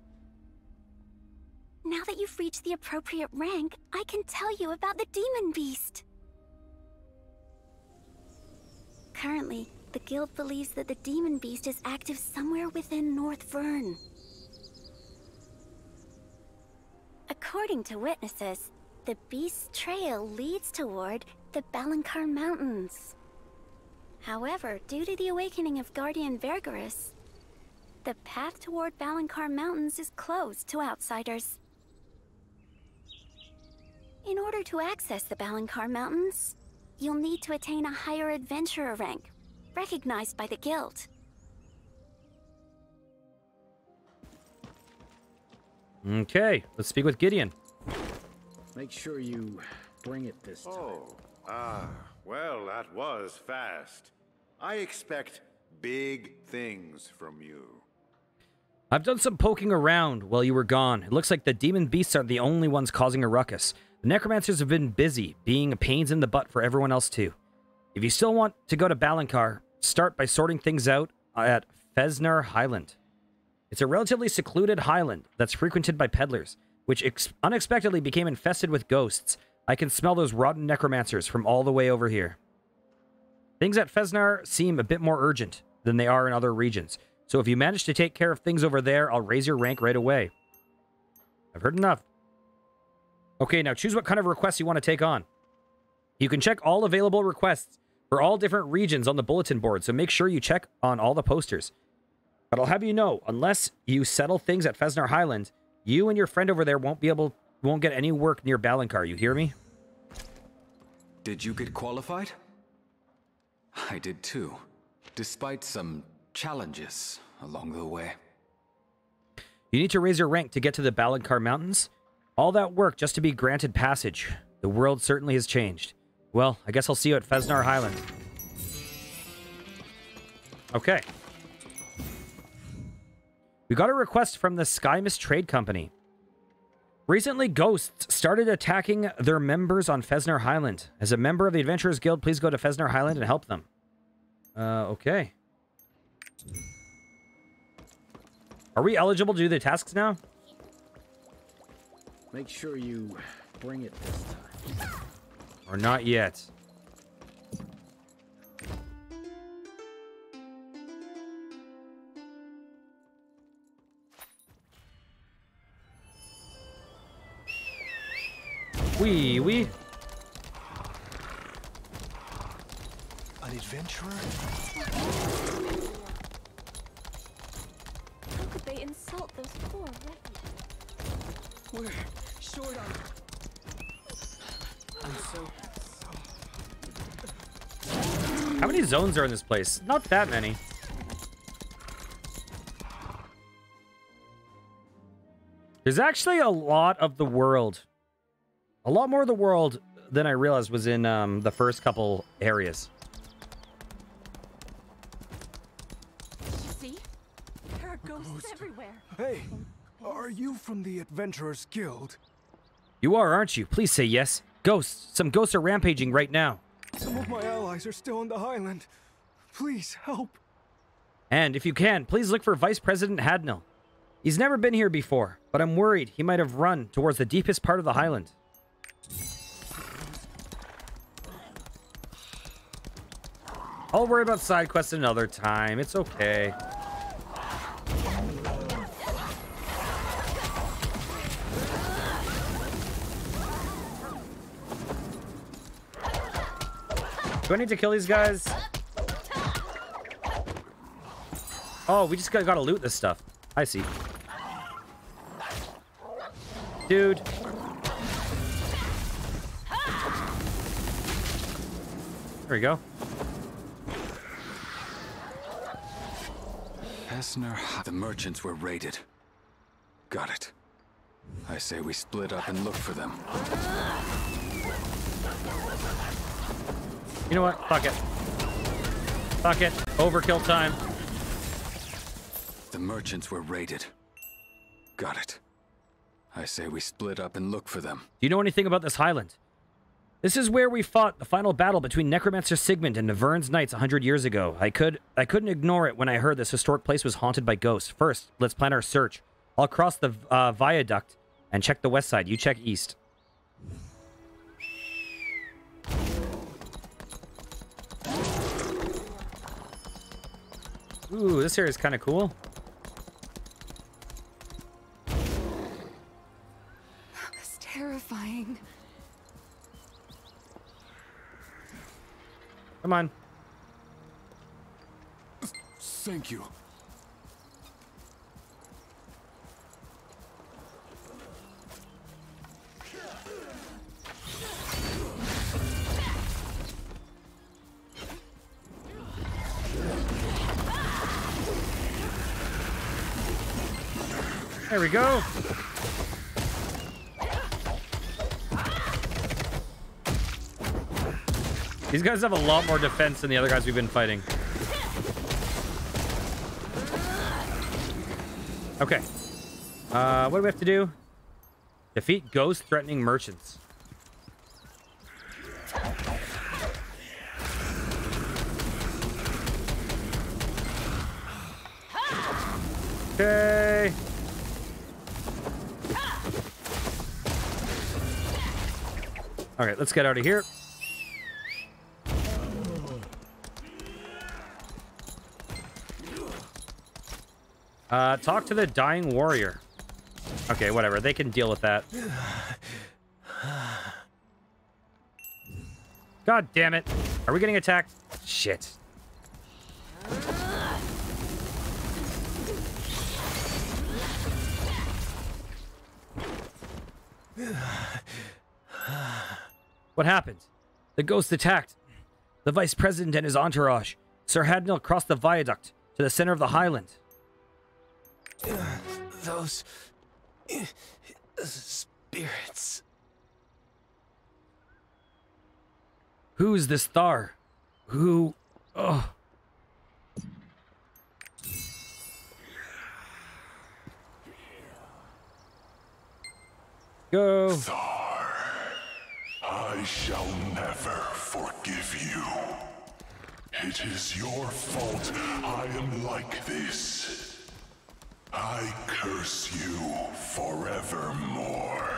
Now that you've reached the appropriate rank, I can tell you about the demon beast. Currently, the guild believes that the demon beast is active somewhere within North Vern. According to witnesses, the beast's trail leads toward the Balancar Mountains. However, due to the awakening of Guardian Vergaris, the path toward Balancar Mountains is closed to outsiders. In order to access the Balancar Mountains, you'll need to attain a higher adventurer rank, recognized by the guild. Okay, let's speak with Gideon. Make sure you bring it this time. Oh, well, that was fast. I expect big things from you. I've done some poking around while you were gone. It looks like the demon beasts aren't the only ones causing a ruckus. The necromancers have been busy, being a pains in the butt for everyone else too. If you still want to go to Balancar, start by sorting things out at Fesnar Highland. It's a relatively secluded highland that's frequented by peddlers, which unexpectedly became infested with ghosts. I can smell those rotten necromancers from all the way over here. Things at Fesnar seem a bit more urgent than they are in other regions, so if you manage to take care of things over there, I'll raise your rank right away. I've heard enough. Okay, now choose what kind of requests you want to take on. You can check all available requests for all different regions on the bulletin board, so make sure you check on all the posters. But I'll have you know, unless you settle things at Fesnar Highland, you and your friend over there won't get any work near Balancar, you hear me? Did you get qualified? I did too, despite some challenges along the way. You need to raise your rank to get to the Balancar Mountains. All that work just to be granted passage. The world certainly has changed. Well, I guess I'll see you at Fesnar Highland. Okay. We got a request from the Skymis Trade Company. Recently, ghosts started attacking their members on Fesnar Highland. As a member of the Adventurers Guild, please go to Fesnar Highland and help them. Okay. Are we eligible to do the tasks now? Make sure you bring it this time. Or not yet. Wee wee. An adventurer? How could they insult those poor wretches? We're short on. How many zones are in this place? Not that many. There's actually a lot of the world. A lot more of the world than I realized was in the first couple areas. See? There are ghosts everywhere. Hey, are you from the Adventurers Guild? You are, aren't you? Please say yes. Ghosts. Some ghosts are rampaging right now. Some of my allies are still in the highland. Please help. And if you can, please look for Vice President Hadnell. He's never been here before, but I'm worried he might have run towards the deepest part of the highland. I'll worry about side quests another time. It's okay. Do I need to kill these guys? Oh, we just gotta loot this stuff. I see. Dude. There we go. The merchants were raided. Got it. I say we split up and look for them. You know what? Fuck it. Fuck it. Overkill time. The merchants were raided. Got it. I say we split up and look for them. Do you know anything about this highland? This is where we fought the final battle between Necromancer Sigmund and the Vern's Knights 100 years ago. I couldn't ignore it when I heard this historic place was haunted by ghosts. First, let's plan our search. I'll cross the viaduct and check the west side. You check east. Ooh, this here is kind of cool. That was terrifying. Come on. Thank you. There we go. These guys have a lot more defense than the other guys we've been fighting. Okay. What do we have to do? Defeat ghost threatening merchants. Okay. All right, let's get out of here. Talk to the dying warrior. Okay, whatever. They can deal with that. God damn it. Are we getting attacked? Shit. What happened? The ghost attacked. The vice president and his entourage. Sir Hadnell crossed the viaduct to the center of the highland. Those spirits. Who's this Thar? Who? Oh. Go. Thar, I shall never forgive you. It is your fault I am like this. I curse you forevermore.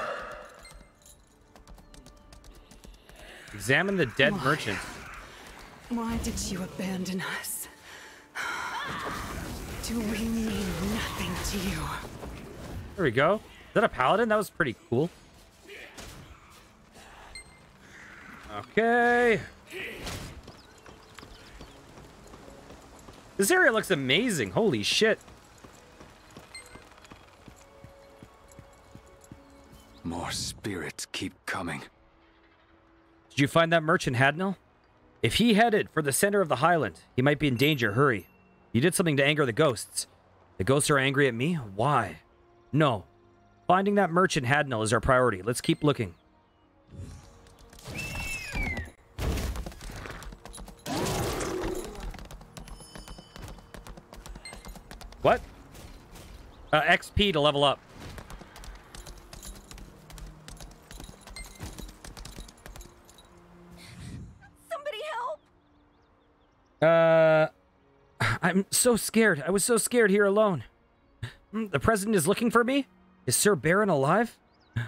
Examine the dead merchant. Why did you abandon us? Do we mean nothing to you? There we go. Is that a paladin? That was pretty cool. Okay. This area looks amazing. Holy shit. More spirits keep coming. Did you find that merchant, Hadnell? If he headed for the center of the highland, he might be in danger. Hurry. You did something to anger the ghosts. The ghosts are angry at me? Why? No. Finding that merchant, Hadnell, is our priority. Let's keep looking. What? XP to level up. I'm so scared. I was so scared here alone. The president is looking for me? Is Sir Baron alive?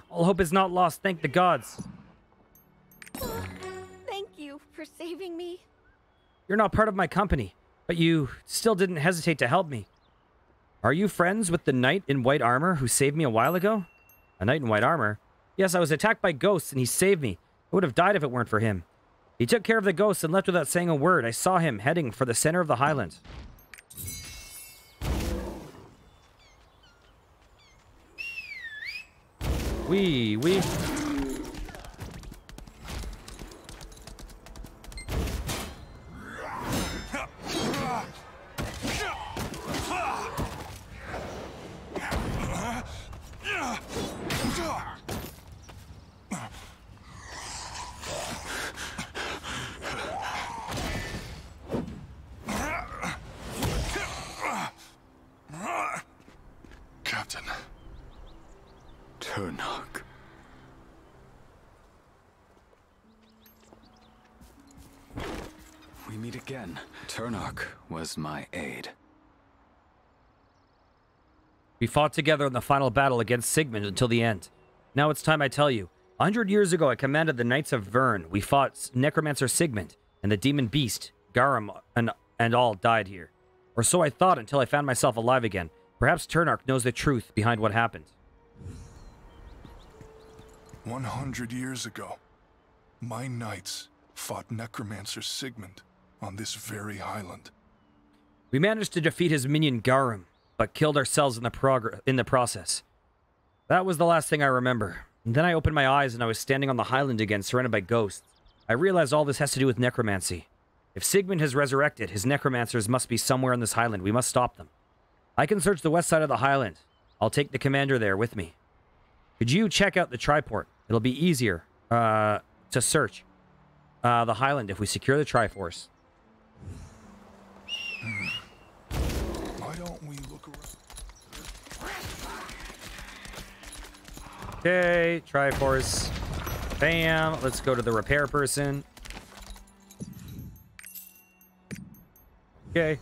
All hope is not lost. Thank the gods. Thank you for saving me. You're not part of my company, but you still didn't hesitate to help me. Are you friends with the knight in white armor who saved me a while ago? A knight in white armor? Yes, I was attacked by ghosts and he saved me. I would have died if it weren't for him. He took care of the ghosts and left without saying a word. I saw him heading for the center of the highland. Wee. Turnark. We meet again. Turnark was my aid. We fought together in the final battle against Sigmund until the end. Now it's time I tell you. 100 years ago, I commanded the Knights of Vern. We fought Necromancer Sigmund and the demon beast, Garum, and all died here. Or so I thought until I found myself alive again. Perhaps Turnark knows the truth behind what happened. 100 years ago, my knights fought Necromancer Sigmund on this very island. We managed to defeat his minion Garum, but killed ourselves in the process. That was the last thing I remember. And then I opened my eyes and I was standing on the highland again, surrounded by ghosts. I realized all this has to do with necromancy. If Sigmund has resurrected, his necromancers must be somewhere on this highland. We must stop them. I can search the west side of the highland. I'll take the commander there with me. Could you check out the Triport? It'll be easier to search the highland if we secure the Triforce. Why don't we look around? Okay, Triforce. Bam. Let's go to the repair person. Okay.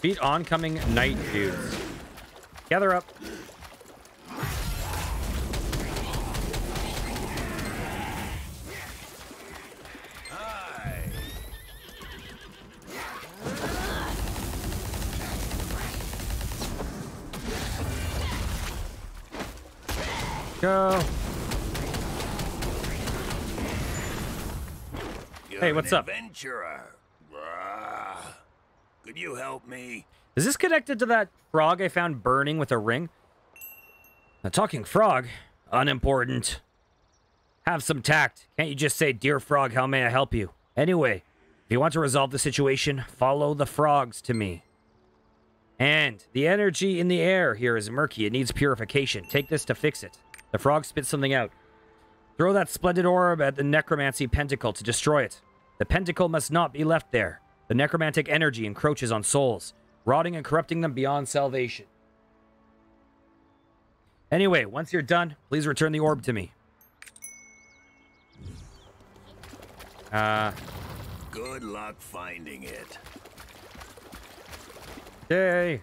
Beat oncoming night dudes. Gather up. Hi. Go. Hey, what's up? Adventurer. Could you help me? Is this connected to that frog I found burning with a ring? A talking frog? Unimportant. Have some tact. Can't you just say, "Dear frog, how may I help you?" Anyway, if you want to resolve the situation, follow the frogs to me. And the energy in the air here is murky. It needs purification. Take this to fix it. The frog spits something out. Throw that splendid orb at the necromancy pentacle to destroy it. The pentacle must not be left there. The necromantic energy encroaches on souls, rotting and corrupting them beyond salvation. Anyway, once you're done, please return the orb to me. Good luck finding it. Yay.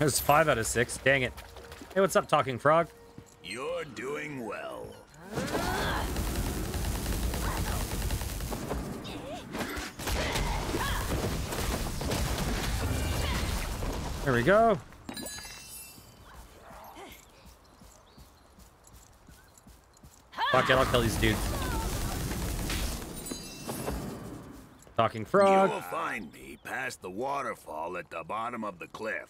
There's 5 out of 6. Dang it. Hey, what's up, talking frog? You're doing well. There we go. Fuck it, I'll kill these dudes. Talking frog. You will find me past the waterfall at the bottom of the cliff.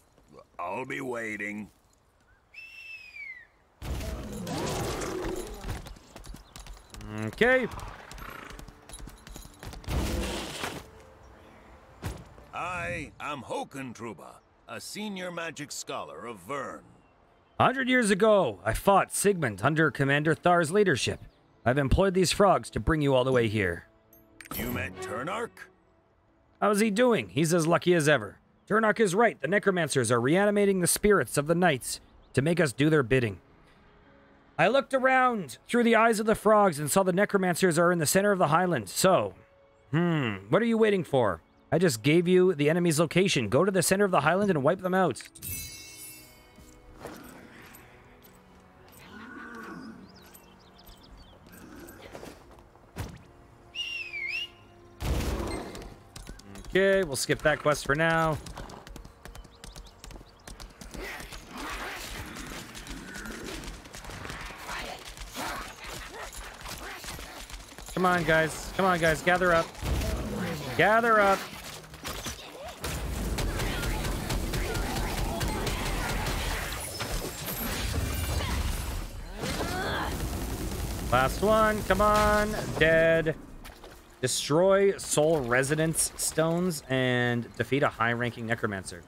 I'll be waiting. Okay. I am Hokentruba, a senior magic scholar of Vern. 100 years ago, I fought Sigmund under Commander Thar's leadership. I've employed these frogs to bring you all the way here. You met Turnark? How's he doing? He's as lucky as ever. Turnark is right. The necromancers are reanimating the spirits of the knights to make us do their bidding. I looked around through the eyes of the frogs and saw the necromancers are in the center of the highland. So, what are you waiting for? I just gave you the enemy's location. Go to the center of the highland and wipe them out. Okay, we'll skip that quest for now. Come on, guys. Come on, guys. Gather up. Gather up. Last one. Come on. Dead. Destroy soul resonance stones and defeat a high-ranking necromancer.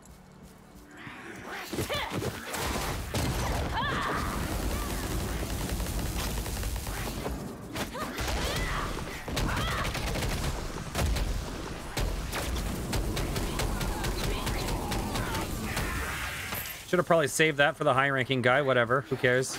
Should have probably saved that for the high-ranking guy. Whatever. Who cares?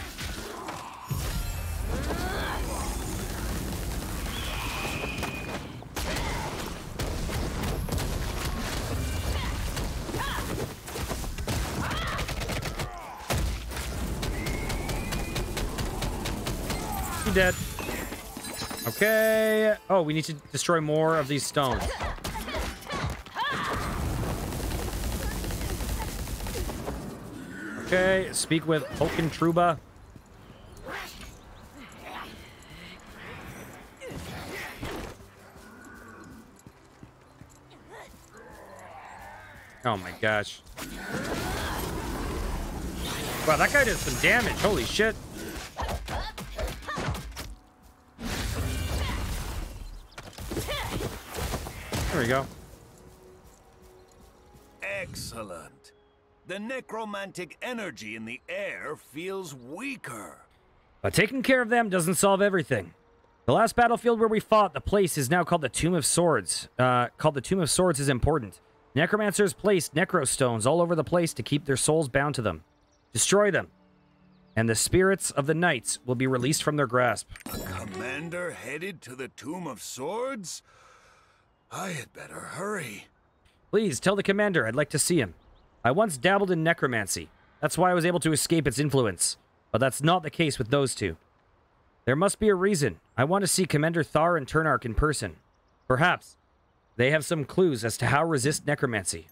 You're dead. Okay. Oh, we need to destroy more of these stones. Okay. Speak with Hokentruba. Oh my gosh. Wow, that guy did some damage. Holy shit. There we go. Excellent. The necromantic energy in the air feels weaker. But taking care of them doesn't solve everything. The last battlefield where we fought, the place is now called the Tomb of Swords. Is important. Necromancers placed necrostones all over the place to keep their souls bound to them. Destroy them, and the spirits of the knights will be released from their grasp. A commander headed to the Tomb of Swords? I had better hurry. Please, tell the commander I'd like to see him. I once dabbled in necromancy. That's why I was able to escape its influence. But that's not the case with those two. There must be a reason. I want to see Commander Thar and Turnark in person. Perhaps they have some clues as to how to resist necromancy.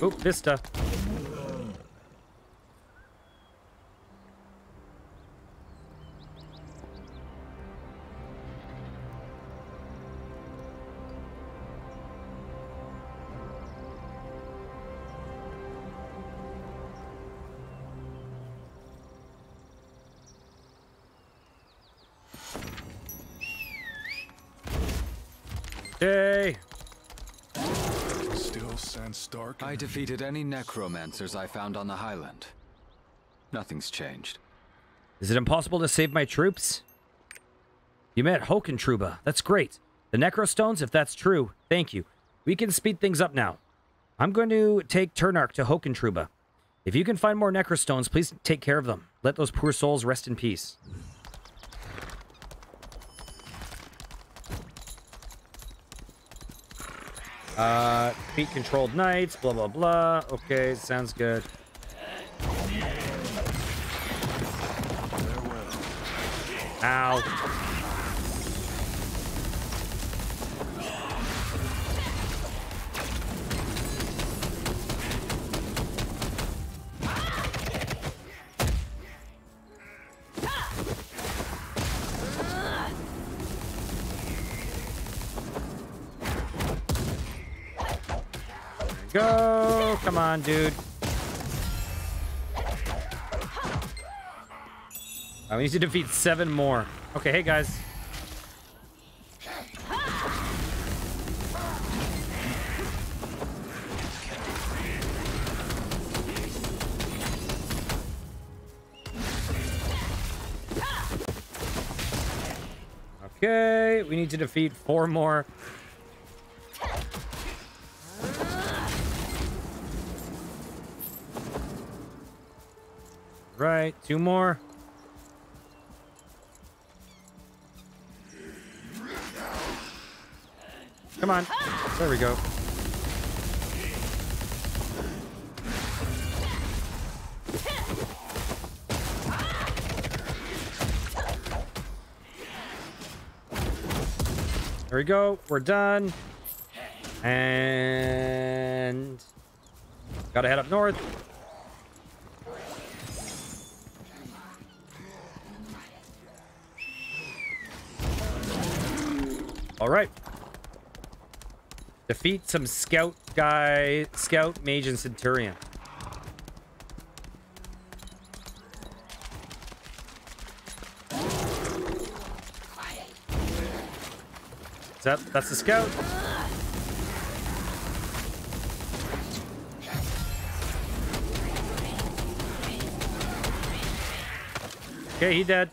Oop, Vista. Hey. I defeated any necromancers I found on the highland. Nothing's changed. Is it impossible to save my troops? You met Hokentruba. That's great. The necrostones, if that's true, thank you. We can speed things up now. I'm going to take Turnark to Hokentruba. If you can find more necrostones, please take care of them. Let those poor souls rest in peace. Defeat controlled knights, blah, blah, blah. Okay, sounds good. Ow. Go! Come on, dude. Oh, we need to defeat 7 more. Okay, hey guys. Okay, we need to defeat 4 more. Right, 2 more. Come on. There we go. There we go. We're done. And gotta head up north. All right. Defeat some scout guy, scout, mage, and centurion. Is that's the scout. Okay, he dead.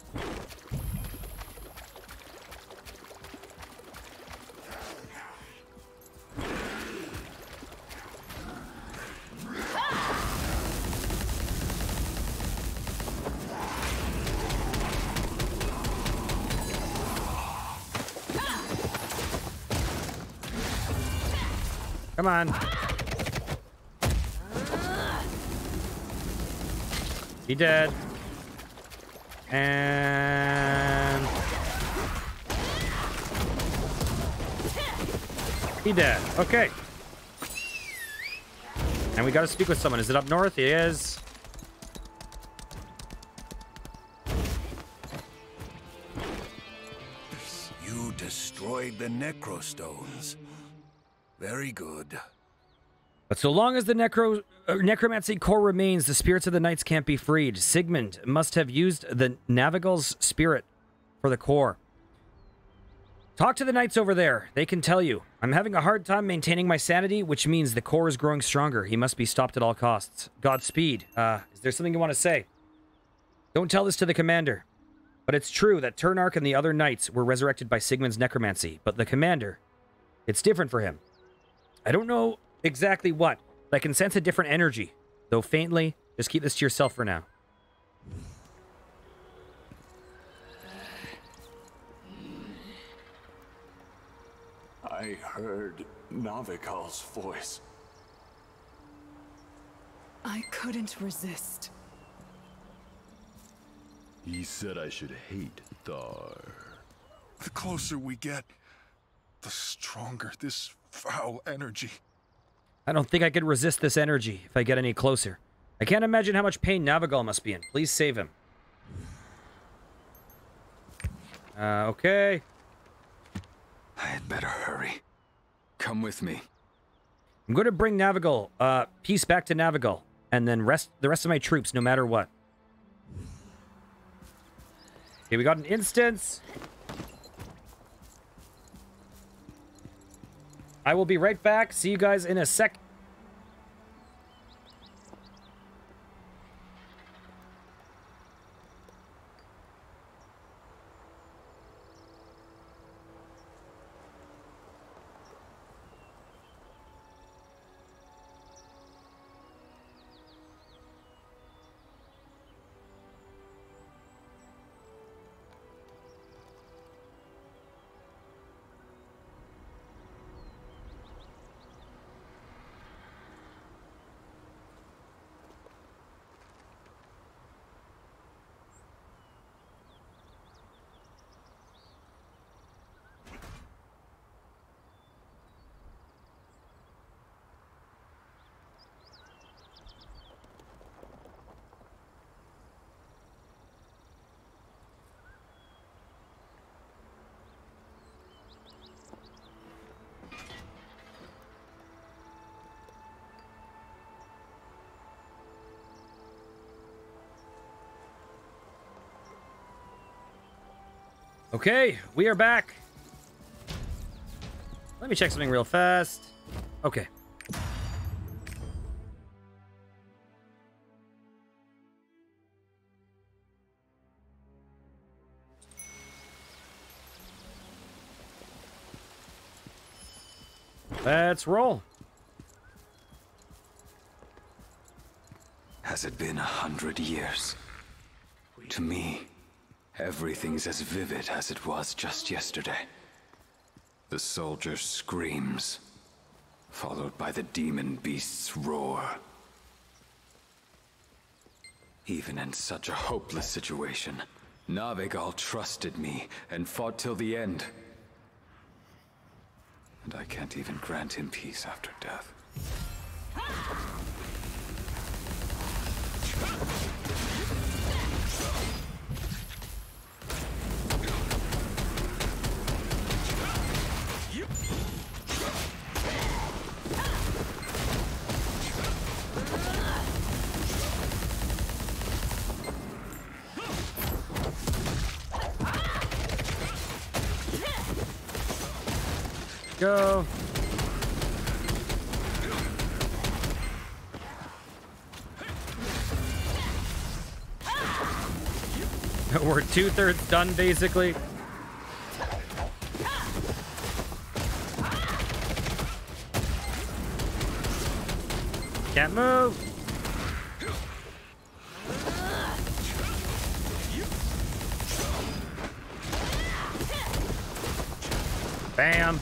Come on. He dead. And... he dead. Okay. And we gotta speak with someone. Is it up north? It is. You destroyed the necrostones. Very good. But so long as the necromancy core remains, the spirits of the knights can't be freed. Sigmund must have used the Navigal's spirit for the core. Talk to the knights over there. They can tell you. I'm having a hard time maintaining my sanity, which means the core is growing stronger. He must be stopped at all costs. Godspeed. Is there something you want to say? Don't tell this to the commander. But it's true that Turnark and the other knights were resurrected by Sigmund's necromancy. But the commander, it's different for him. I don't know exactly what, but I can sense a different energy. Though faintly, just keep this to yourself for now. I heard Navigal's voice. I couldn't resist. He said I should hate Thar. The closer we get, the stronger this foul energy. I don't think I could resist this energy if I get any closer. I can't imagine how much pain Navigal must be in. Please save him. Okay. I had better hurry. Come with me. I'm going to bring Navigal, peace back to Navigal, and then the rest of my troops, no matter what. Okay, we got an instance. I will be right back. See you guys in a sec. Okay, we are back. Let me check something real fast. Okay. Let's roll. Has it been 100 years? To me, everything's as vivid as it was just yesterday. The soldier's screams, followed by the demon beast's roar. Even in such a hopeless situation, Navigal trusted me and fought till the end. And I can't even grant him peace after death. Go. We're 2/3 done, basically. Can't move. Bam.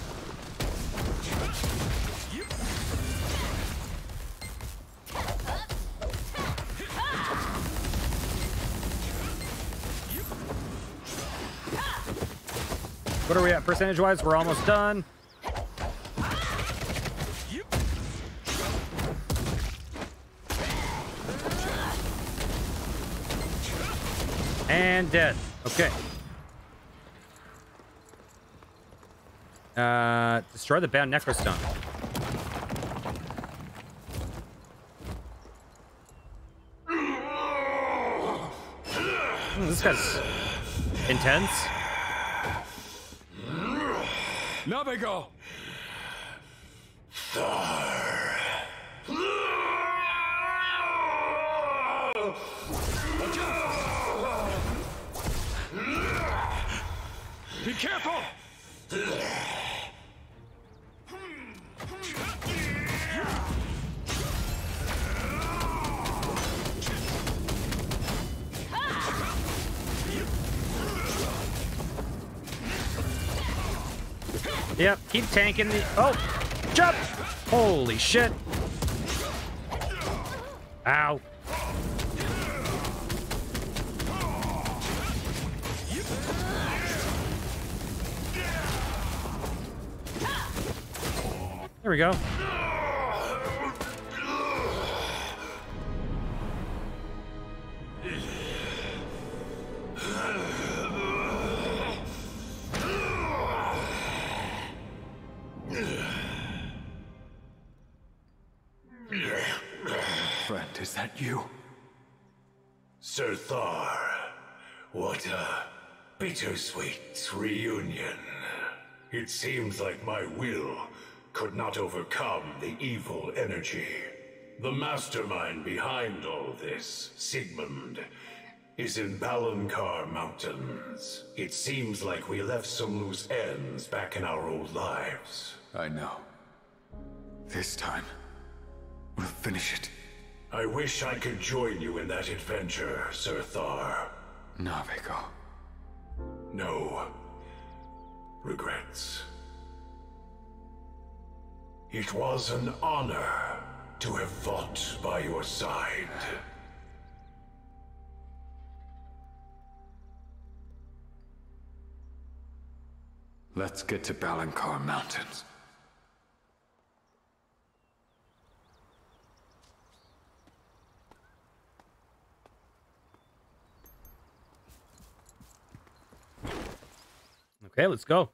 What are we at percentage-wise? We're almost done. And dead. Okay. Destroy the bound necrostone. This guy's intense. Navigal! Thar! Watch out! Be careful! Yep, keep tanking the... Oh! Jump! Holy shit! Ow. There we go. You, Sir Thar, what a bittersweet reunion. It seems like my will could not overcome the evil energy. The mastermind behind all this, Sigmund, is in Balancar Mountains. It seems like we left some loose ends back in our old lives. I know. This time, we'll finish it. I wish I could join you in that adventure, Sir Thar. Navigal. No regrets. It was an honor to have fought by your side. Let's get to Balancar Mountains. Okay, let's go.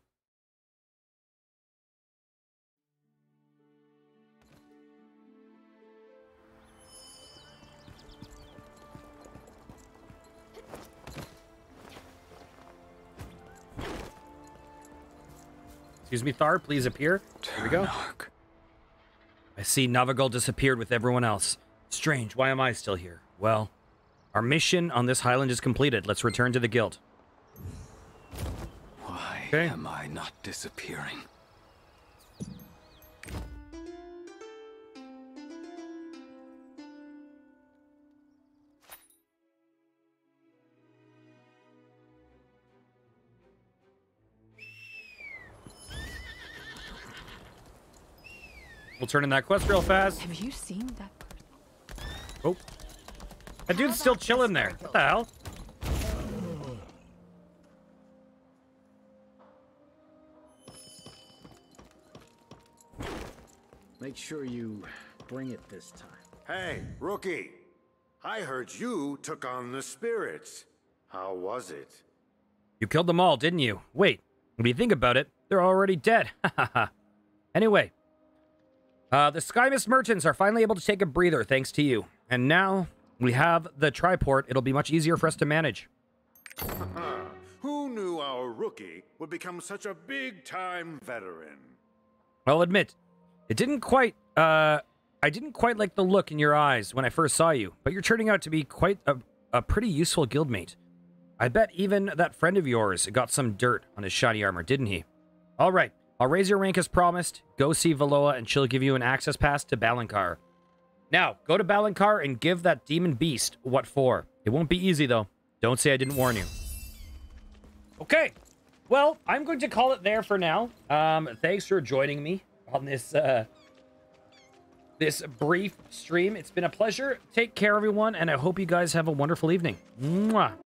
Excuse me, Thar, please appear. Here we go. I see Navigal disappeared with everyone else. Strange, why am I still here? Well, our mission on this highland is completed. Let's return to the guild. Okay. Am I not disappearing? We'll turn in that quest real fast. Have you seen that? Oh, that dude's still chilling there. What the hell? Make sure you bring it this time. Hey, rookie! I heard you took on the spirits. How was it? You killed them all, didn't you? Wait, if you think about it, they're already dead. Anyway, the Sky Mist merchants are finally able to take a breather thanks to you. And now we have the triport. It'll be much easier for us to manage. Who knew our rookie would become such a big-time veteran? I'll admit, it didn't quite, I didn't quite like the look in your eyes when I first saw you, but you're turning out to be quite a pretty useful guildmate. I bet even that friend of yours got some dirt on his shiny armor, didn't he? All right, I'll raise your rank as promised. Go see Veloa, and she'll give you an access pass to Balancar. Now, go to Balancar and give that demon beast what for. It won't be easy, though. Don't say I didn't warn you. Okay, well, I'm going to call it there for now. Thanks for joining me on this this brief stream. It's been a pleasure. Take care, everyone, and I hope you guys have a wonderful evening. Mwah.